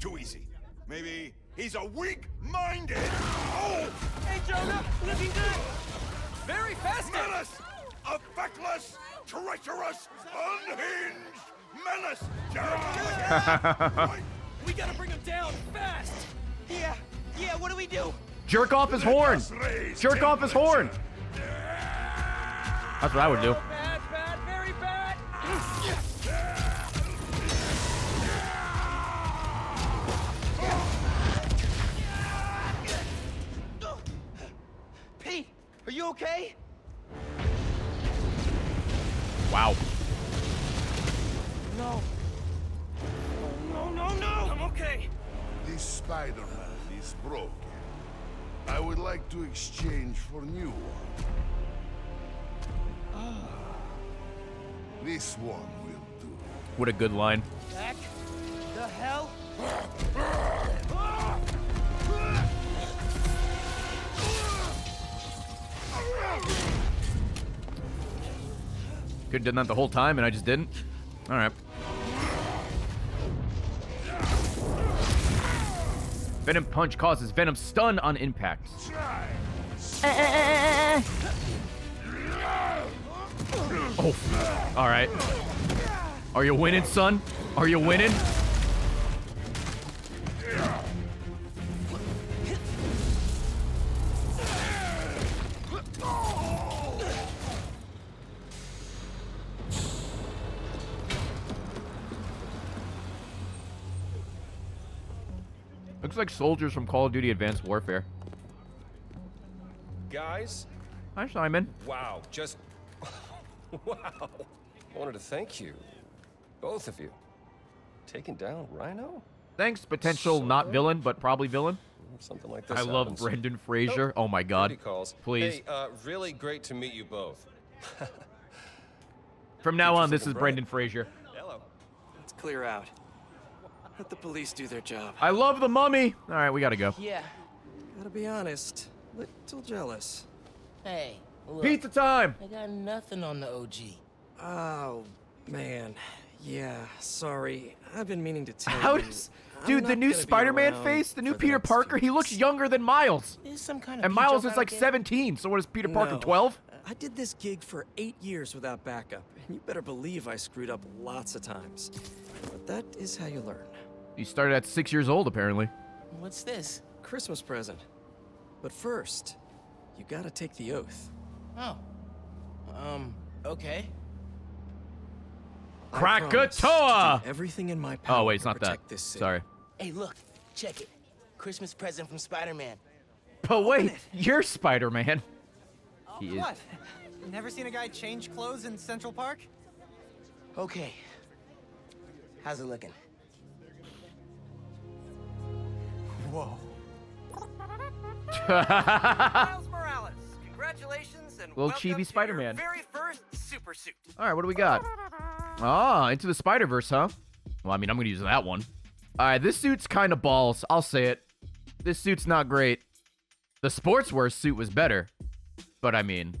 Too easy. Maybe. He's a weak-minded. Oh! Hey, Jonah, looking good. Very fast. Menace, a feckless, treacherous, unhinged menace. Jerk. We gotta bring him down fast. Yeah, yeah. What do we do? Jerk off his horn. Jerk off his horn. That's what I would do. Bad, bad, very bad. Are you okay? Wow. No. No, no, no. I'm okay. This Spider-Man is broken. I would like to exchange for new one. Oh. This one will do. What a good line. Back the hell? Could have done that the whole time and I just didn't. All right. Venom punch causes Venom stun on impact. Oh, all right. Are you winning, son? Are you winning? Looks like soldiers from Call of Duty Advanced Warfare. Guys? Hi, Simon. Wow, just... wow. I wanted to thank you. Both of you. Taking down Rhino? Thanks, potential so... not villain, but probably villain. Something like this I happens. Love Brendan Fraser. Oh, oh my God. Calls. Please. Hey, uh, really great to meet you both. From now on, this is break. Brendan Fraser. Hello. Let's clear out. Let the police do their job. I love the mummy. All right, we gotta go. Yeah. Gotta be honest, little jealous. Hey, look, pizza time. I got nothing on the O G. Oh man, yeah. Sorry, I've been meaning to tell How you. Does, dude, the new Spider-Man face, the new Peter the Parker. He looks younger than Miles. There's some kind of. And Miles is like seventeen. So what is Peter Parker? No, twelve? I did this gig for eight years without backup, and you better believe I screwed up lots of times. But that is how you learn. You started at six years old, apparently. What's this? Christmas present. But first, You gotta take the oath. Oh. Um, okay. Krakatoa! Everything in my power. Oh wait, it's not that. This Sorry. Hey, look, check it. Christmas present from Spider-Man. But wait, you're Spider-Man. Oh, he what? Is. Never seen a guy change clothes in Central Park? Okay. How's it looking? Whoa. Miles Morales, congratulations and little chibi Spider-Man. Very first super suit. All right, what do we got? Ah, Into the Spider-Verse, huh? Well, I mean, I'm gonna use that one. All right, this suit's kind of balls. I'll say it. This suit's not great. The sportswear suit was better, but I mean,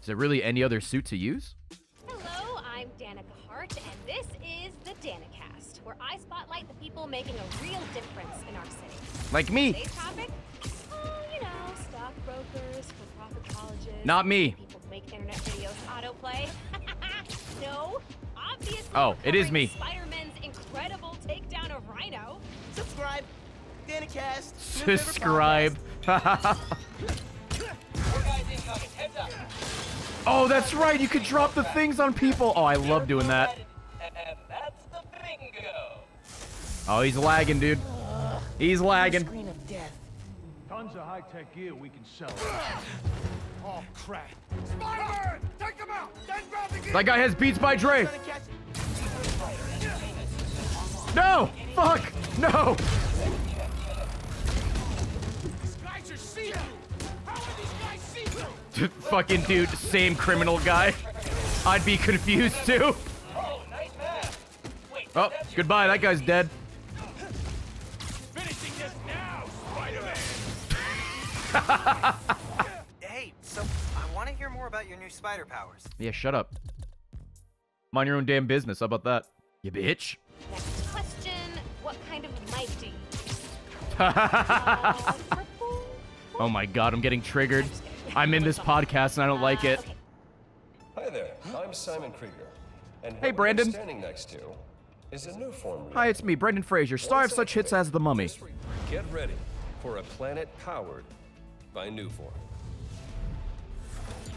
is there really any other suit to use? Hello, I'm Danica Hart, and this is the Danicast, where I spotlight the people making a real difference in our city. Like me. Today's topic? Oh, you know, stockbrokers, for-profit colleges. Not me. People who make internet videos autoplay. No, obviously. Oh, it is me. Spider-Man's incredible takedown of Rhino. Subscribe. Danicast. Subscribe. Oh, that's right. You could drop the things on people. Oh, I love doing that. Oh, he's lagging, dude. He's lagging. Tons of high-tech gear we can sell. Oh, crap. Spider! Take him out! Then grab the gear! That guy has Beats by Dre. No! Fuck! No! Dude, fucking dude, same criminal guy. I'd be confused too. Oh, nice pass. Wait, oh goodbye, that guy's dead. Finishing this now, Spider-Man. Hey, so I want to hear more about your new spider powers. Yeah, shut up. Mind your own damn business. How about that, you bitch? Next question, what kind of mic do you use? uh, Oh my god, I'm getting triggered. I'm in this podcast and I don't like it. Hi there, I'm Simon Krieger. And hey, Brandon. Standing next to is a new form. Hi, it's me, Brendan Fraser, star of such hits as The Mummy. Get ready for a planet powered by new form.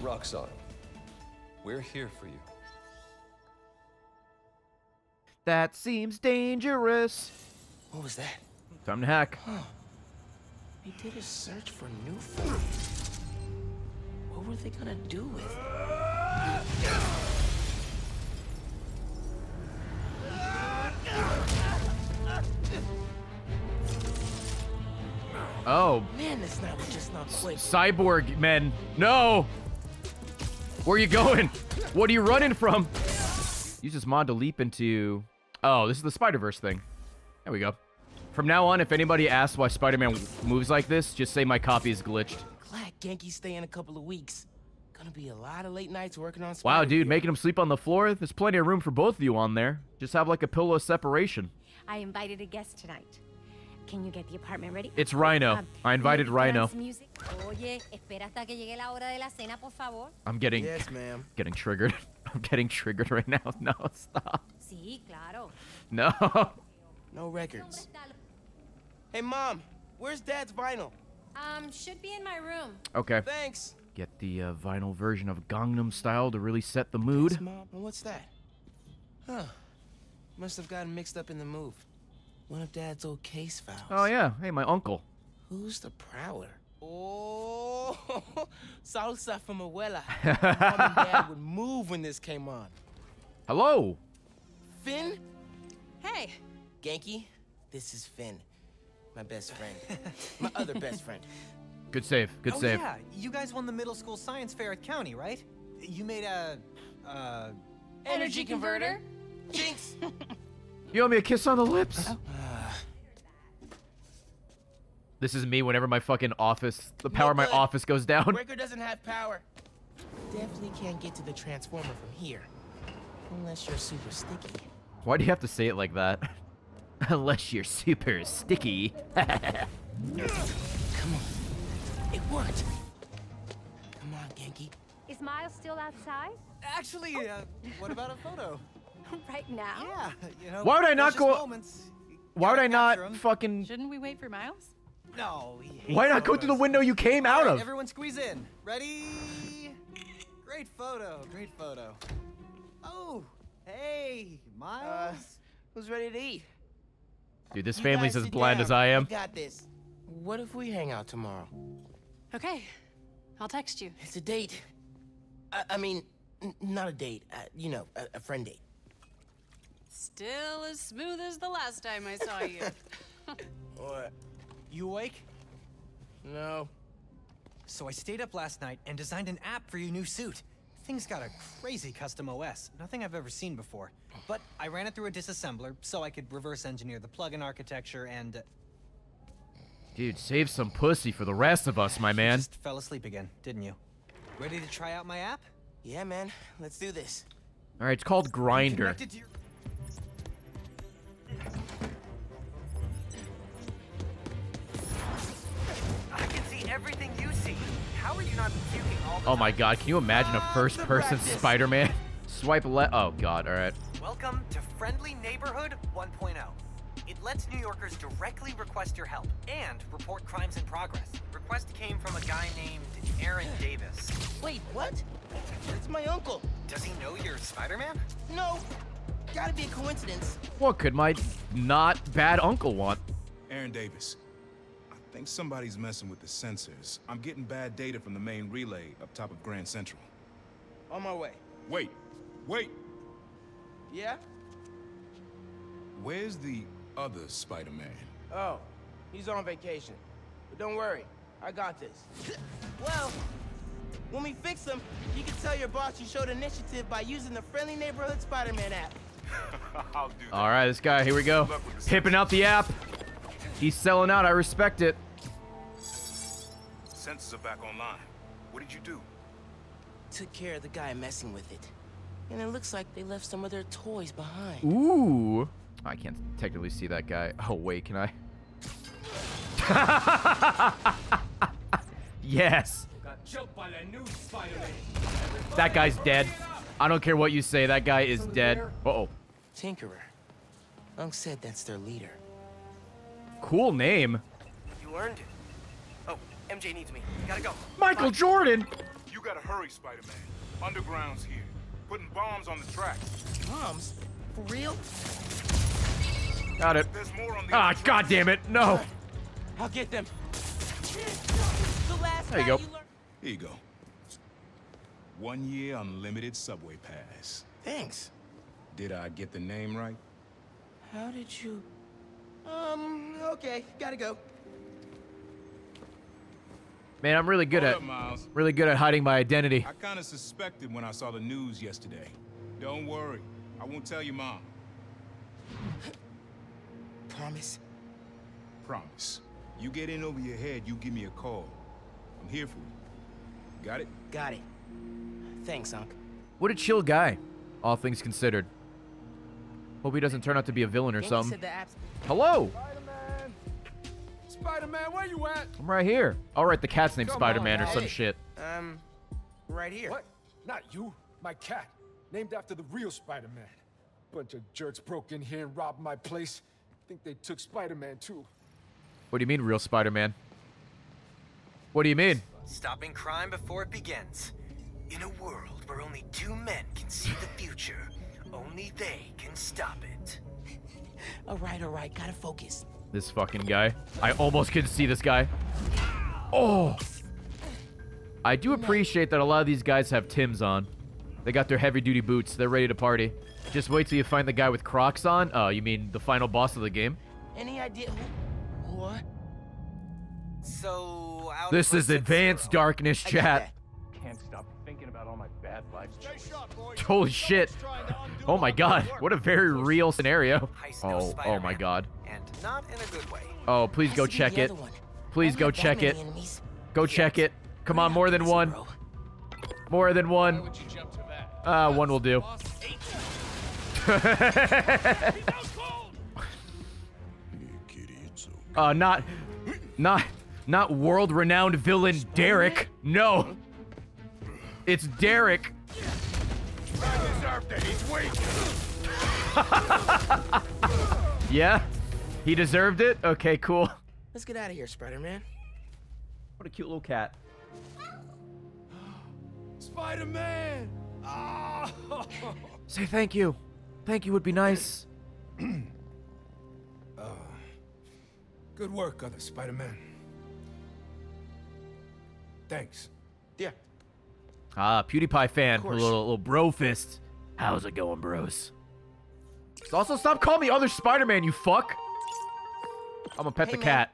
Roxxon, we're here for you. That seems dangerous. What was that? Time to hack. They did a search for new form. What were they gonna do with it? Oh. Man, this night was just not quick. Cyborg men. No! Where are you going? What are you running from? Use this mod to leap into... Oh, this is the Spider-Verse thing. There we go. From now on, if anybody asks why Spider-Man moves like this, just say my copy is glitched. Glad Genki's staying a couple of weeks. Gonna be a lot of late nights working on Spider-Man. Wow, dude, making him sleep on the floor? There's plenty of room for both of you on there. Just have like a pillow separation. I invited a guest tonight. Can you get the apartment ready? It's Rhino. Um, I invited Rhino. I'm getting... Yes, ma'am. Getting triggered. I'm getting triggered right now. No, stop. Sí, claro. No. No records. Hey, Mom, where's Dad's vinyl? Um, should be in my room. Okay. Thanks. Get the uh, vinyl version of Gangnam Style to really set the mood. Thanks, Mom. Well, what's that? Huh. Must have gotten mixed up in the move. One of Dad's old case files. Oh, yeah. Hey, my uncle. Who's the prowler? Oh, salsa from abuela. Mom and Dad would move when this came on. Hello. Phin? Hey. Genki, this is Phin. My best friend. My other best friend. Good save. Good oh, save. Yeah, you guys won the middle school science fair at County, right? You made a... Uh, energy, energy converter? Jinx! You owe me a kiss on the lips. Uh, this is me whenever my fucking office... The power of my office goes down. Breaker doesn't have power. Definitely can't get to the transformer from here. Unless you're super sticky. Why do you have to say it like that? Unless you're super sticky. Come on. It worked. Come on, Genki. Is Miles still outside? Actually, oh. uh, what about a photo? Right now? Yeah. You know, why would I not go... Moments. Why would I not him. fucking... Shouldn't we wait for Miles? No, he hates Why not photos. Go through the window you came out right, of? Everyone squeeze in. Ready? Great photo. Great photo. Oh, hey, Miles. Uh, who's ready to eat? Dude, this you family's as blind down. as I am. We got this. What if we hang out tomorrow? Okay. I'll text you. It's a date. I, I mean, n not a date. Uh, you know, a, a friend date. Still as smooth as the last time I saw you. What? You awake? No. So I stayed up last night and designed an app for your new suit. Thing's got a crazy custom O S, nothing I've ever seen before. But I ran it through a disassembler so I could reverse engineer the plug-in architecture and... Uh... Dude, save some pussy for the rest of us, my man. You just fell asleep again, didn't you? Ready to try out my app? Yeah, man. Let's do this. All right, it's called Grinder. Everything you see. How are you not puking all the time? Oh my god, can you imagine a first person Spider-Man? Swipe left. Oh god, alright. Welcome to Friendly Neighborhood one point oh. It lets New Yorkers directly request your help and report crimes in progress. Request came from a guy named Aaron Davis. Wait, what? That's my uncle. Does he know you're Spider-Man? No. Gotta be a coincidence. What could my not bad uncle want? Aaron Davis. I think somebody's messing with the sensors. I'm getting bad data from the main relay up top of Grand Central. On my way. Wait. Wait. Yeah? Where's the other Spider-Man? Oh, he's on vacation. But don't worry, I got this. Well, when we fix him, you can tell your boss you showed initiative by using the Friendly Neighborhood Spider-Man app. I'll do that. All right, this guy, here we go. Hipping out the app. He's selling out. I respect it. Sensors are back online. What did you do? Took care of the guy messing with it. And it looks like they left some of their toys behind. Ooh. I can't technically see that guy. Oh, wait, can I? Yes. Got jumped by the new Spider-Man. That guy's dead. I don't care what you say. That guy is dead. Uh-oh. Tinkerer. Unc said that's their leader. Cool name. You earned it. Oh, M J needs me. Gotta go. Michael Bye. Jordan. You gotta hurry, Spider-Man. Underground's here. Putting bombs on the tracks. Bombs? For real? Got it. There's more on the ah, god damn it. No. I'll get them. The last there you go. You here you go. One year unlimited subway pass. Thanks. Did I get the name right? How did you... Um, okay, gotta go. Man, I'm really good at really good at hiding my identity. I kind of suspected when I saw the news yesterday. Don't worry, I won't tell your mom. Promise? Promise. You get in over your head, you give me a call. I'm here for you. Got it? Got it. Thanks, Unc. What a chill guy, all things considered. Hope he doesn't turn out to be a villain or something. Hello! Spider-Man! Spider-Man, where you at? I'm right here. Alright, the cat's named Spider-Man or some shit. Um, right here. What? Not you. My cat. Named after the real Spider-Man. Bunch of jerks broke in here and robbed my place. Think they took Spider-Man too. What do you mean, real Spider-Man? What do you mean? Stopping crime before it begins. In a world where only two men can see the future, only they can stop it. All right, all right, gotta focus. This fucking guy. I almost couldn't see this guy. Oh! I do appreciate that a lot of these guys have Tims on. They got their heavy-duty boots. They're ready to party. Just wait till you find the guy with Crocs on. Oh, you mean the final boss of the game? Any idea? What? So... This is advanced darkness chat. Can't stop thinking about all my bad life choices. Holy shit. Oh my god, what a very real scenario. Oh, oh my god. Oh, please go check it. Please go check it. Go check it. Come on, more than one. More than one. Uh, one will do. Uh, not, not, not world-renowned villain Derek. No. It's Derek. Yeah, he deserved it. Okay, cool. Let's get out of here, Spider-Man. What a cute little cat. Spider-Man! Oh! Say thank you. Thank you would be nice. uh, good work, other Spider-Man. Thanks. Yeah. Ah, PewDiePie fan. A little, little bro fist. How's it going, bros? Also, stop calling me other Spider-Man, you fuck. I'm gonna pet hey, the man. cat.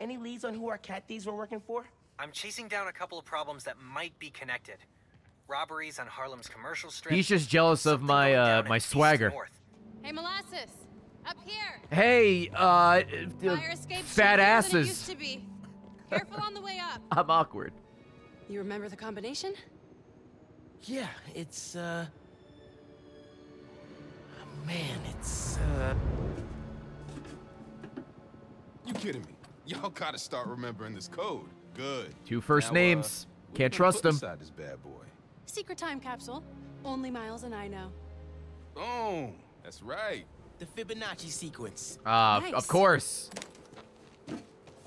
Any leads on who our cat thieves were working for? I'm chasing down a couple of problems that might be connected. Robberies on Harlem's commercial strip. He's just jealous of my uh, my swagger. Hey, molasses, up here. Hey, uh, fat asses. It used to be. Careful on the way up. I'm awkward. You remember the combination? Yeah, it's uh, oh, man, it's uh. You kidding me? Y'all gotta start remembering this code. Good. Two first now, names. Uh, Can't trust them. This bad boy. Secret time capsule. Only Miles and I know. Boom. That's right. The Fibonacci sequence. Ah, uh, nice. Of course.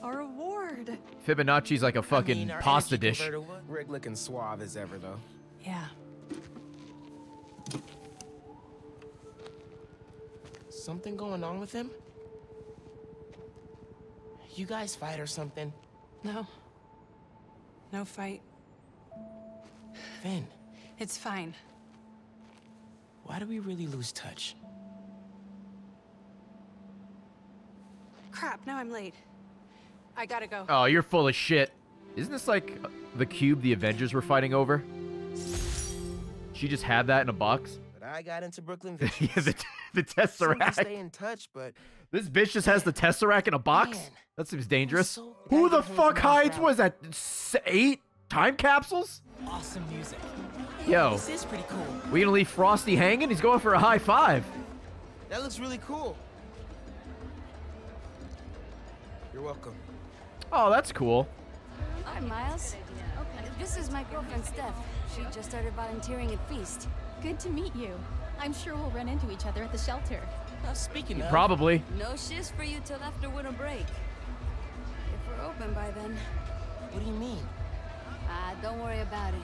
Our reward. Fibonacci's like a fucking I mean, pasta dish. Rick looking suave as ever, though. Yeah. Something going on with him? You guys fight or something? No. No fight. Phin. It's fine. Why do we really lose touch? Crap, now I'm late. I gotta go. Oh, you're full of shit. Isn't this like the cube the Avengers were fighting over? She just had that in a box? But I got into Brooklyn Visions. Yeah, the, the Tesseract. Stay in touch, but... This bitch just has the Tesseract in a box? Man. That seems dangerous. So Who the fuck hides, was that, eight time capsules? Awesome music. Yo, this is pretty cool. We gonna leave Frosty hanging? He's going for a high five. That looks really cool. You're welcome. Oh, that's cool. Hi, Miles. Okay. This is my girlfriend, Steph. She just started volunteering at Feast. Good to meet you. I'm sure we'll run into each other at the shelter. Now, speaking of... Probably. No shifts for you till after winter break. If we're open by then. What do you mean? Ah, uh, don't worry about it.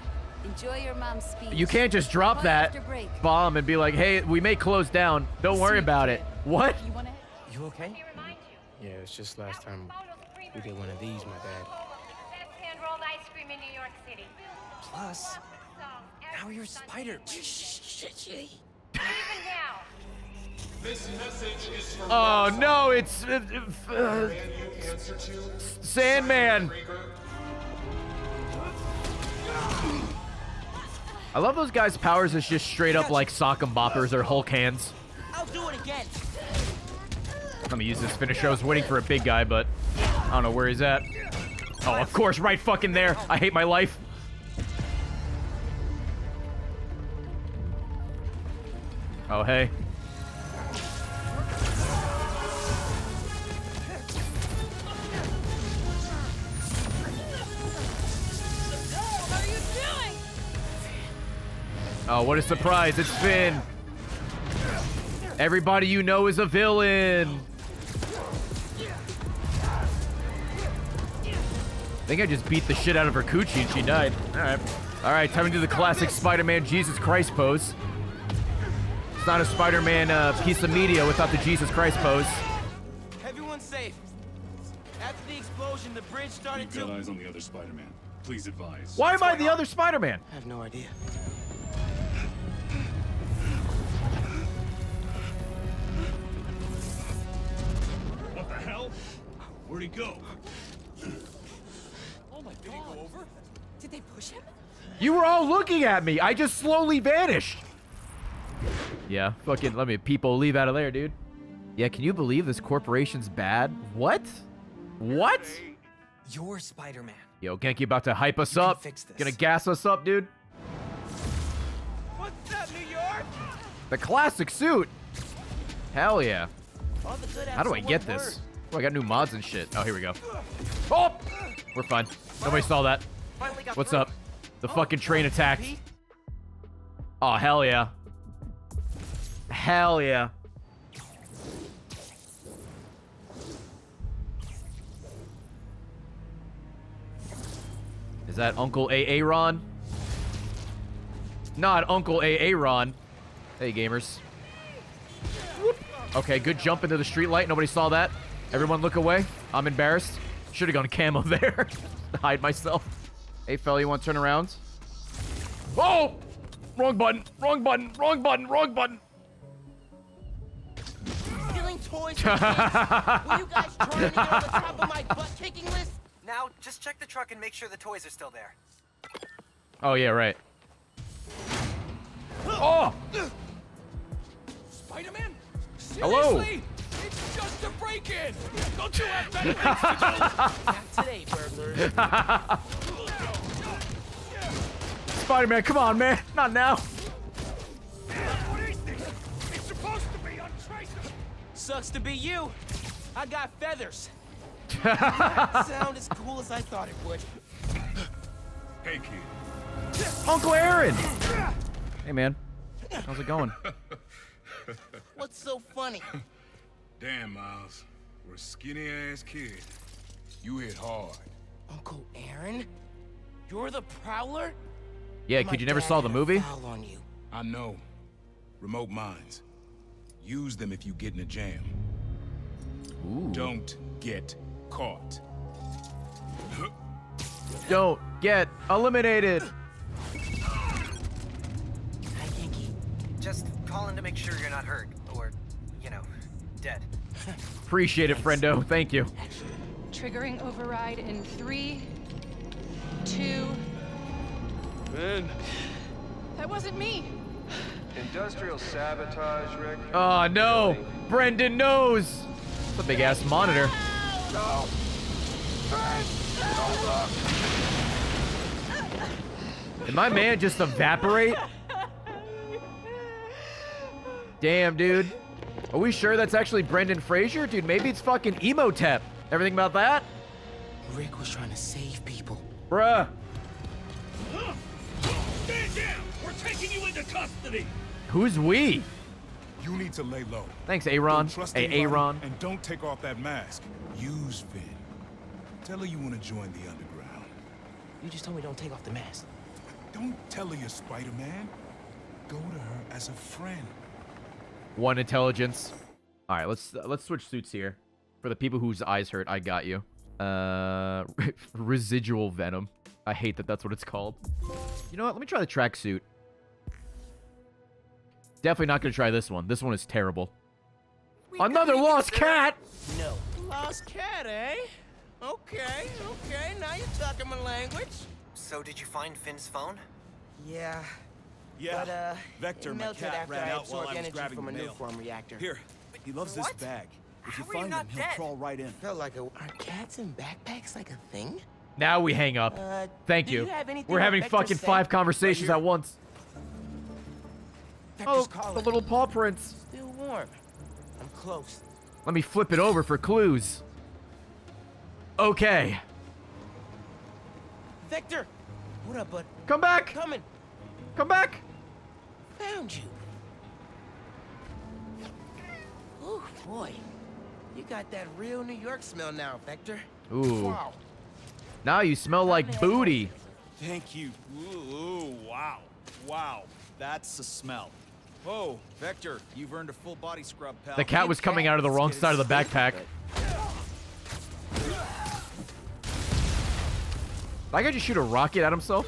Enjoy your mom's speech. You can't just drop that bomb and be like, hey, we may close down. Don't worry about it. What? You, wanna... you okay? Yeah, it's just last time we did one of these, my dad. Plus, now you're a spider. This message is from oh no, it's uh, uh, Sandman. I love those guys' powers is just straight up like sock and boppers or Hulk hands. I'll do it again. I'm gonna use this finisher. I was waiting for a big guy, but I don't know where he's at. Oh, of course, right fucking there. I hate my life. Oh, hey. Oh, what a surprise. It's Phin. Everybody you know is a villain. I think I just beat the shit out of her coochie and she died. All right. All right, time to do the classic Spider-Man Jesus Christ pose. It's not a Spider-Man uh, piece of media without the Jesus Christ pose. Everyone's safe. After the explosion, the bridge started to... Keep your eyes on the other Spider-Man. Please advise. Why am I the other Spider-Man? I have no idea. What the hell? Where'd he go? Oh my God. Did he go over? Did they push him? You were all looking at me. I just slowly vanished. Yeah, fucking let me people leave out of there, dude. Yeah, can you believe this corporation's bad? What? What? You're Spider-Man. Yo, Genki about to hype us up. Gonna gas us up, dude. What's up, New York? The classic suit. Hell yeah. How do I get this? Oh, I got new mods and shit. Oh, here we go. Oh! We're fine. Nobody saw that. What's up? The fucking train attacked. Oh, hell yeah. Hell yeah. Is that Uncle A A Ron? Not Uncle A A Ron. Hey, gamers. Okay, good jump into the streetlight. Nobody saw that. Everyone look away. I'm embarrassed. Should have gone camo there to hide myself. Hey, fella, you want to turn around? Oh! Wrong button. Wrong button. Wrong button. Wrong button. Stealing toys from kids? Were you guys trying to get on the top of my butt-kicking list? Now, just check the truck and make sure the toys are still there. Oh, yeah, right. Oh! Spider-Man? Hello? It's just a break-in! Don't you have better things to do? Not today, burglar. Spider-Man, come on, man. Not now. What is this? It's supposed to be untraceable. Sucks to be you. I got feathers. That sound as cool as I thought it would. Hey, kid. Uncle Aaron! Hey, man. How's it going? What's so funny? Damn, Miles. We're a skinny-ass kid. You hit hard. Uncle Aaron? You're the Prowler? Yeah, kid, you never saw the movie? On you. I know. Remote minds. Use them if you get in a jam. Ooh. Don't get caught. Don't get eliminated. Hi, Genki. Just calling to make sure you're not hurt or, you know, dead. Appreciate it, friendo. Thank you. Triggering override in three, two. Ben. That wasn't me. Industrial sabotage, Rick. Oh no, Brendan knows. That's a big ass monitor. No. Ben, don't look. Did my man just evaporate? Damn, dude. Are we sure that's actually Brendan Fraser? Dude, maybe it's fucking Emotep. Everything about that? Rick was trying to save people. Bruh. Stand down! We're taking you into custody! Who's we? You need to lay low. Thanks, Aaron. Hey, Aaron. And don't take off that mask. Use Phin. Tell her you want to join the underground. You just told me don't take off the mask. Don't tell her you're Spider-Man. Go to her as a friend. One intelligence. All right, let's uh, let's switch suits here. For the people whose eyes hurt, I got you. Uh, residual venom. I hate that that's what it's called. You know what? Let me try the tracksuit. Definitely not going to try this one. This one is terrible. We Another lost cat! No. Lost cat, eh? Okay, okay. Now you're talking my language. So did you find Finn's phone? Yeah. Yeah. But, uh, Vector, my cat ran out while I was grabbing the mail. Here, he loves this bag. If you find him, he'll crawl right in. Felt like a... Are cats in backpacks like a thing? Now we hang up. Uh, Thank you. you We're having fucking five conversations at once. Vector's oh, the little paw prints. Still warm. I'm close. Let me flip it over for clues. Okay. Vector, what up, bud? Come back. Coming. Come back. Found you. Oh boy, you got that real New York smell now, Vector. Ooh. Wow. Now you smell like booty. Thank you. Ooh, wow. Wow. That's the smell. Oh, Vector, you've earned a full body scrub, pal. The cat was coming out of the wrong side of the backpack. I could just shoot a rocket at himself.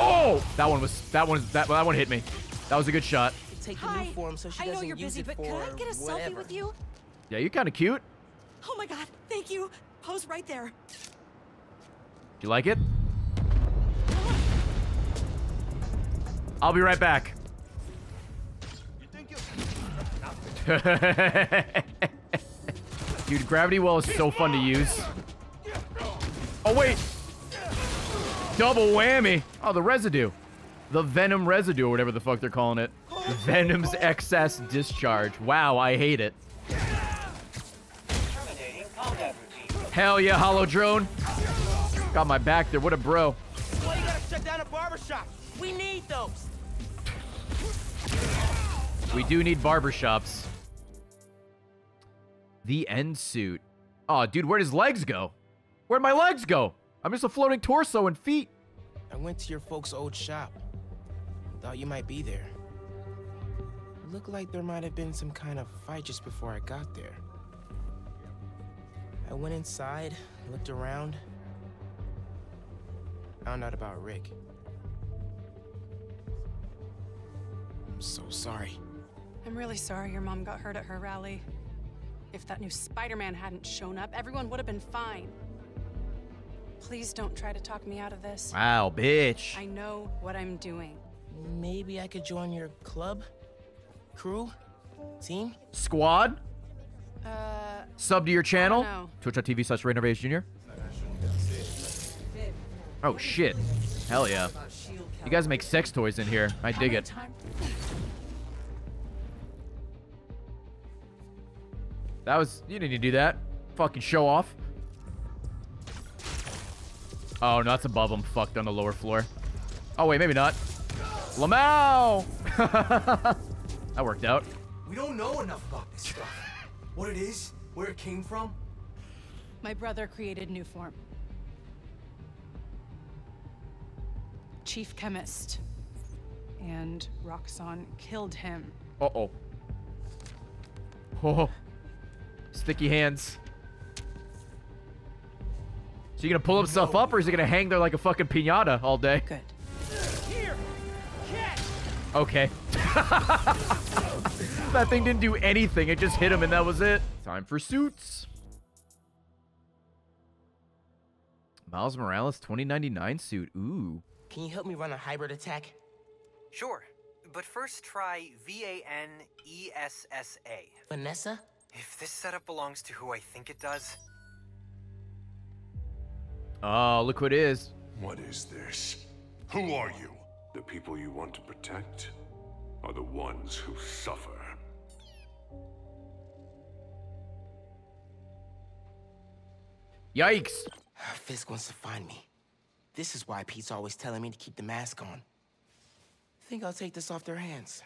Oh, that one was that one that that one hit me. That was a good shot. Hi. I know you're busy, but could I get a selfie with you? Yeah, you're kind of cute. Oh my god, thank you. Pose right there. Do you like it? I'll be right back. You think you'll... Dude, gravity well is so fun to use. Oh, wait. Double whammy. Oh, the residue. The venom residue or whatever the fuck they're calling it. Venom's excess discharge. Wow, I hate it. Hell yeah, hollow drone. Got my back there. What a bro. Well, you gotta shut down a barbershop. We need those. We do need barbershops. The end suit. Aw, oh, dude, where'd his legs go? Where'd my legs go? I'm just a floating torso and feet. I went to your folks' old shop. Thought you might be there. Looked like there might have been some kind of fight just before I got there. I went inside, looked around. Found out about Rick. I'm so sorry. I'm really sorry your mom got hurt at her rally. If that new Spider-Man hadn't shown up, everyone would have been fine. Please don't try to talk me out of this. Wow, bitch. I know what I'm doing. Maybe I could join your club? Crew? Team? Squad? Uh, Sub to your channel? Twitch dot T V slash Ray Narvaez Junior Oh, shit. Hell yeah. You guys make sex toys in here. I dig it. That was... You didn't need to do that. Fucking show off. Oh, no, that's above him. Fucked on the lower floor. Oh, wait, maybe not. Lamau! That worked out. We don't know enough about this stuff. What it is, where it came from. My brother created new form. Chief Chemist. And Roxxon killed him. Uh-oh. Oh. Sticky hands. So you gonna pull himself no. up, or is he gonna hang there like a fucking piñata all day? Good. Here, catch. Okay. That thing didn't do anything. It just hit him, and that was it. Time for suits. Miles Morales twenty ninety-nine suit. Ooh. Can you help me run a hybrid attack? Sure, but first try V A N E S S A. Vanessa? If this setup belongs to who I think it does. Oh, look who it is. What is this? Who are you? The people you want to protect are the ones who suffer. Yikes. Fisk wants to find me. This is why Pete's always telling me to keep the mask on. I think I'll take this off their hands.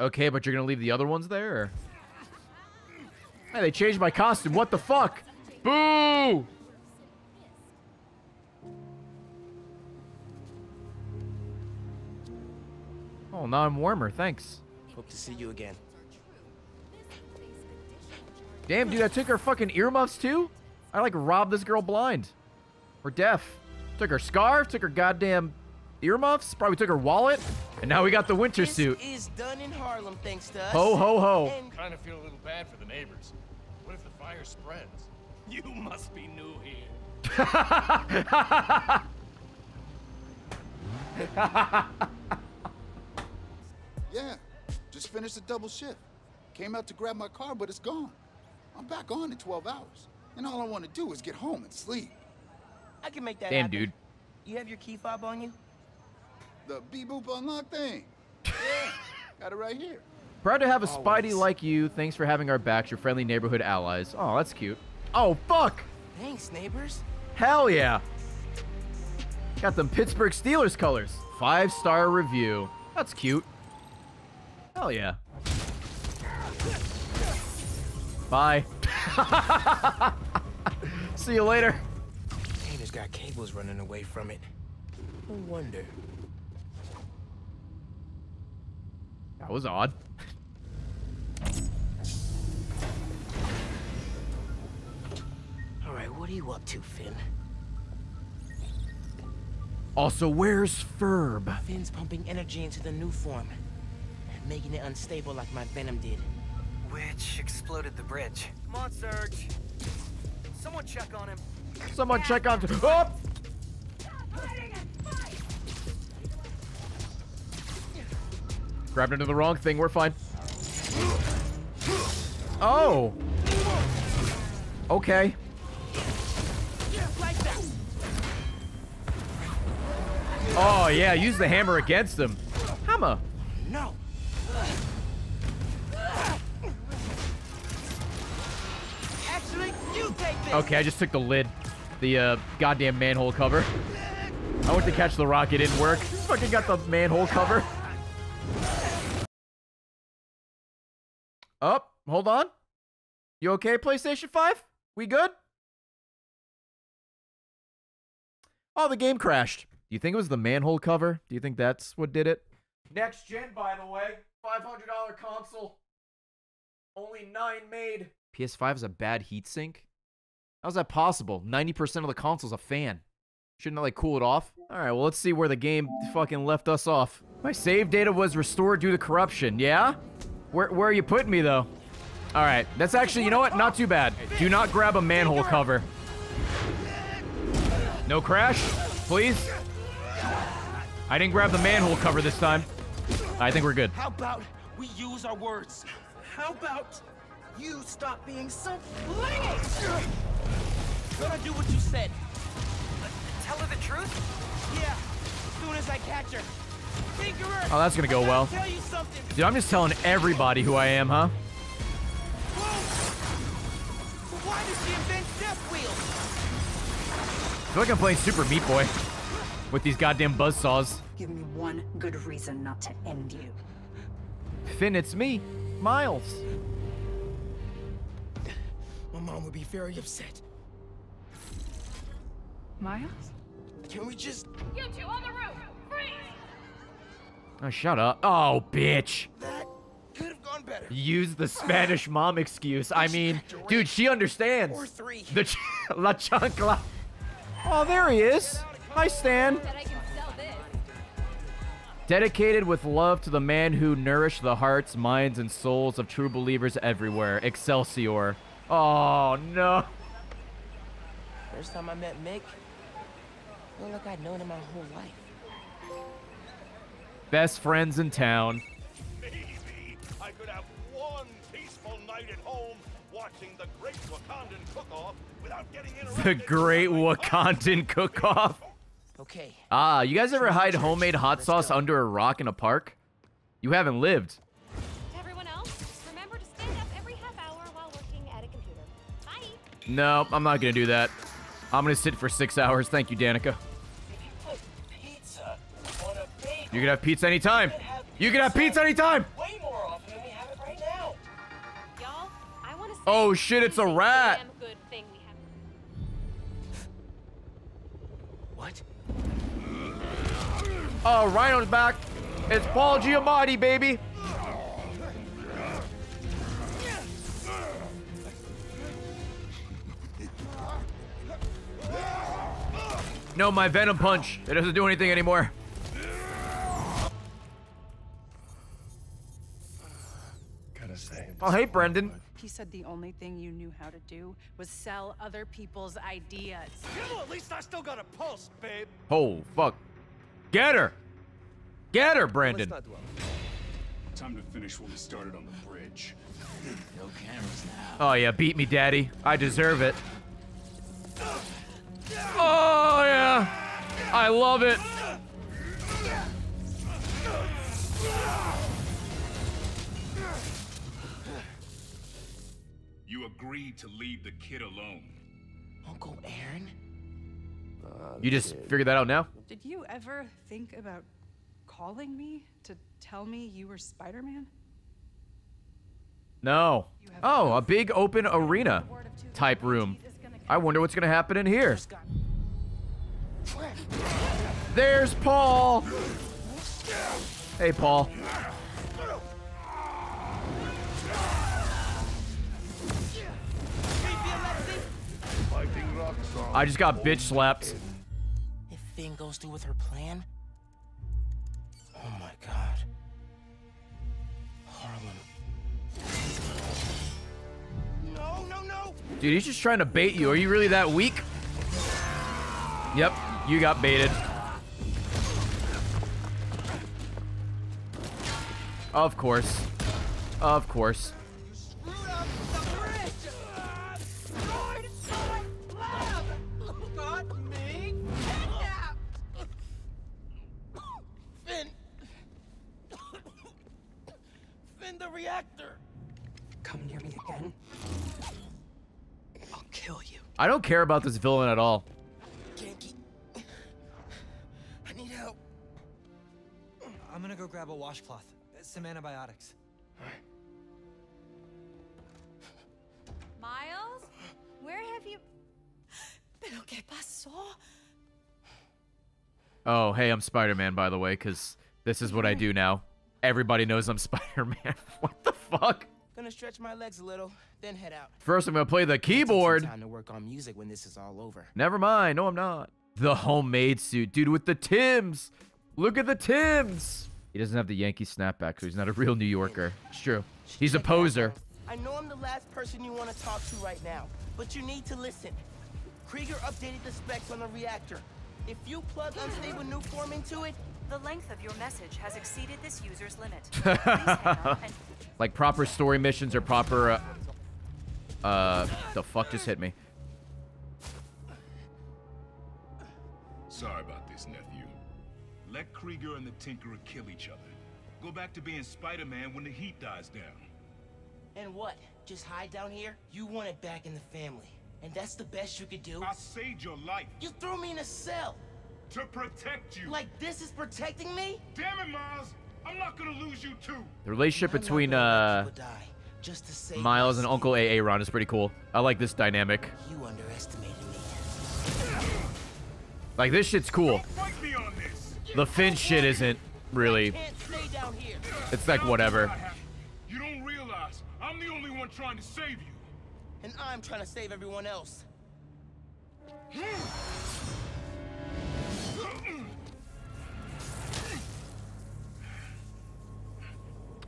Okay, but you're gonna leave the other ones there? Or? Hey, they changed my costume. What the fuck? Boo! Oh, now I'm warmer. Thanks. Hope to see you again. Damn, dude, I took her fucking earmuffs, too? I, like, robbed this girl blind. Or deaf. Took her scarf, took her goddamn earmuffs, probably took her wallet, and now we got the winter suit. This is done in Harlem, thanks to us. Ho, ho, ho. And kind of feel a little bad for the neighbors. What if the fire spreads? You must be new here. Yeah, just finished a double shift. Came out to grab my car, but it's gone. I'm back on in twelve hours. And all I want to do is get home and sleep. I can make that Damn, happen. Dude. You have your key fob on you? The beep-boop unlock thing. Yeah, got it right here. Proud to have a Always. Spidey like you. Thanks for having our backs, your friendly neighborhood allies. Oh, that's cute. Oh, fuck. Thanks, neighbors. Hell yeah. Got them Pittsburgh Steelers colors. Five-star review. That's cute. Hell yeah. Bye. See you later. Painter's got cables running away from it. No wonder. That was odd. All right, what are you up to, Phin? Also, where's Ferb? Finn's pumping energy into the new form. Making it unstable like my Venom did. Which exploded the bridge. Come on, Serge. Someone check on him. Someone yeah. check on him. Oh! Grabbed into the wrong thing. We're fine. Oh. Okay. Oh, yeah. Use the hammer against him. Hammer. No. Actually, you take this. Okay, I just took the lid, the uh, goddamn manhole cover. I went to catch the rocket, it didn't work. Fucking got the manhole cover. Up, oh, hold on. You okay, PlayStation five? We good? Oh, the game crashed. Do you think it was the manhole cover? Do you think that's what did it? Next gen, by the way. five hundred dollar console. Only nine made. P S five is a bad heatsink? How's that possible? ninety percent of the console's a fan. Shouldn't I, like, cool it off? Alright, well, let's see where the game fucking left us off. My save data was restored due to corruption, yeah? Where, where are you putting me, though? Alright, that's actually, you know what? Not too bad. Do not grab a manhole cover. No crash, please. I didn't grab the manhole cover this time. I think we're good. How about we use our words? How about you stop being so flingy? Gonna do what you said. Tell her the truth? Yeah, as soon as I catch her. Tinkerer! Oh, that's gonna go well. Tell you something. Dude, I'm just telling everybody who I am, huh? Whoa. Why did she invent Death Wheels? I feel like I'm playing Super Meat Boy with these goddamn buzzsaws. Give me one good reason not to end you. Phin, it's me, Miles. My mom would be very upset. Miles? Can we just... You two on the roof! Freeze! Oh, shut up. Oh, bitch. That could have gone better. Use the Spanish mom excuse. I mean, dude, she understands. Or three. The ch La chancla. Oh, there he is. Hi, Stan. Dedicated with love to the man who nourished the hearts, minds, and souls of true believers everywhere. Excelsior. Oh, no. First time I met Mick, I feel like I'd known him my whole life. Best friends in town. Maybe I could have one peaceful night at home watching the Great Wakandan Cook-Off without getting interrupted. The Great Wakandan Cook-Off. Okay. Ah, you guys ever hide homemade hot sauce under a rock in a park? You haven't lived. Everyone else, remember to stand up every half hour while working at a computer. Bye. No, I'm not gonna do that. I'm gonna sit for six hours. Thank you, Danica. You can have pizza anytime. You can have pizza anytime. Way more often than we have it right now. Y'all, I want to say oh shit, it's a rat. Good thing we have. What? Oh, Rhino's back. It's Paul Giamatti, baby. No, my Venom punch. It doesn't do anything anymore. Oh, hey, Brendan. He said the only thing you knew how to do was sell other people's ideas. You know, at least I still got a pulse, babe. Oh, fuck. Get her. Get her, Brendan. Let's not dwell. Time to finish what we started on the bridge. No cameras now. Oh, yeah. Beat me, daddy. I deserve it. Oh, yeah. I love it. You agreed to leave the kid alone. Uncle Aaron? Uh, you just kid. Figured that out now? Did you ever think about calling me to tell me you were Spider-Man? No. Oh, a big open arena type room. I wonder what's gonna happen in here. There's Paul. Hey, Paul. I just got bitch slapped. If Phin goes through with her plan, oh my god, Harlem. No, no, no. Dude, he's just trying to bait you. Are you really that weak? Yep, you got baited. Of course, of course. The reactor. Come near me again. I'll kill you. I don't care about this villain at all. Genki, I need help. I'm gonna go grab a washcloth, some antibiotics. All right. Miles, where have you... Pero qué pasó? Oh, hey, I'm Spider-Man, by the way, because this is what I do now. Everybody knows I'm Spider-Man. What the fuck? Gonna stretch my legs a little, then head out. First, I'm gonna play the keyboard. Time to work on music when this is all over. Never mind. No, I'm not. The homemade suit, dude, with the Timbs. Look at the Timbs. He doesn't have the Yankee snapback, so he's not a real New Yorker. It's true. He's a poser. I know I'm the last person you want to talk to right now, but you need to listen. Krieger updated the specs on the reactor. If you plug unstable new form into it, the length of your message has exceeded this user's limit. Please hang up and... Like proper story missions or proper. Uh, uh, the fuck just hit me. Sorry about this, nephew. Let Krieger and the Tinkerer kill each other. Go back to being Spider-Man when the heat dies down. And what? Just hide down here? You want it back in the family. And that's the best you could do? I saved your life. You threw me in a cell. To protect you. Like this is protecting me? Damn it, Miles. I'm not gonna lose you too. The relationship between uh just to save Miles and Uncle Aaron is pretty cool. I like this dynamic. You underestimated me. Like this shit's cool. Don't fight me on this. The Phin shit isn't really. I can't stay down here. It's like whatever. You don't realize I'm the only one trying to save you. And I'm trying to save everyone else.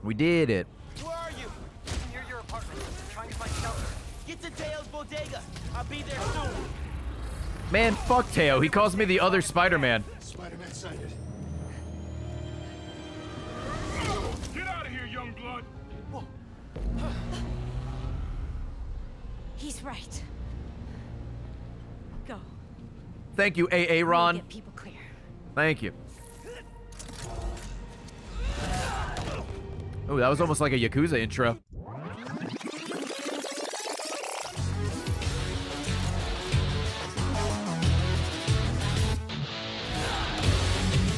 We did it. Where are you? I'm near your apartment. I'm trying to find shelter. Get to Teo's bodega. I'll be there soon. Man, fuck Teo. He calls me the other Spider-Man. Spider-Man sighted. Get out of here, young blood. Whoa. He's right. Go. Thank you, A A Ron. Get people clear. Thank you. Oh, that was almost like a Yakuza intro.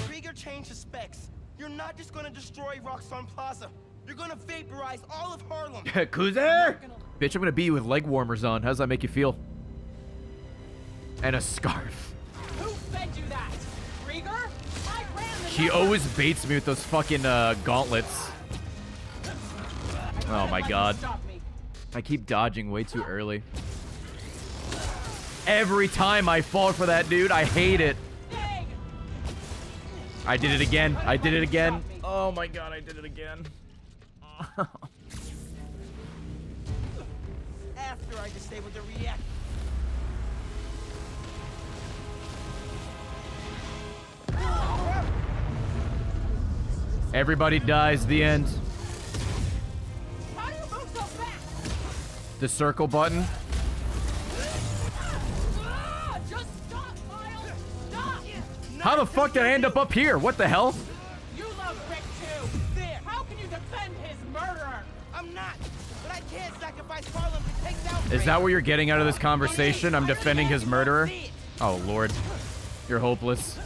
Krieger changed the specs. You're not just gonna destroy Roxxon Plaza. You're gonna vaporize all of Harlem. Yakuza! Gonna... Bitch, I'm gonna beat you with leg warmers on. How does that make you feel? And a scarf. Who fed you that? Krieger? I ran the She number. Always baits me with those fucking uh, gauntlets. Oh my god. I keep dodging way too early. Every time I fall for that dude, I hate it. I did it again. I did it again. Oh my god, I did it again. After I disabled the reactor. Everybody dies, the end. The circle button. Just stop, Miles. Stop. How the fuck did I end up up here? What the hell? You love Rick too. There. How can you defend his murderer? I'm not, but I can't sacrifice Harlem to take down Rick. Is that what you're getting out of this conversation? I'm defending his murderer? Oh lord. You're hopeless.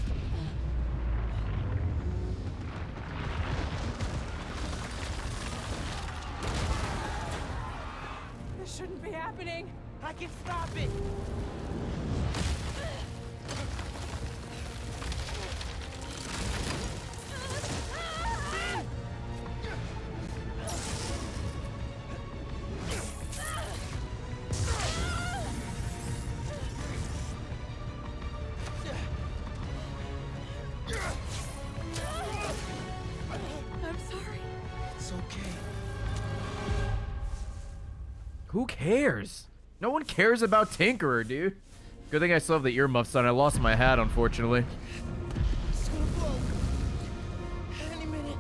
I can stop it. I'm sorry. It's okay. Who cares? No one cares about Tinkerer, dude. Good thing I still have the earmuffs on. I lost my hat, unfortunately. It's gonna blow. Any minute.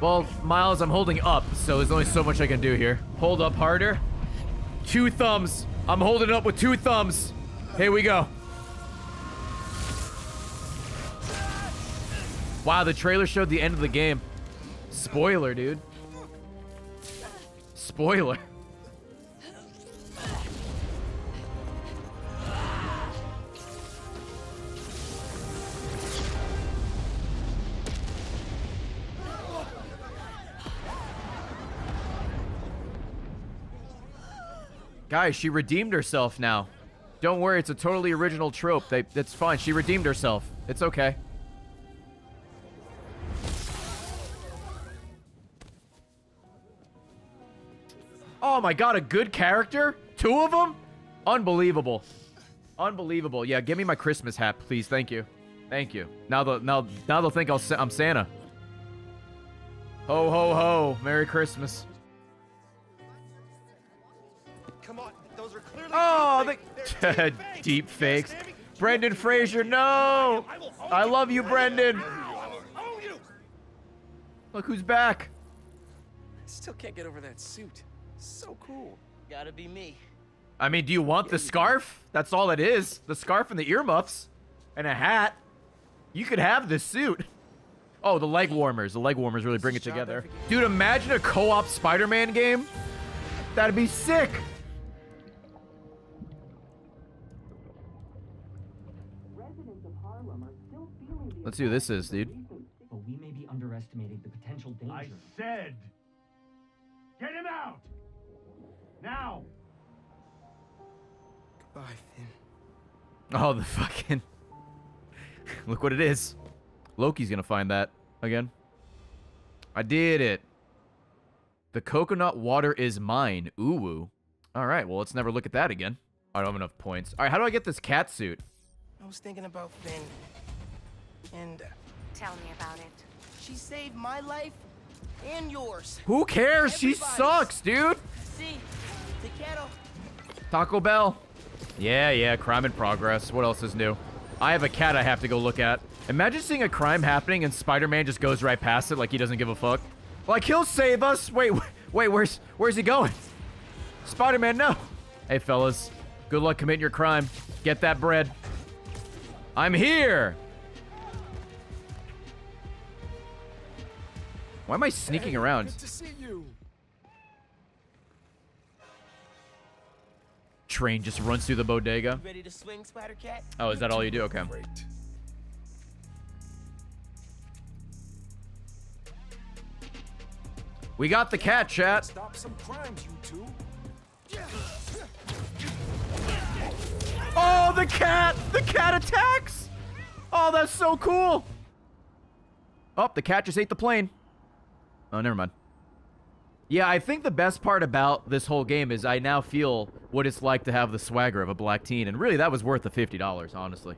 Well, Miles, I'm holding up, so there's only so much I can do here. Hold up harder. Two thumbs. I'm holding up with two thumbs. Here we go. Wow, the trailer showed the end of the game. Spoiler, dude. Spoiler. Guys, she redeemed herself now. Don't worry, it's a totally original trope. They, it's fine. She redeemed herself. It's okay. Oh my god, a good character? Two of them? Unbelievable. Unbelievable. Yeah, give me my Christmas hat, please. Thank you. Thank you. Now they'll, now, now they'll think I'll, I'm Santa. Ho, ho, ho. Merry Christmas. Come on, those are clearly oh, the deep fakes. Brendan Fraser, no! I love you, Brendan. Look who's back. Still can't get over that suit. So cool. Gotta be me. I mean, do you want the scarf? That's all it is. The scarf and the earmuffs. And a hat. You could have this suit. Oh, the leg warmers. The leg warmers really bring it together. Dude, imagine a co-op Spider-Man game. That'd be sick. Let's see who this is, dude. But we may be underestimating the potential danger. I said, get him out! Now! Goodbye, Phin. Oh, the fucking... Look what it is. Loki's gonna find that again. I did it. The coconut water is mine. Ooh, woo. All right, well, let's never look at that again. I don't have enough points. All right, how do I get this cat suit? I was thinking about Phin. And... tell me about it. She saved my life and yours. Who cares? Everybody's. She sucks, dude. See, the kettle. Taco Bell. Yeah, yeah, crime in progress. What else is new? I have a cat I have to go look at. Imagine seeing a crime happening and Spider-Man just goes right past it like he doesn't give a fuck. Like, he'll save us. Wait, wait, where's where's he going? Spider-Man, no. Hey, fellas. Good luck committing your crime. Get that bread. I'm here. Why am I sneaking hey, around? Good to see you. Train just runs through the bodega. You ready to swing, Spider-Cat? Oh, is that all you do? Okay. Great. We got the cat, chat. Stop some crimes, you two. Yeah. Oh, the cat! The cat attacks! Oh, that's so cool! Oh, the cat just ate the plane. Oh, never mind. Yeah, I think the best part about this whole game is I now feel what it's like to have the swagger of a black teen. And really, that was worth the fifty dollars, honestly.